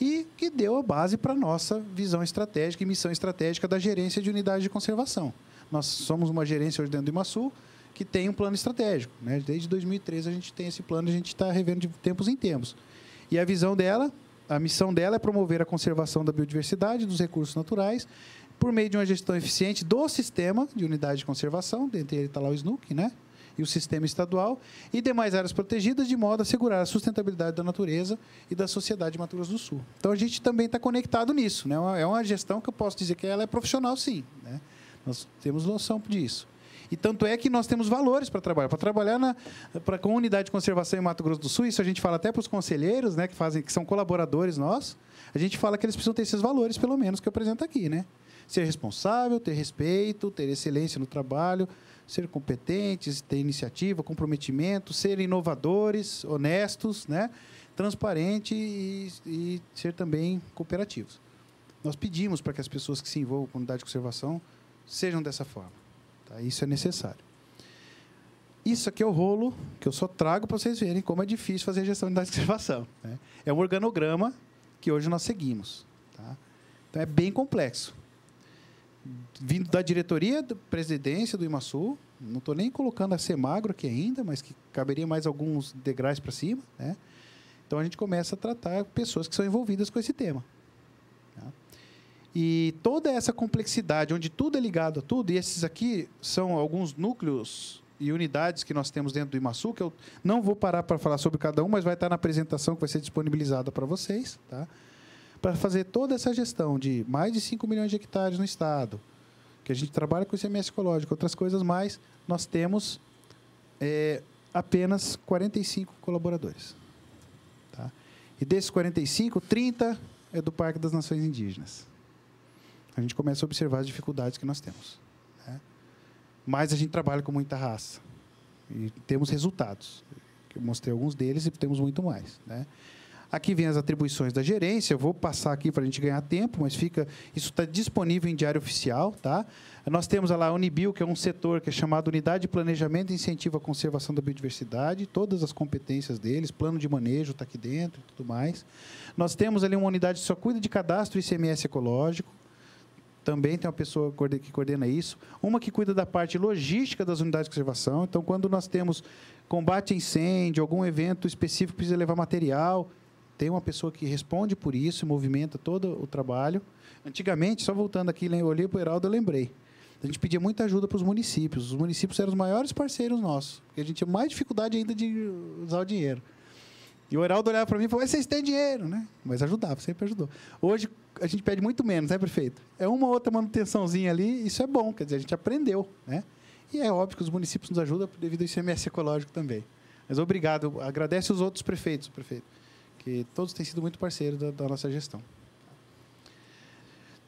e que deu a base para a nossa visão estratégica e missão estratégica da gerência de unidade de conservação. Nós somos uma gerência hoje dentro do Imaçu que tem um plano estratégico, né? Desde dois mil e treze a gente tem esse plano e a gente está revendo de tempos em tempos. E a visão dela... a missão dela é promover a conservação da biodiversidade, dos recursos naturais, por meio de uma gestão eficiente do sistema de unidade de conservação, dentre ele está lá o S N U C, né? E o sistema estadual, e demais áreas protegidas, de modo a assegurar a sustentabilidade da natureza e da sociedade de Mato Grosso do Sul. Então, a gente também está conectado nisso, né? É uma gestão que eu posso dizer que ela é profissional, sim, né? Nós temos noção disso. E tanto é que nós temos valores para trabalhar. Para trabalhar na, para, com a unidade de conservação em Mato Grosso do Sul, isso a gente fala até para os conselheiros, né, que, fazem, que são colaboradores nossos, a gente fala que eles precisam ter esses valores, pelo menos, que eu apresento aqui, né? Ser responsável, ter respeito, ter excelência no trabalho, ser competentes, ter iniciativa, comprometimento, ser inovadores, honestos, né? Transparente e, e ser também cooperativos. Nós pedimos para que as pessoas que se envolvam com a unidade de conservação sejam dessa forma. Isso é necessário. Isso aqui é o rolo que eu só trago para vocês verem como é difícil fazer a gestão da conservação, né? É um organograma que hoje nós seguimos, tá? Então, é bem complexo. Vindo da diretoria da presidência do Imaçu, não estou nem colocando a Semagro aqui ainda, mas que caberia mais alguns degraus para cima, né? Então, a gente começa a tratar pessoas que são envolvidas com esse tema. E toda essa complexidade, onde tudo é ligado a tudo, e esses aqui são alguns núcleos e unidades que nós temos dentro do Imaçu, que eu não vou parar para falar sobre cada um, mas vai estar na apresentação que vai ser disponibilizada para vocês, tá? Para fazer toda essa gestão de mais de cinco milhões de hectares no Estado, que a gente trabalha com o I C M S ecológico, outras coisas mais, nós temos é, apenas quarenta e cinco colaboradores. Tá? E desses quarenta e cinco, trinta é do Parque das Nações Indígenas. A gente começa a observar as dificuldades que nós temos, né? Mas a gente trabalha com muita raça e temos resultados. Eu mostrei alguns deles e temos muito mais, né? Aqui vem as atribuições da gerência. Eu vou passar aqui para a gente ganhar tempo, mas fica, isso está disponível em diário oficial, tá? Nós temos lá a Unibio, que é um setor que é chamado Unidade de Planejamento e Incentivo à Conservação da Biodiversidade, todas as competências deles, plano de manejo está aqui dentro e tudo mais. Nós temos ali uma unidade que só cuida de cadastro e I C M S ecológico. Também tem uma pessoa que coordena isso. Uma que cuida da parte logística das unidades de conservação. Então, quando nós temos combate a incêndio, algum evento específico precisa levar material, Tem uma pessoa que responde por isso, movimenta todo o trabalho. Antigamente, só voltando aqui, eu olhei para o Heraldo e lembrei. A gente pedia muita ajuda para os municípios. Os municípios eram os maiores parceiros nossos, porque a gente tinha mais dificuldade ainda de usar o dinheiro. E o Heraldo olhava para mim e falou, vocês têm dinheiro, né? Mas ajudava, sempre ajudou. Hoje, a gente pede muito menos, né, prefeito? É uma ou outra manutençãozinha ali, isso é bom, quer dizer, a gente aprendeu, né? E é óbvio que os municípios nos ajudam devido ao I C M S ecológico também. Mas obrigado, agradece os outros prefeitos, prefeito, que todos têm sido muito parceiros da, da nossa gestão.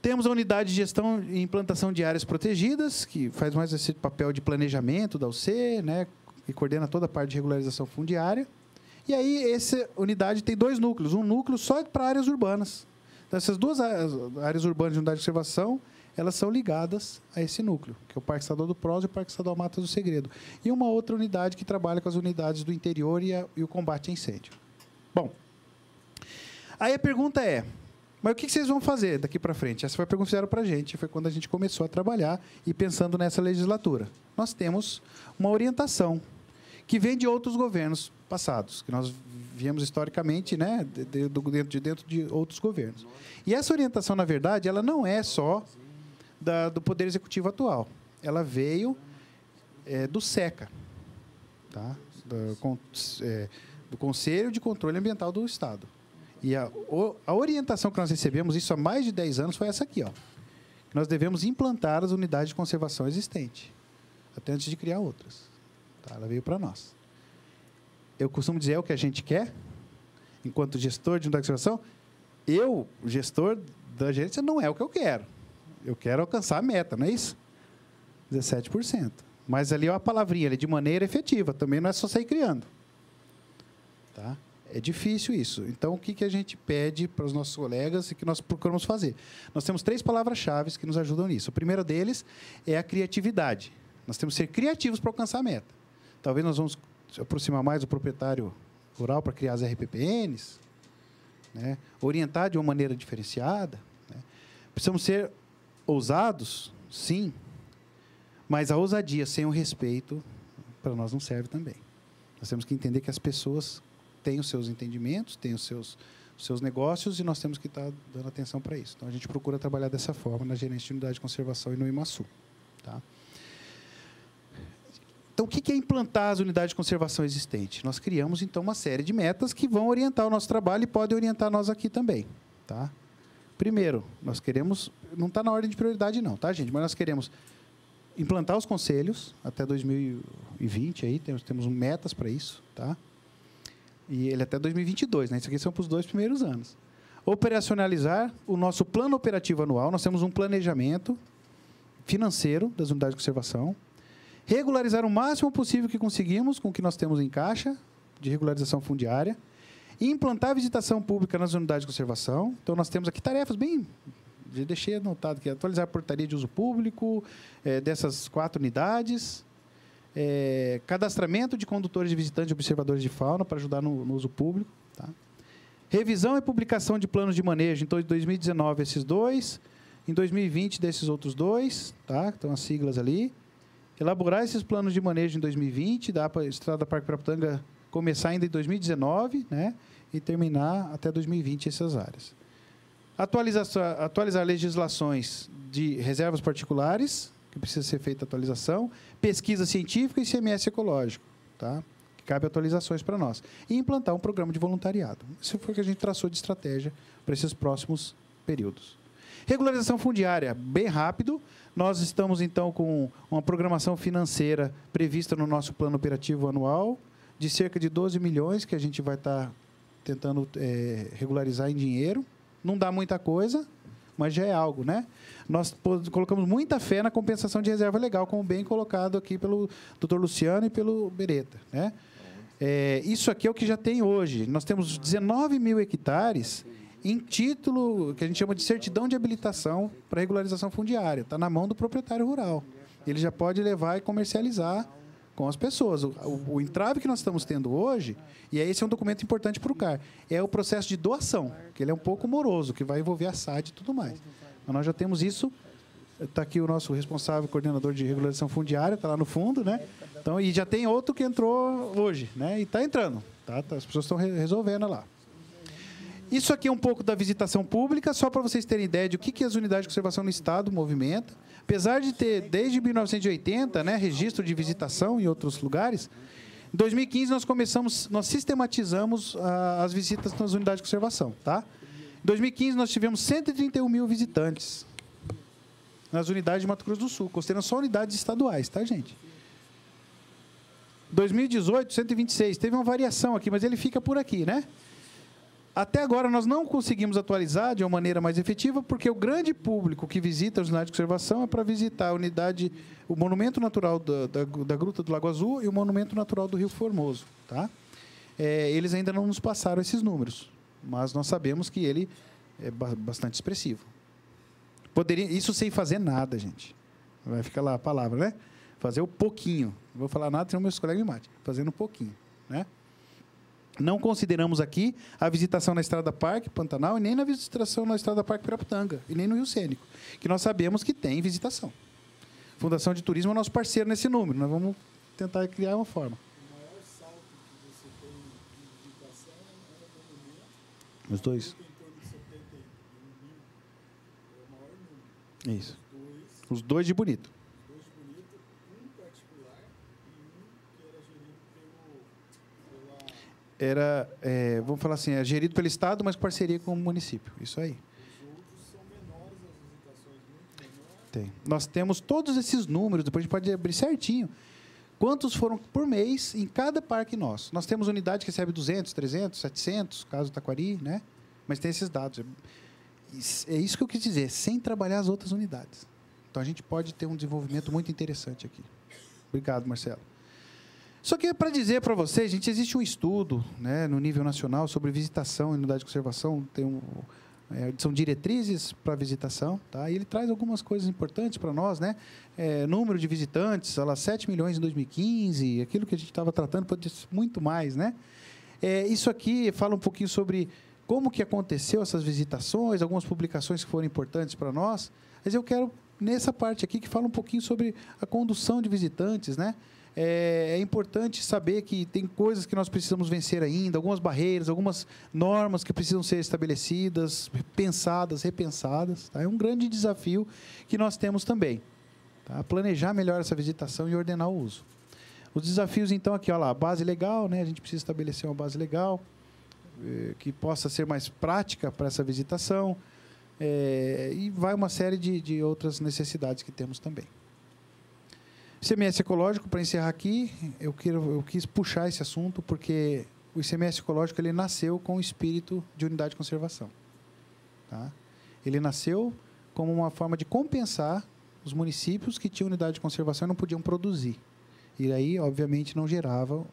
Temos a unidade de gestão e implantação de áreas protegidas, que faz mais esse papel de planejamento da U C, né, e coordena toda a parte de regularização fundiária. E aí, essa unidade tem dois núcleos, um núcleo só para áreas urbanas. Então, essas duas áreas, áreas urbanas de unidade de observação, elas são ligadas a esse núcleo, que é o Parque Estadual do Prós e o Parque Estadual Matas do Segredo. E uma outra unidade que trabalha com as unidades do interior e, a, e o combate a incêndio. Bom, aí a pergunta é, mas o que vocês vão fazer daqui para frente? Essa foi a pergunta que fizeram para a gente, foi quando a gente começou a trabalhar e pensando nessa legislatura. Nós temos uma orientação que vem de outros governos passados, que nós viemos historicamente, né, de, de, de dentro de outros governos. E essa orientação, na verdade, ela não é só da, do Poder Executivo atual. Ela veio é, do SECA, tá? do, con, é, do Conselho de Controle Ambiental do Estado. E a, a orientação que nós recebemos, isso há mais de dez anos, foi essa aqui, ó. Nós devemos implantar as unidades de conservação existentes, até antes de criar outras. Tá? Ela veio para nós. Eu costumo dizer, é o que a gente quer, enquanto gestor de unidade de conservação. Eu, gestor da gerência, não é o que eu quero. Eu quero alcançar a meta, não é isso? dezessete por cento. Mas ali é uma palavrinha, ali, de maneira efetiva. Também não é só sair criando. Tá? É difícil isso. Então, o que a gente pede para os nossos colegas e que nós procuramos fazer? Nós temos três palavras-chave que nos ajudam nisso. O primeiro deles é a criatividade. Nós temos que ser criativos para alcançar a meta. Talvez nós vamos aproximar mais o proprietário rural para criar as R P P Ns, né? Orientar de uma maneira diferenciada, né? Precisamos ser ousados, sim, mas a ousadia sem o respeito para nós não serve também. Nós temos que entender que as pessoas têm os seus entendimentos, têm os seus, os seus negócios e nós temos que estar dando atenção para isso. Então, a gente procura trabalhar dessa forma na gerência de unidade de conservação e no IMASU. Tá? Então, o que é implantar as unidades de conservação existentes? Nós criamos, então, uma série de metas que vão orientar o nosso trabalho e podem orientar nós aqui também. Tá? Primeiro, nós queremos... Não está na ordem de prioridade, não, tá, gente? Mas nós queremos implantar os conselhos até dois mil e vinte, aí, temos, temos metas para isso, tá? E ele até dois mil e vinte e dois, né? Isso aqui são para os dois primeiros anos. Operacionalizar o nosso plano operativo anual. Nós temos um planejamento financeiro das unidades de conservação. Regularizar o máximo possível que conseguimos com o que nós temos em caixa de regularização fundiária. Implantar a visitação pública nas unidades de conservação. Então, nós temos aqui tarefas bem... Já deixei anotado aqui, atualizar a portaria de uso público é, dessas quatro unidades. É, cadastramento de condutores de visitantes e observadores de fauna para ajudar no, no uso público. Tá? Revisão e publicação de planos de manejo. Então, em dois mil e dezenove, esses dois. Em dois mil e vinte, desses outros dois. Tá? Então, as siglas ali. Elaborar esses planos de manejo em dois mil e vinte, da Estrada Parque Piraputanga começar ainda em dois mil e dezenove, né, e terminar até dois mil e vinte essas áreas. Atualizar, atualizar legislações de reservas particulares, que precisa ser feita atualização, pesquisa científica e I C M S ecológico, tá? Que cabe atualizações para nós. E implantar um programa de voluntariado. Isso foi o que a gente traçou de estratégia para esses próximos períodos. Regularização fundiária, bem rápido. Nós estamos, então, com uma programação financeira prevista no nosso plano operativo anual, de cerca de doze milhões, que a gente vai estar tentando é, regularizar em dinheiro. Não dá muita coisa, mas já é algo, né? Nós colocamos muita fé na compensação de reserva legal, como bem colocado aqui pelo doutor Luciano e pelo Beretta, né? É, isso aqui é o que já tem hoje. Nós temos dezenove mil hectares... em título, que a gente chama de certidão de habilitação para regularização fundiária. Está na mão do proprietário rural. Ele já pode levar e comercializar com as pessoas. O, o, o entrave que nós estamos tendo hoje, e esse é um documento importante para o C A R, é o processo de doação, que ele é um pouco moroso, que vai envolver a S A D e tudo mais. Mas nós já temos isso. Está aqui o nosso responsável, coordenador de regularização fundiária, está lá no fundo, né? Então, e já tem outro que entrou hoje, né? E está entrando. Tá? As pessoas estão resolvendo lá. Isso aqui é um pouco da visitação pública, só para vocês terem ideia de o que as unidades de conservação no Estado movimentam. Apesar de ter, desde mil novecentos e oitenta, né, registro de visitação em outros lugares, em dois mil e quinze nós começamos, nós sistematizamos ah, as visitas nas unidades de conservação. Tá? Em dois mil e quinze nós tivemos cento e trinta e um mil visitantes nas unidades de Mato Grosso do Sul, considerando só unidades estaduais, tá, gente? dois mil e dezoito, cento e vinte e seis. Teve uma variação aqui, mas ele fica por aqui, né? Até agora, nós não conseguimos atualizar de uma maneira mais efetiva, porque o grande público que visita a unidade de conservação é para visitar a unidade, o Monumento Natural da, da, da Gruta do Lago Azul e o Monumento Natural do Rio Formoso. Tá? É, eles ainda não nos passaram esses números, mas nós sabemos que ele é bastante expressivo. Poderia, isso sem fazer nada, gente. Vai ficar lá a palavra, né? Fazer o pouquinho. Não vou falar nada, senão meus colegas me matem. Fazendo um pouquinho, né? Não consideramos aqui a visitação na Estrada Parque, Pantanal, e nem na visitação na Estrada Parque Piraputanga, e nem no Rio Cênico, que nós sabemos que tem visitação. A Fundação de Turismo é nosso parceiro nesse número, nós vamos tentar criar uma forma. O maior salto que você tem de visitação é no Os dois. Isso. Os dois de bonito. Era, é, vamos falar assim, é gerido pelo Estado, mas parceria com o município. Isso aí. Os outros são menores, as visitações muito menores. Tem. Nós temos todos esses números, depois a gente pode abrir certinho. Quantos foram por mês em cada parque nosso? Nós temos unidade que recebe duzentos, trezentos, setecentos, caso Taquari, né? Mas tem esses dados. É isso que eu quis dizer, sem trabalhar as outras unidades. Então, a gente pode ter um desenvolvimento muito interessante aqui. Obrigado, Marcelo. Só que é para dizer para vocês, gente, existe um estudo, né, no nível nacional sobre visitação em unidade de conservação, tem um, é, são diretrizes para visitação, tá? E ele traz algumas coisas importantes para nós, né? É, número de visitantes, olha lá, sete milhões em dois mil e quinze, aquilo que a gente estava tratando, pode ser muito mais, né? É, isso aqui fala um pouquinho sobre como que aconteceu essas visitações, algumas publicações que foram importantes para nós, mas eu quero, nessa parte aqui, que fala um pouquinho sobre a condução de visitantes, né? É importante saber que tem coisas que nós precisamos vencer ainda, algumas barreiras, algumas normas que precisam ser estabelecidas, pensadas, repensadas. Tá? É um grande desafio que nós temos também. Tá? Planejar melhor essa visitação e ordenar o uso. Os desafios, então, aqui, olha lá, a base legal, né? A gente precisa estabelecer uma base legal eh, que possa ser mais prática para essa visitação. Eh, e vai uma série de, de outras necessidades que temos também. I C M S ecológico, para encerrar aqui, eu, quero, eu quis puxar esse assunto, porque o I C M S ecológico ele nasceu com o espírito de unidade de conservação. Tá? Ele nasceu como uma forma de compensar os municípios que tinham unidade de conservação e não podiam produzir. E aí, obviamente, não gerava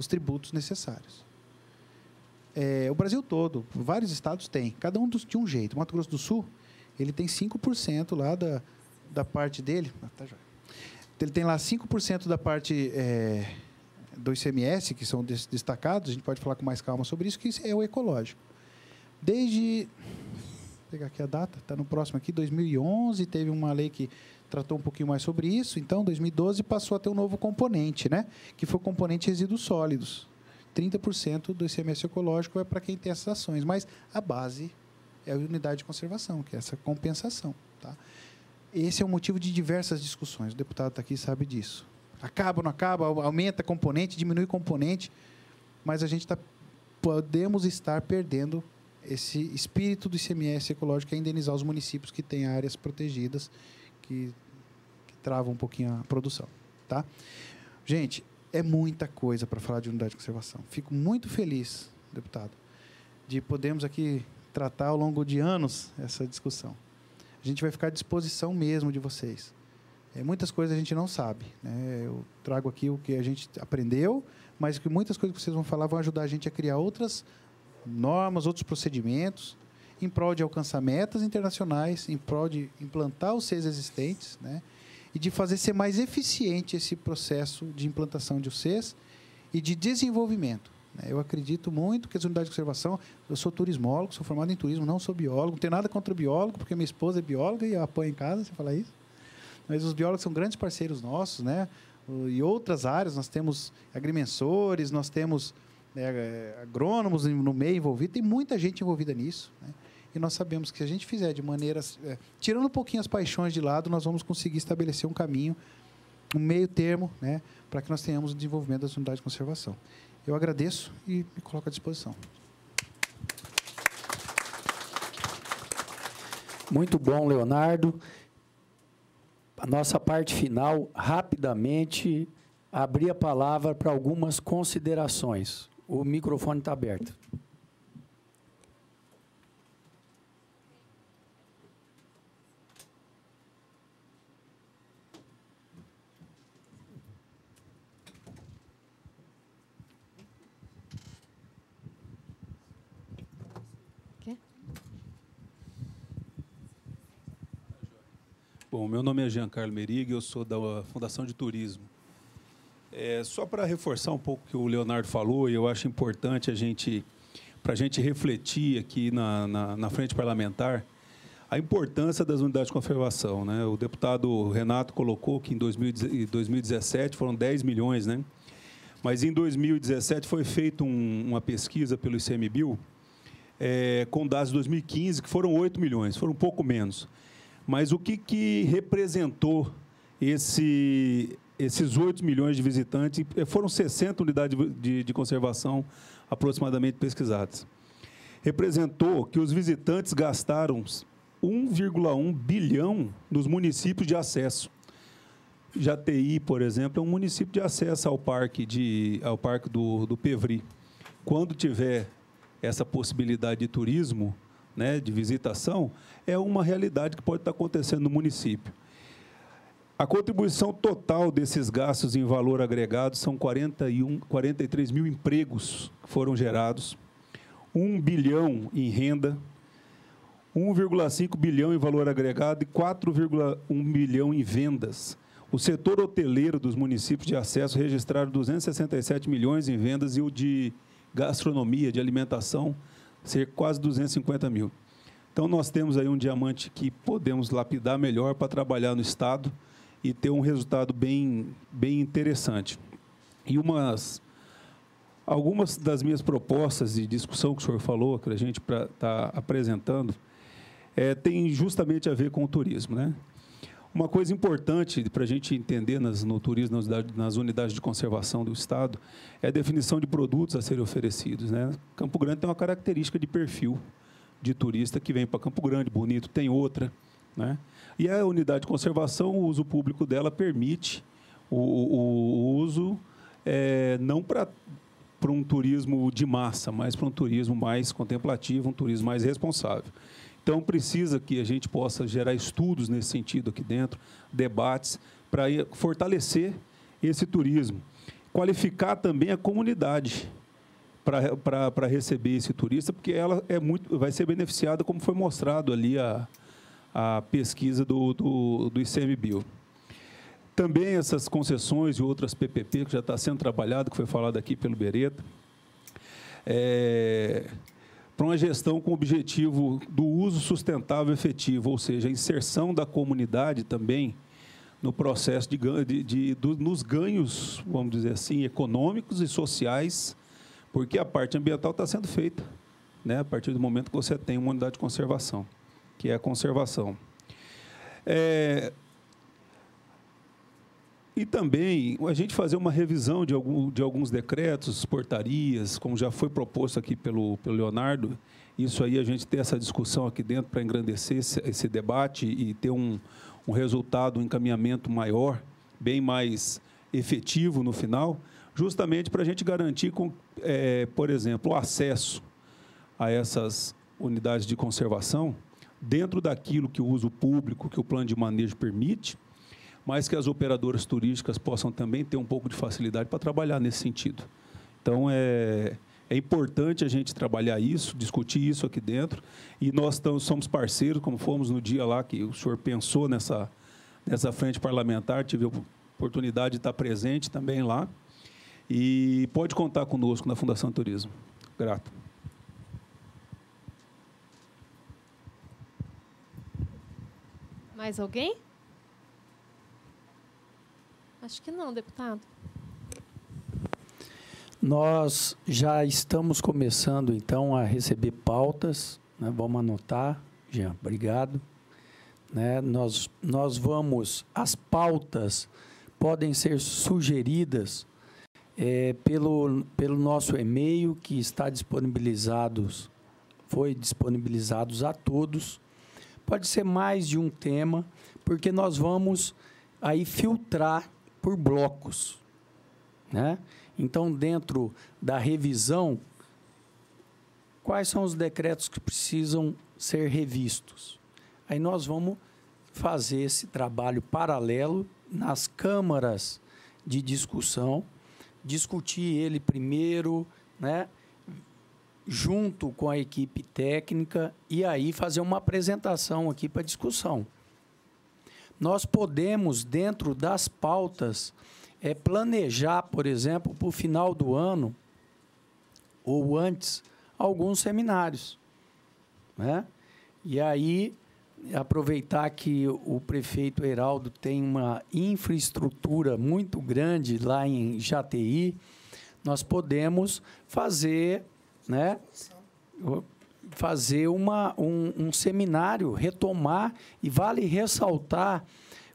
os tributos necessários. É, o Brasil todo, vários estados têm, cada um de um jeito. O Mato Grosso do Sul ele tem cinco por cento lá da, da parte dele... Ah, tá joia. Ele tem lá cinco por cento da parte é, do I C M S, que são des destacados, a gente pode falar com mais calma sobre isso, que é o ecológico. Desde, vou pegar aqui a data, está no próximo aqui, dois mil e onze, teve uma lei que tratou um pouquinho mais sobre isso, então, dois mil e doze, passou a ter um novo componente, né? Que foi o componente resíduos sólidos. trinta por cento do I C M S ecológico é para quem tem essas ações, mas a base é a unidade de conservação, que é essa compensação, tá? Esse é um motivo de diversas discussões. O deputado está aqui e sabe disso. Acaba ou não acaba, aumenta componente, diminui componente, mas a gente tá, podemos estar perdendo esse espírito do I C M S ecológico, que é indenizar os municípios que têm áreas protegidas, que, que travam um pouquinho a produção. Tá? Gente, é muita coisa para falar de unidade de conservação. Fico muito feliz, deputado, de podermos aqui tratar ao longo de anos essa discussão. A gente vai ficar à disposição mesmo de vocês. É, muitas coisas a gente não sabe, né? Eu trago aqui o que a gente aprendeu, mas que muitas coisas que vocês vão falar vão ajudar a gente a criar outras normas, outros procedimentos, em prol de alcançar metas internacionais, em prol de implantar os C E Is existentes, né? E de fazer ser mais eficiente esse processo de implantação de C E Is e de desenvolvimento. Eu acredito muito que as unidades de conservação... Eu sou turismólogo, sou formado em turismo, não sou biólogo. Não tenho nada contra o biólogo, porque minha esposa é bióloga e apoia em casa, se falar isso. Mas os biólogos são grandes parceiros nossos, né? E outras áreas, nós temos agrimensores, nós temos né, agrônomos no meio envolvido, tem muita gente envolvida nisso, né? E nós sabemos que se a gente fizer de maneira... É, tirando um pouquinho as paixões de lado, nós vamos conseguir estabelecer um caminho, um meio termo, né, para que nós tenhamos o desenvolvimento das unidades de conservação. Eu agradeço e me coloco à disposição. Muito bom, Leonardo. A nossa parte final, rapidamente, abrir a palavra para algumas considerações. O microfone está aberto. Bom, meu nome é Jean-Carlo de Lima Merigui, eu sou da Fundação de Turismo. É, só para reforçar um pouco o que o Leonardo falou, eu acho importante a gente, para a gente refletir aqui na, na, na frente parlamentar, a importância das unidades de conservação, né? O deputado Renato colocou que em dois mil e dezessete foram dez milhões, né? Mas em dois mil e dezessete foi feita um, uma pesquisa pelo ICMBio, é, com dados de dois mil e quinze, que foram oito milhões, foram um pouco menos. Mas o que, que representou esse, esses oito milhões de visitantes? Foram sessenta unidades de, de conservação aproximadamente pesquisadas. Representou que os visitantes gastaram um vírgula um bilhão nos municípios de acesso. Jateí, por exemplo, é um município de acesso ao parque, de, ao parque do, do Pevri. Quando tiver essa possibilidade de turismo, né, de visitação, é uma realidade que pode estar acontecendo no município. A contribuição total desses gastos em valor agregado são quarenta e um, quarenta e três mil empregos que foram gerados, um bilhão em renda, um vírgula cinco bilhão em valor agregado e quatro vírgula um bilhão em vendas. O setor hoteleiro dos municípios de acesso registraram duzentos e sessenta e sete milhões em vendas e o de gastronomia, de alimentação, cerca de quase duzentos e cinquenta mil. Então, nós temos aí um diamante que podemos lapidar melhor para trabalhar no Estado e ter um resultado bem, bem interessante. E umas, algumas das minhas propostas de discussão que o senhor falou, que a gente está apresentando, é, tem justamente a ver com o turismo, né? Uma coisa importante para a gente entender nas, no turismo, nas unidades de conservação do Estado, é a definição de produtos a serem oferecidos, né? Campo Grande tem uma característica de perfil de turista que vem para Campo Grande, bonito, tem outra, né? E a unidade de conservação, o uso público dela permite o, o, o uso, é, não para um turismo de massa, mas para um turismo mais contemplativo, um turismo mais responsável. Então, precisa que a gente possa gerar estudos nesse sentido aqui dentro, debates, para fortalecer esse turismo. Qualificar também a comunidade para, para, para receber esse turista, porque ela é muito, vai ser beneficiada, como foi mostrado ali a, a pesquisa do, do, do ICMBio. Também essas concessões e outras P P P, que já está sendo trabalhado, que foi falado aqui pelo Beretta. É... para uma gestão com o objetivo do uso sustentável efetivo, ou seja, a inserção da comunidade também no processo de, de, de, de nos ganhos, vamos dizer assim, econômicos e sociais, porque a parte ambiental está sendo feita, né, a partir do momento que você tem uma unidade de conservação, que é a conservação. É... E também a gente fazer uma revisão de, algum, de alguns decretos, portarias, como já foi proposto aqui pelo, pelo Leonardo. Isso aí, a gente ter essa discussão aqui dentro para engrandecer esse, esse debate e ter um, um resultado, um encaminhamento maior, bem mais efetivo no final, justamente para a gente garantir, com, é, por exemplo, o acesso a essas unidades de conservação dentro daquilo que o uso público, que o plano de manejo permite, mas que as operadoras turísticas possam também ter um pouco de facilidade para trabalhar nesse sentido. Então, é, é importante a gente trabalhar isso, discutir isso aqui dentro, e nós somos parceiros, como fomos no dia lá que o senhor pensou nessa, nessa frente parlamentar, tive a oportunidade de estar presente também lá, e pode contar conosco na Fundação Turismo. Grato. Mais alguém? Acho que não, deputado. Nós já estamos começando, então, a receber pautas, né? Vamos anotar, Jean, obrigado. Né? Nós, nós vamos, as pautas podem ser sugeridas é, pelo, pelo nosso e-mail, que está disponibilizado, foi disponibilizado a todos. Pode ser mais de um tema, porque nós vamos aí filtrar por blocos, né? Então, dentro da revisão, quais são os decretos que precisam ser revistos? Aí nós vamos fazer esse trabalho paralelo nas câmaras de discussão, discutir ele primeiro, né, junto com a equipe técnica, e aí fazer uma apresentação aqui para discussão. Nós podemos, dentro das pautas, é planejar, por exemplo, para o final do ano ou antes, alguns seminários, né? E aí, aproveitar que o prefeito Heraldo tem uma infraestrutura muito grande lá em Jateí, nós podemos fazer, né, fazer uma, um, um seminário, retomar, e vale ressaltar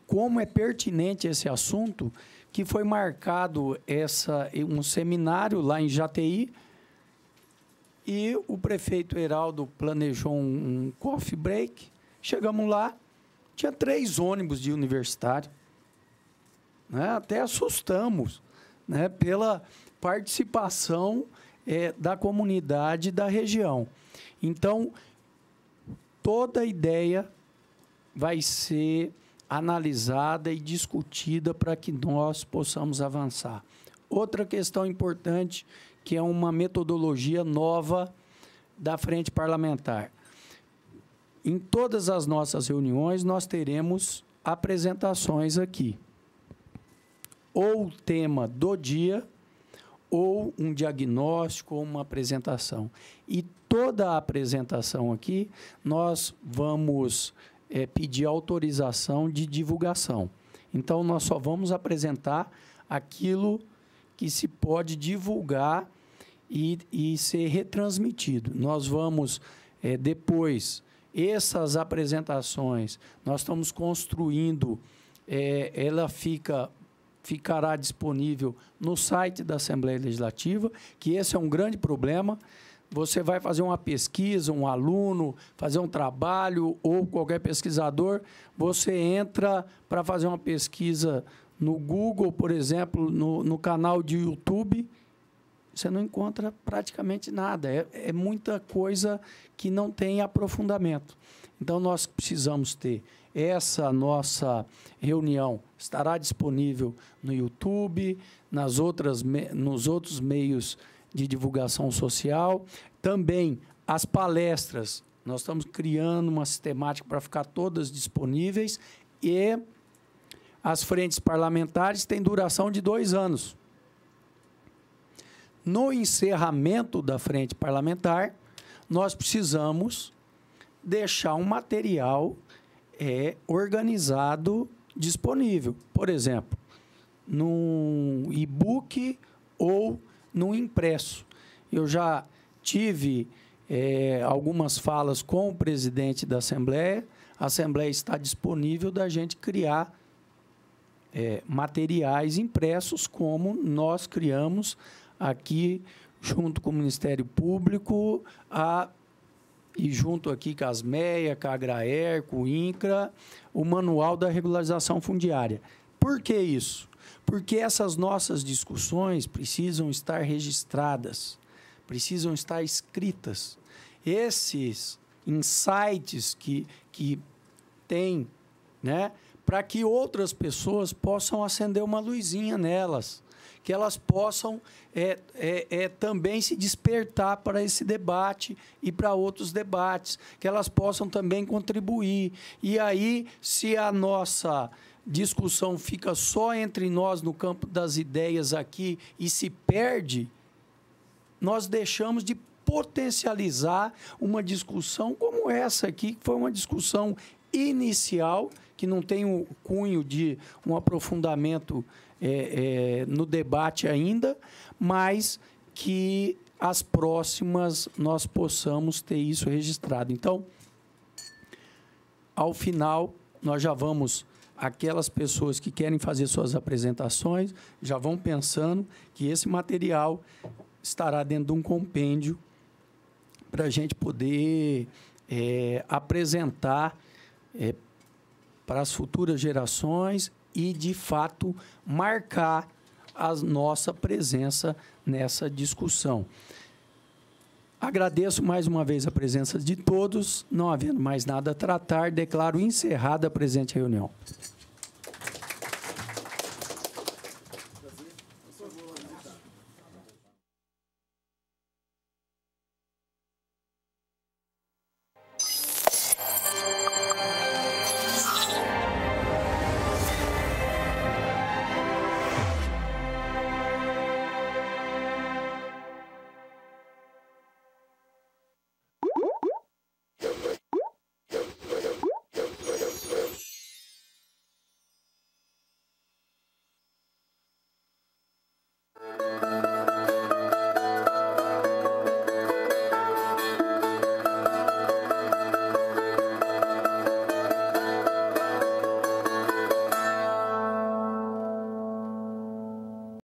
como é pertinente esse assunto, que foi marcado essa, um seminário lá em Jateí, e o prefeito Heraldo planejou um, um coffee break. Chegamos lá, tinha três ônibus de universitário, né? Até assustamos, né, pela participação é, da comunidade da região. Então, toda ideia vai ser analisada e discutida para que nós possamos avançar. Outra questão importante, que é uma metodologia nova da Frente Parlamentar. Em todas as nossas reuniões, nós teremos apresentações aqui. Ou o tema do dia, ou um diagnóstico, ou uma apresentação. E toda a apresentação aqui, nós vamos... É pedir autorização de divulgação. Então, nós só vamos apresentar aquilo que se pode divulgar e, e ser retransmitido. Nós vamos, é, depois, essas apresentações, nós estamos construindo, é, ela fica, ficará disponível no site da Assembleia Legislativa, que esse é um grande problema. Você vai fazer uma pesquisa, um aluno, fazer um trabalho, ou qualquer pesquisador, você entra para fazer uma pesquisa no Google, por exemplo, no, no canal de YouTube, você não encontra praticamente nada. É, é muita coisa que não tem aprofundamento. Então, nós precisamos ter essa nossa reunião. Estará disponível no YouTube, nas outras, nos outros meios de divulgação social. Também as palestras, nós estamos criando uma sistemática para ficar todas disponíveis, e as frentes parlamentares têm duração de dois anos. No encerramento da frente parlamentar, nós precisamos deixar um material é, organizado, disponível. Por exemplo, num e-book ou no impresso. Eu já tive é, algumas falas com o presidente da Assembleia. A Assembleia está disponível da gente criar é, materiais impressos, como nós criamos aqui, junto com o Ministério Público, a, e junto aqui com a ASMEA, com a Agraer, com o INCRA, o Manual da Regularização Fundiária. Por que isso? Porque essas nossas discussões precisam estar registradas, precisam estar escritas. Esses insights que, que tem, né, para que outras pessoas possam acender uma luzinha nelas, que elas possam é, é, é, também se despertar para esse debate e para outros debates, que elas possam também contribuir. E aí, se a nossa discussão fica só entre nós no campo das ideias aqui e se perde, nós deixamos de potencializar uma discussão como essa aqui, que foi uma discussão inicial, que não tem o cunho de um aprofundamento é, é, no debate ainda, mas que as próximas nós possamos ter isso registrado. Então, ao final, nós já vamos... Aquelas pessoas que querem fazer suas apresentações já vão pensando que esse material estará dentro de um compêndio para a gente poder é, apresentar é, para as futuras gerações e, de fato, marcar a nossa presença nessa discussão. Agradeço mais uma vez a presença de todos. Não havendo mais nada a tratar, declaro encerrada a presente reunião.